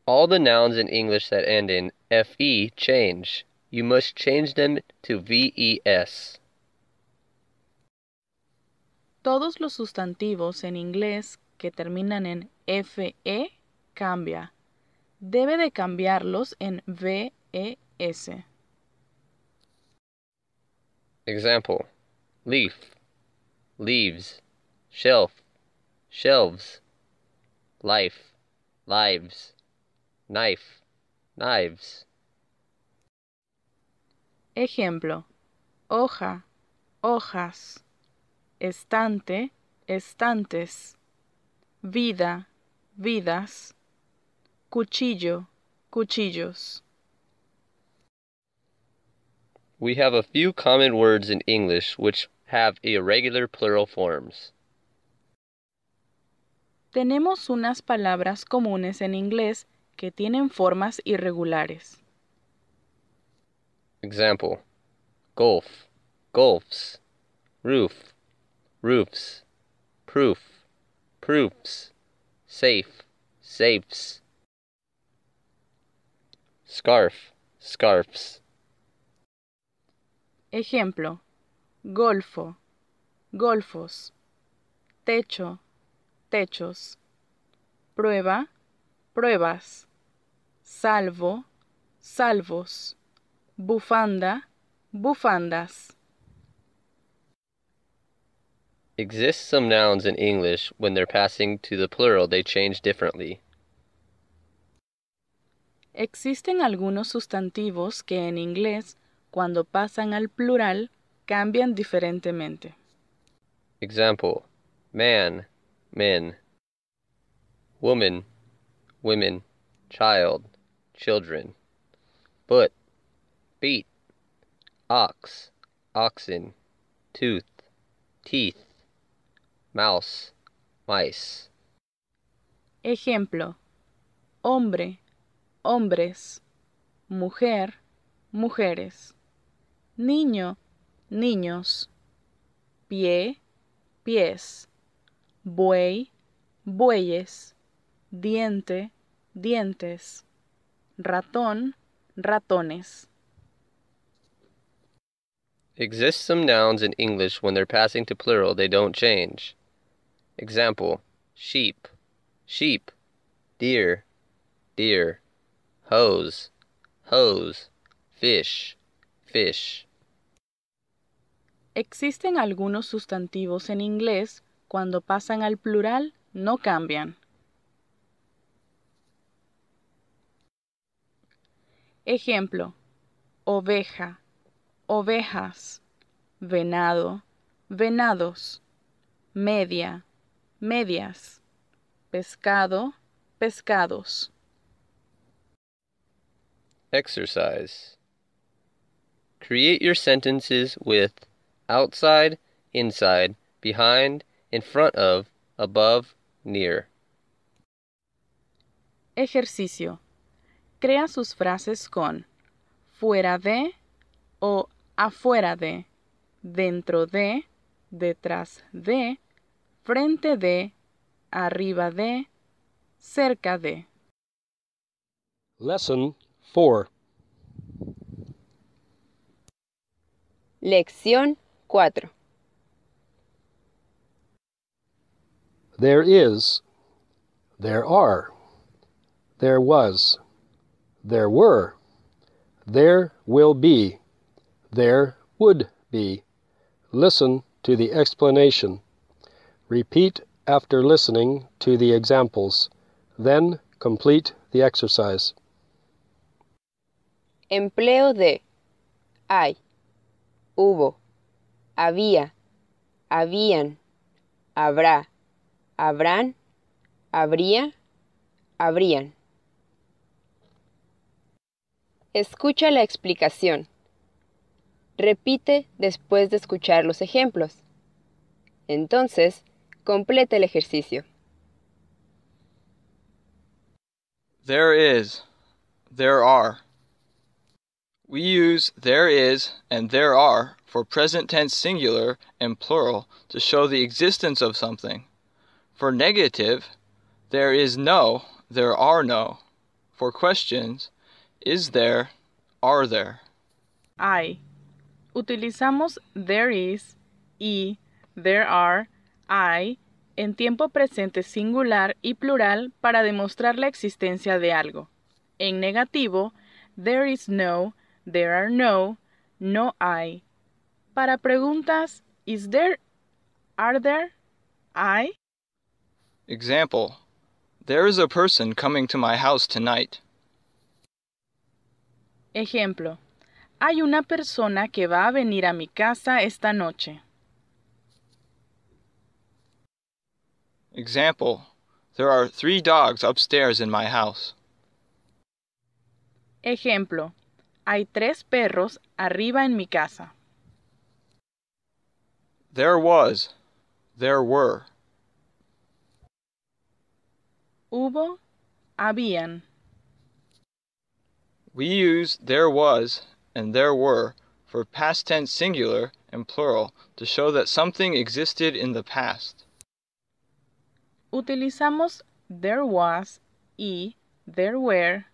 All the nouns in English that end in fe change. You must change them to ves. Todos los sustantivos en inglés que terminan en fe cambia. Debe de cambiarlos en ves. Example: leaf, leaves, shelf, shelves, life, lives, knife, knives. Ejemplo: hoja, hojas, estante, estantes, vida, vidas, cuchillo, cuchillos. We have a few common words in English which have irregular plural forms. Tenemos unas palabras comunes en inglés que tienen formas irregulares. Example: golf, golfs, roof, roofs, proof, proofs, safe, safes, scarf, scarfs. Ejemplo: golfo, golfos, techo, techos, prueba, pruebas, salvo, salvos, bufanda, bufandas. Exist some nouns in English when they're passing to the plural they change differently. Existen algunos sustantivos que en inglés, cuando pasan al plural, cambian diferentemente. Example: man, men, woman, women, child, children, foot, feet, ox, oxen, tooth, teeth, mouse, mice. Ejemplo: hombre, hombres, mujer, mujeres, niño, niños, pie, pies, buey, bueyes, diente, dientes, ratón, ratones. Exist some nouns in English when they're passing to plural they don't change. Example: sheep, sheep, deer, deer, hose, hose, fish, fish. Existen algunos sustantivos en inglés, cuando pasan al plural, no cambian. Ejemplo: oveja, ovejas, venado, venados, media, medias, pescado, pescados. Exercise. Create your sentences with outside, inside, behind, in front of, above, near. Ejercicio. Crea sus frases con fuera de o afuera de, dentro de, detrás de, frente de, arriba de, cerca de. Lesson 4. Lección 4. There is, there are, there was, there were, there will be, there would be. Listen to the explanation. Repeat after listening to the examples. Then complete the exercise. Empleo de: hay, hubo, había, habían, habrá, habrán, habría, habrían. Escucha la explicación. Repite después de escuchar los ejemplos. Entonces, completa el ejercicio. There is, there are, we use there is and there are for present tense singular and plural to show the existence of something. For negative, there is no, there are no. For questions, is there, are there. I. Utilizamos there is, y, there are, I, en tiempo presente singular y plural para demostrar la existencia de algo. En negativo, there is no, there are no, no I. Para preguntas, is there, are there, I? Example, there is a person coming to my house tonight. Ejemplo, hay una persona que va a venir a mi casa esta noche. Example, there are 3 dogs upstairs in my house. Ejemplo, hay 3 perros arriba en mi casa. There was, there were. Hubo, habían. We use there was and there were for past tense singular and plural to show that something existed in the past. Utilizamos there was y there were,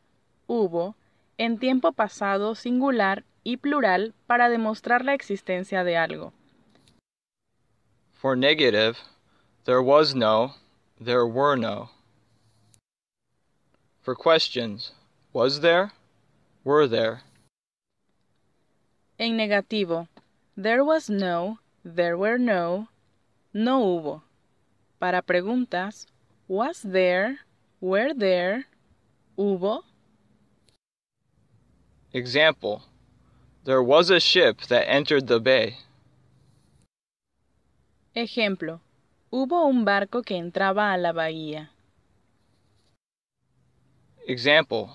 hubo, en tiempo pasado singular y plural para demostrar la existencia de algo. For negative, there was no, there were no. For questions, was there, were there. En negativo, there was no, there were no, no hubo. Para preguntas, was there, were there, hubo? Example, there was a ship that entered the bay. Ejemplo, hubo un barco que entraba a la bahía. Example,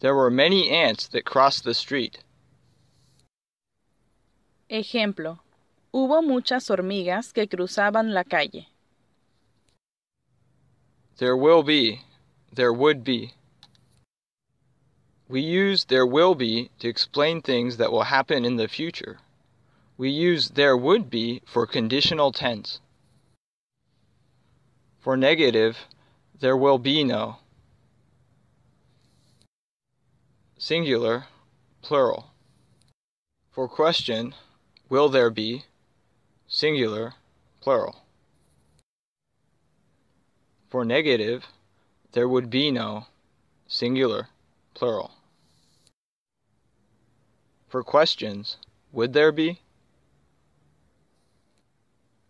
there were many ants that crossed the street. Ejemplo, hubo muchas hormigas que cruzaban la calle. There will be, there would be. We use there will be to explain things that will happen in the future. We use there would be for conditional tense. For negative, there will be no. Singular, plural. For question, will there be? Singular, plural. For negative, there would be no, singular, plural. For questions, would there be?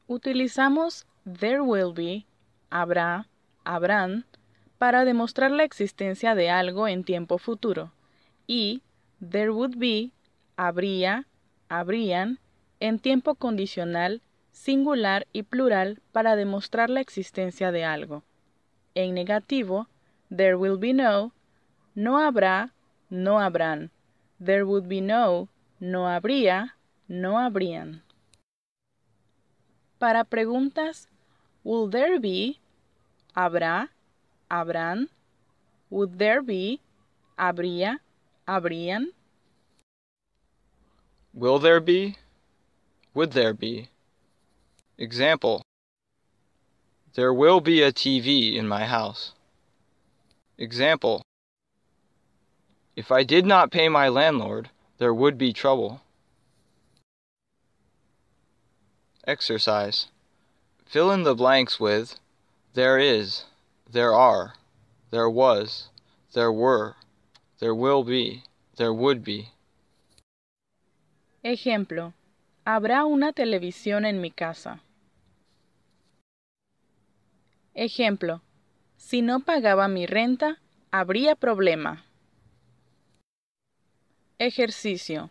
Utilizamos there will be, habrá, habrán, para demostrar la existencia de algo en tiempo futuro, y there would be, habría, habrían, en tiempo condicional, singular y plural para demostrar la existencia de algo. En negativo, there will be no, no habrá, no habrán. There would be no, no habría, no habrían. Para preguntas, will there be, habrá, habrán. Would there be, habría, habrían. Will there be, would there be. Example, there will be a TV in my house. Example, if I did not pay my landlord, there would be trouble. Exercise. Fill in the blanks with there is, there are, there was, there were, there will be, there would be. Ejemplo, habrá una televisión en mi casa. Ejemplo, si no pagaba mi renta, habría problema. Ejercicio.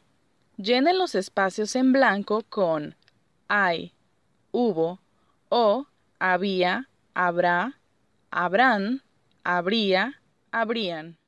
Llenen los espacios en blanco con hay, hubo, o había, habrá, habrán, habría, habrían.